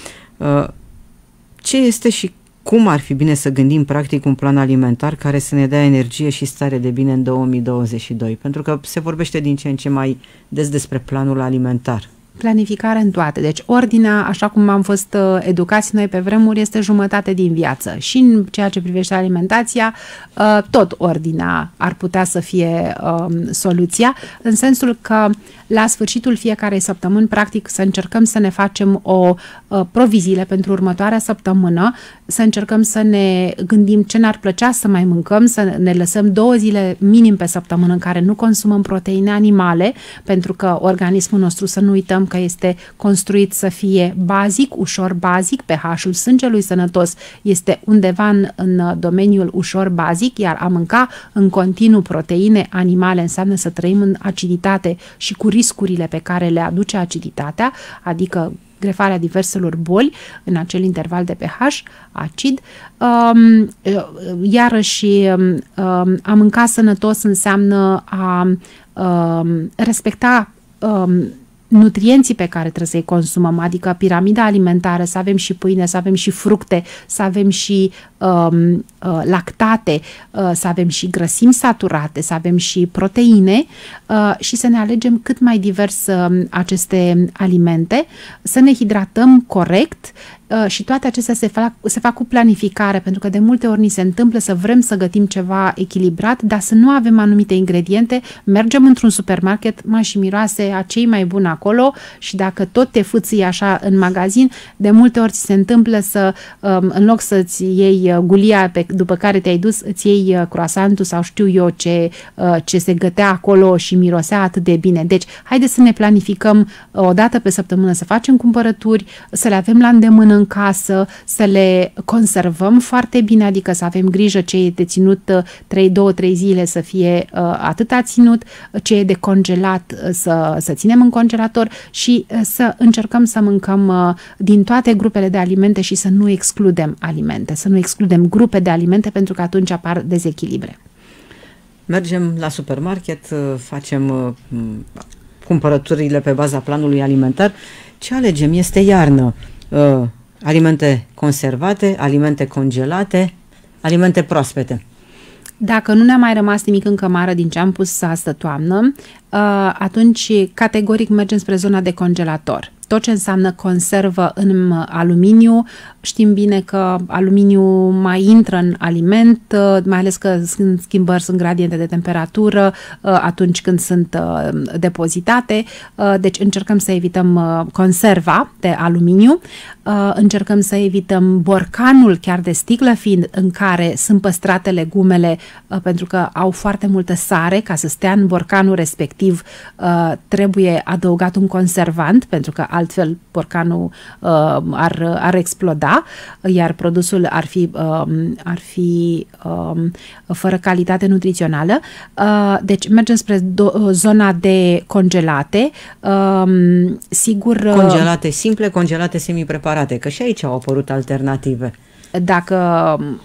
Ce este și cum ar fi bine să gândim practic un plan alimentar care să ne dea energie și stare de bine în două mii douăzeci și doi? Pentru că se vorbește din ce în ce mai des despre planul alimentar. Planificare în toate. Deci ordinea, așa cum am fost uh, educați noi pe vremuri, este jumătate din viață. Și în ceea ce privește alimentația, uh, tot ordinea ar putea să fie uh, soluția, în sensul că la sfârșitul fiecarei săptămâni, practic, să încercăm să ne facem o uh, proviziile pentru următoarea săptămână, să încercăm să ne gândim ce ne-ar plăcea să mai mâncăm, să ne lăsăm două zile minim pe săptămână în care nu consumăm proteine animale, pentru că organismul nostru, să nu uităm că este construit să fie bazic, ușor bazic, pH-ul sângelui sănătos este undeva în, în domeniul ușor bazic, iar a mânca în continuu proteine animale înseamnă să trăim în aciditate și cu riscurile pe care le aduce aciditatea, adică grefarea diverselor boli în acel interval de pH acid. Um, iarăși um, a mânca sănătos înseamnă a um, respecta um, nutrienții pe care trebuie să-i consumăm, adică piramida alimentară, să avem și pâine, să avem și fructe, să avem și um, lactate, uh, să avem și grăsimi saturate, să avem și proteine uh, și să ne alegem cât mai divers uh, aceste alimente, să ne hidratăm corect. Și toate acestea se fac, se fac cu planificare, pentru că de multe ori ni se întâmplă să vrem să gătim ceva echilibrat, dar să nu avem anumite ingrediente. Mergem într-un supermarket, mai și miroase a cei mai buni acolo și dacă tot te fâții așa în magazin, de multe ori se întâmplă să, în loc să-ți iei gulia pe, după care te-ai dus, îți iei croasantul sau știu eu ce, ce se gătea acolo și mirosea atât de bine. Deci, haideți să ne planificăm o dată pe săptămână să facem cumpărături, să le avem la îndemână în casă, să le conservăm foarte bine, adică să avem grijă ce e de ținut două trei zile să fie uh, atâta ținut, ce e de congelat să, să ținem în congelator și uh, să încercăm să mâncăm uh, din toate grupele de alimente și să nu excludem alimente, să nu excludem grupe de alimente, pentru că atunci apar dezechilibre. Mergem la supermarket, facem uh, cumpărăturile pe baza planului alimentar. Ce alegem? Este iarnă. Uh, alimente conservate, alimente congelate, alimente proaspete. Dacă nu ne-a mai rămas nimic în cămară din ce am pus asta toamnă, atunci categoric mergem spre zona de congelator. Tot ce înseamnă conservă în aluminiu, știm bine că aluminiu mai intră în aliment, mai ales că sunt schimbări, sunt gradiente de temperatură atunci când sunt depozitate, deci încercăm să evităm conserva de aluminiu, încercăm să evităm borcanul chiar de sticlă, fiind în care sunt păstrate legumele pentru că au foarte multă sare, ca să stea în borcanul respectiv trebuie adăugat un conservant pentru că altfel borcanul uh, ar, ar exploda, iar produsul ar fi, uh, ar fi uh, fără calitate nutrițională. Uh, deci mergem spre zona de congelate. Uh, sigur, congelate simple, congelate semi-preparate, că și aici au apărut alternative. Dacă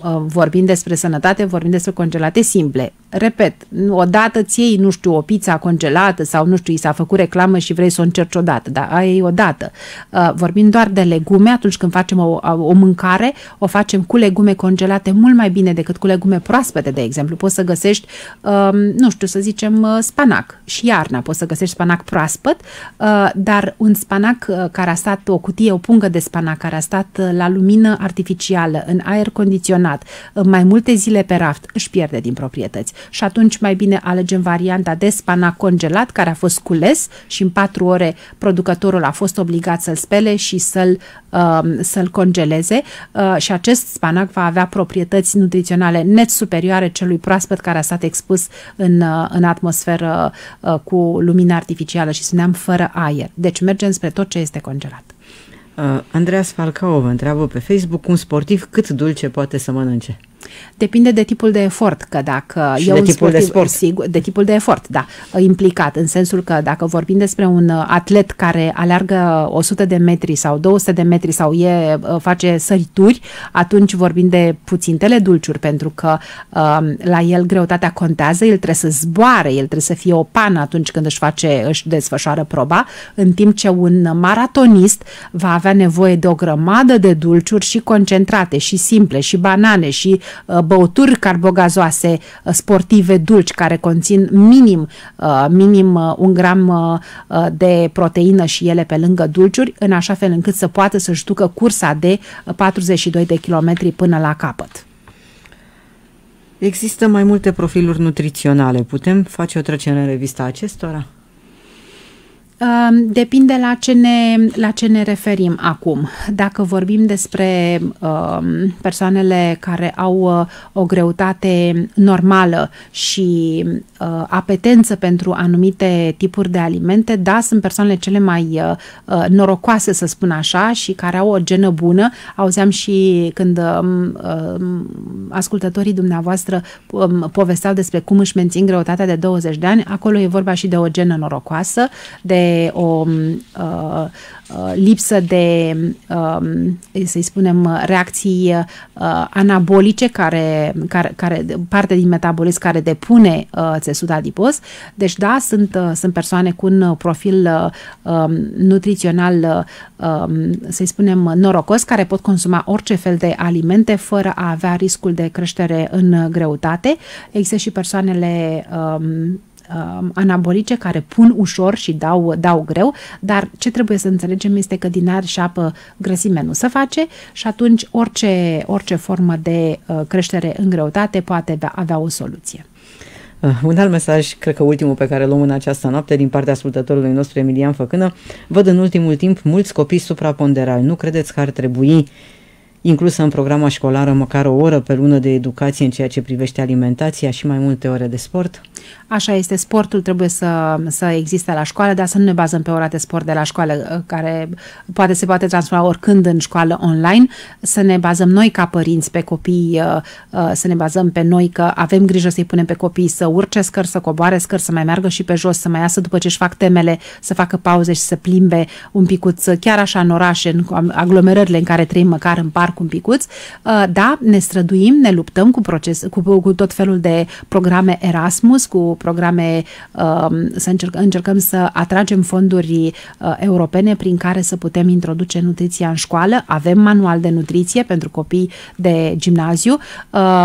uh, vorbim despre sănătate, vorbim despre congelate simple. Repet, odată ți iei, nu știu, o pizza congelată sau, nu știu, i s-a făcut reclamă și vrei să o încerci odată, dar ai odată. Uh, vorbim doar de legume, atunci când facem o, o mâncare, o facem cu legume congelate mult mai bine decât cu legume proaspete, de exemplu. Poți să găsești, uh, nu știu, să zicem, spanac. Și iarna poți să găsești spanac proaspăt, uh, dar un spanac care a stat, o cutie, o pungă de spanac care a stat la lumină artificială, în aer condiționat, mai multe zile pe raft, își pierde din proprietăți. Și atunci mai bine alegem varianta de spanac congelat, care a fost cules și în patru ore producătorul a fost obligat să-l spele și să-l uh, să-l congeleze uh, și acest spanac va avea proprietăți nutriționale net superioare celui proaspăt care a stat expus în, uh, în atmosferă uh, cu lumină artificială și spuneam fără aer. Deci mergem spre tot ce este congelat. Uh, Andreea Spalcau vă întreabă pe Facebook, un sportiv cât dulce poate să mănânce? Depinde de tipul de efort, că dacă și eu de tipul sportiv, de sport. Sigur, de tipul de efort, da, implicat, în sensul că dacă vorbim despre un atlet care aleargă o sută de metri sau două sute de metri sau e, face sărituri, atunci vorbim de puțintele dulciuri, pentru că um, la el greutatea contează, el trebuie să zboare, el trebuie să fie o pană atunci când își face, își desfășoară proba, în timp ce un maratonist va avea nevoie de o grămadă de dulciuri și concentrate, și simple, și banane, și băuturi carbogazoase sportive dulci care conțin minim, minim un gram de proteină și ele pe lângă dulciuri, în așa fel încât să poată să-și ducă cursa de patruzeci și doi de kilometri până la capăt. Există mai multe profiluri nutriționale. Putem face o trecere în revista acestora? Depinde la ce, ne, la ce ne referim acum. Dacă vorbim despre um, persoanele care au uh, o greutate normală și uh, apetență pentru anumite tipuri de alimente, da, sunt persoanele cele mai uh, norocoase, să spun așa, și care au o genă bună. Auzeam și când um, um, ascultătorii dumneavoastră um, povesteau despre cum își mențin greutatea de douăzeci de ani, acolo e vorba și de o genă norocoasă, de o uh, uh, lipsă de, uh, să-i spunem, reacții uh, anabolice, care, care, care, parte din metabolism care depune uh, țesut adipos. Deci, da, sunt, uh, sunt persoane cu un profil uh, nutrițional, uh, să-i spunem, norocos, care pot consuma orice fel de alimente fără a avea riscul de creștere în greutate. Există și persoanele um, anabolice care pun ușor și dau, dau greu, dar ce trebuie să înțelegem este că din aer și apă grăsime nu se face și atunci orice, orice formă de creștere în greutate poate avea o soluție. Un alt mesaj, cred că ultimul pe care l-am în această noapte din partea ascultătorului nostru Emilian Făcână: văd în ultimul timp mulți copii supraponderali, nu credeți că ar trebui inclusă în programa școlară măcar o oră pe lună de educație în ceea ce privește alimentația și mai multe ore de sport? Așa este, sportul trebuie să, să existe la școală, dar să nu ne bazăm pe ora de sport de la școală, care poate se poate transforma oricând în școală online, să ne bazăm noi ca părinți pe copii, să ne bazăm pe noi că avem grijă să-i punem pe copii să urce scări, să coboare scări, să mai meargă și pe jos, să mai iasă după ce își fac temele, să facă pauze și să plimbe un picuț, chiar așa în orașe, în aglomerările în care trăim, măcar în parc, marc un picuț. Da, ne străduim, ne luptăm cu, proces, cu, cu tot felul de programe Erasmus, cu programe să încerc, încercăm să atragem fonduri europene prin care să putem introduce nutriția în școală. Avem manual de nutriție pentru copii de gimnaziu,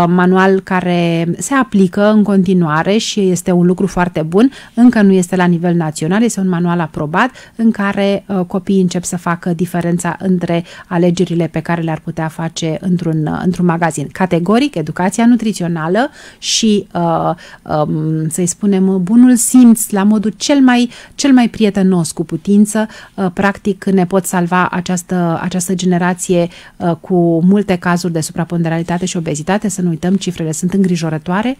manual care se aplică în continuare și este un lucru foarte bun. Încă nu este la nivel național, este un manual aprobat în care copiii încep să facă diferența între alegerile pe care le-ar putea face într-un într-un magazin. Categoric, educația nutrițională și, să-i spunem, bunul simț la modul cel mai, cel mai prietenos cu putință, practic ne pot salva această, această generație cu multe cazuri de supraponderalitate și obezitate. Să nu uităm, cifrele sunt îngrijorătoare.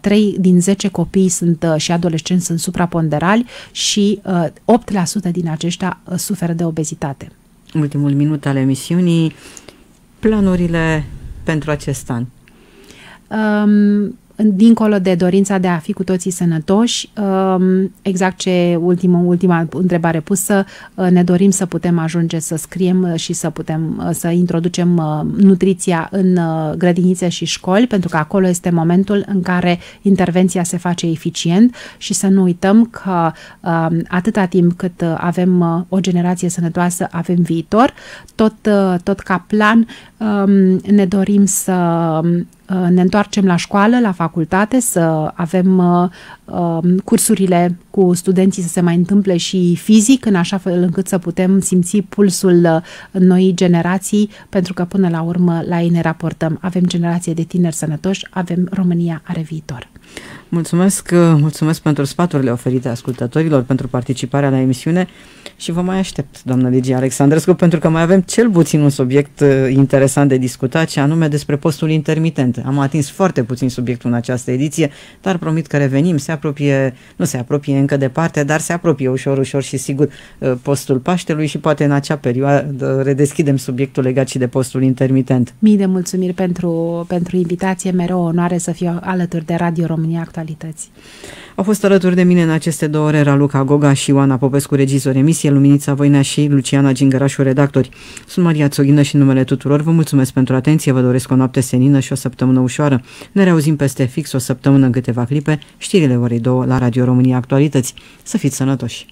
trei din zece copii sunt, și adolescenți sunt supraponderali și opt la sută din aceștia suferă de obezitate. Ultimul minut al emisiunii, planurile pentru acest an. Um, Dincolo de dorința de a fi cu toții sănătoși, exact ce ultima, ultima întrebare pusă, ne dorim să putem ajunge să scriem și să putem să introducem nutriția în grădinițe și școli, pentru că acolo este momentul în care intervenția se face eficient și să nu uităm că atâta timp cât avem o generație sănătoasă, avem viitor. Tot, tot ca plan ne dorim să ne întoarcem la școală, la facultate, să avem uh, cursurile cu studenții să se mai întâmple și fizic, în așa fel încât să putem simți pulsul noii generații, pentru că până la urmă la ei ne raportăm. Avem generație de tineri sănătoși, avem România are viitor. Mulțumesc, mulțumesc pentru sfaturile oferite ascultătorilor, pentru participarea la emisiune și vă mai aștept, doamna Lygia Alexandrescu, pentru că mai avem cel puțin un subiect interesant de discutat, și anume despre postul intermitent. Am atins foarte puțin subiectul în această ediție, dar promit că revenim, se apropie, nu se apropie încă departe, dar se apropie ușor, ușor și sigur postul Paștelui și poate în acea perioadă redeschidem subiectul legat și de postul intermitent. Mii de mulțumiri pentru, pentru invitație, mereu o onoare să fiu alături de Radio România Actualități. Au fost alături de mine în aceste două ore Raluca Goga și Ioana Popescu, regizor emisie, Luminița Voinea și Luciana Gingărașu, redactori. Sunt Maria Țoghină și în numele tuturor vă mulțumesc pentru atenție, vă doresc o noapte senină și o săptămână ușoară. Ne reauzim peste fix o săptămână în câteva clipe, știrile orei două la Radio România Actualități. Să fiți sănătoși!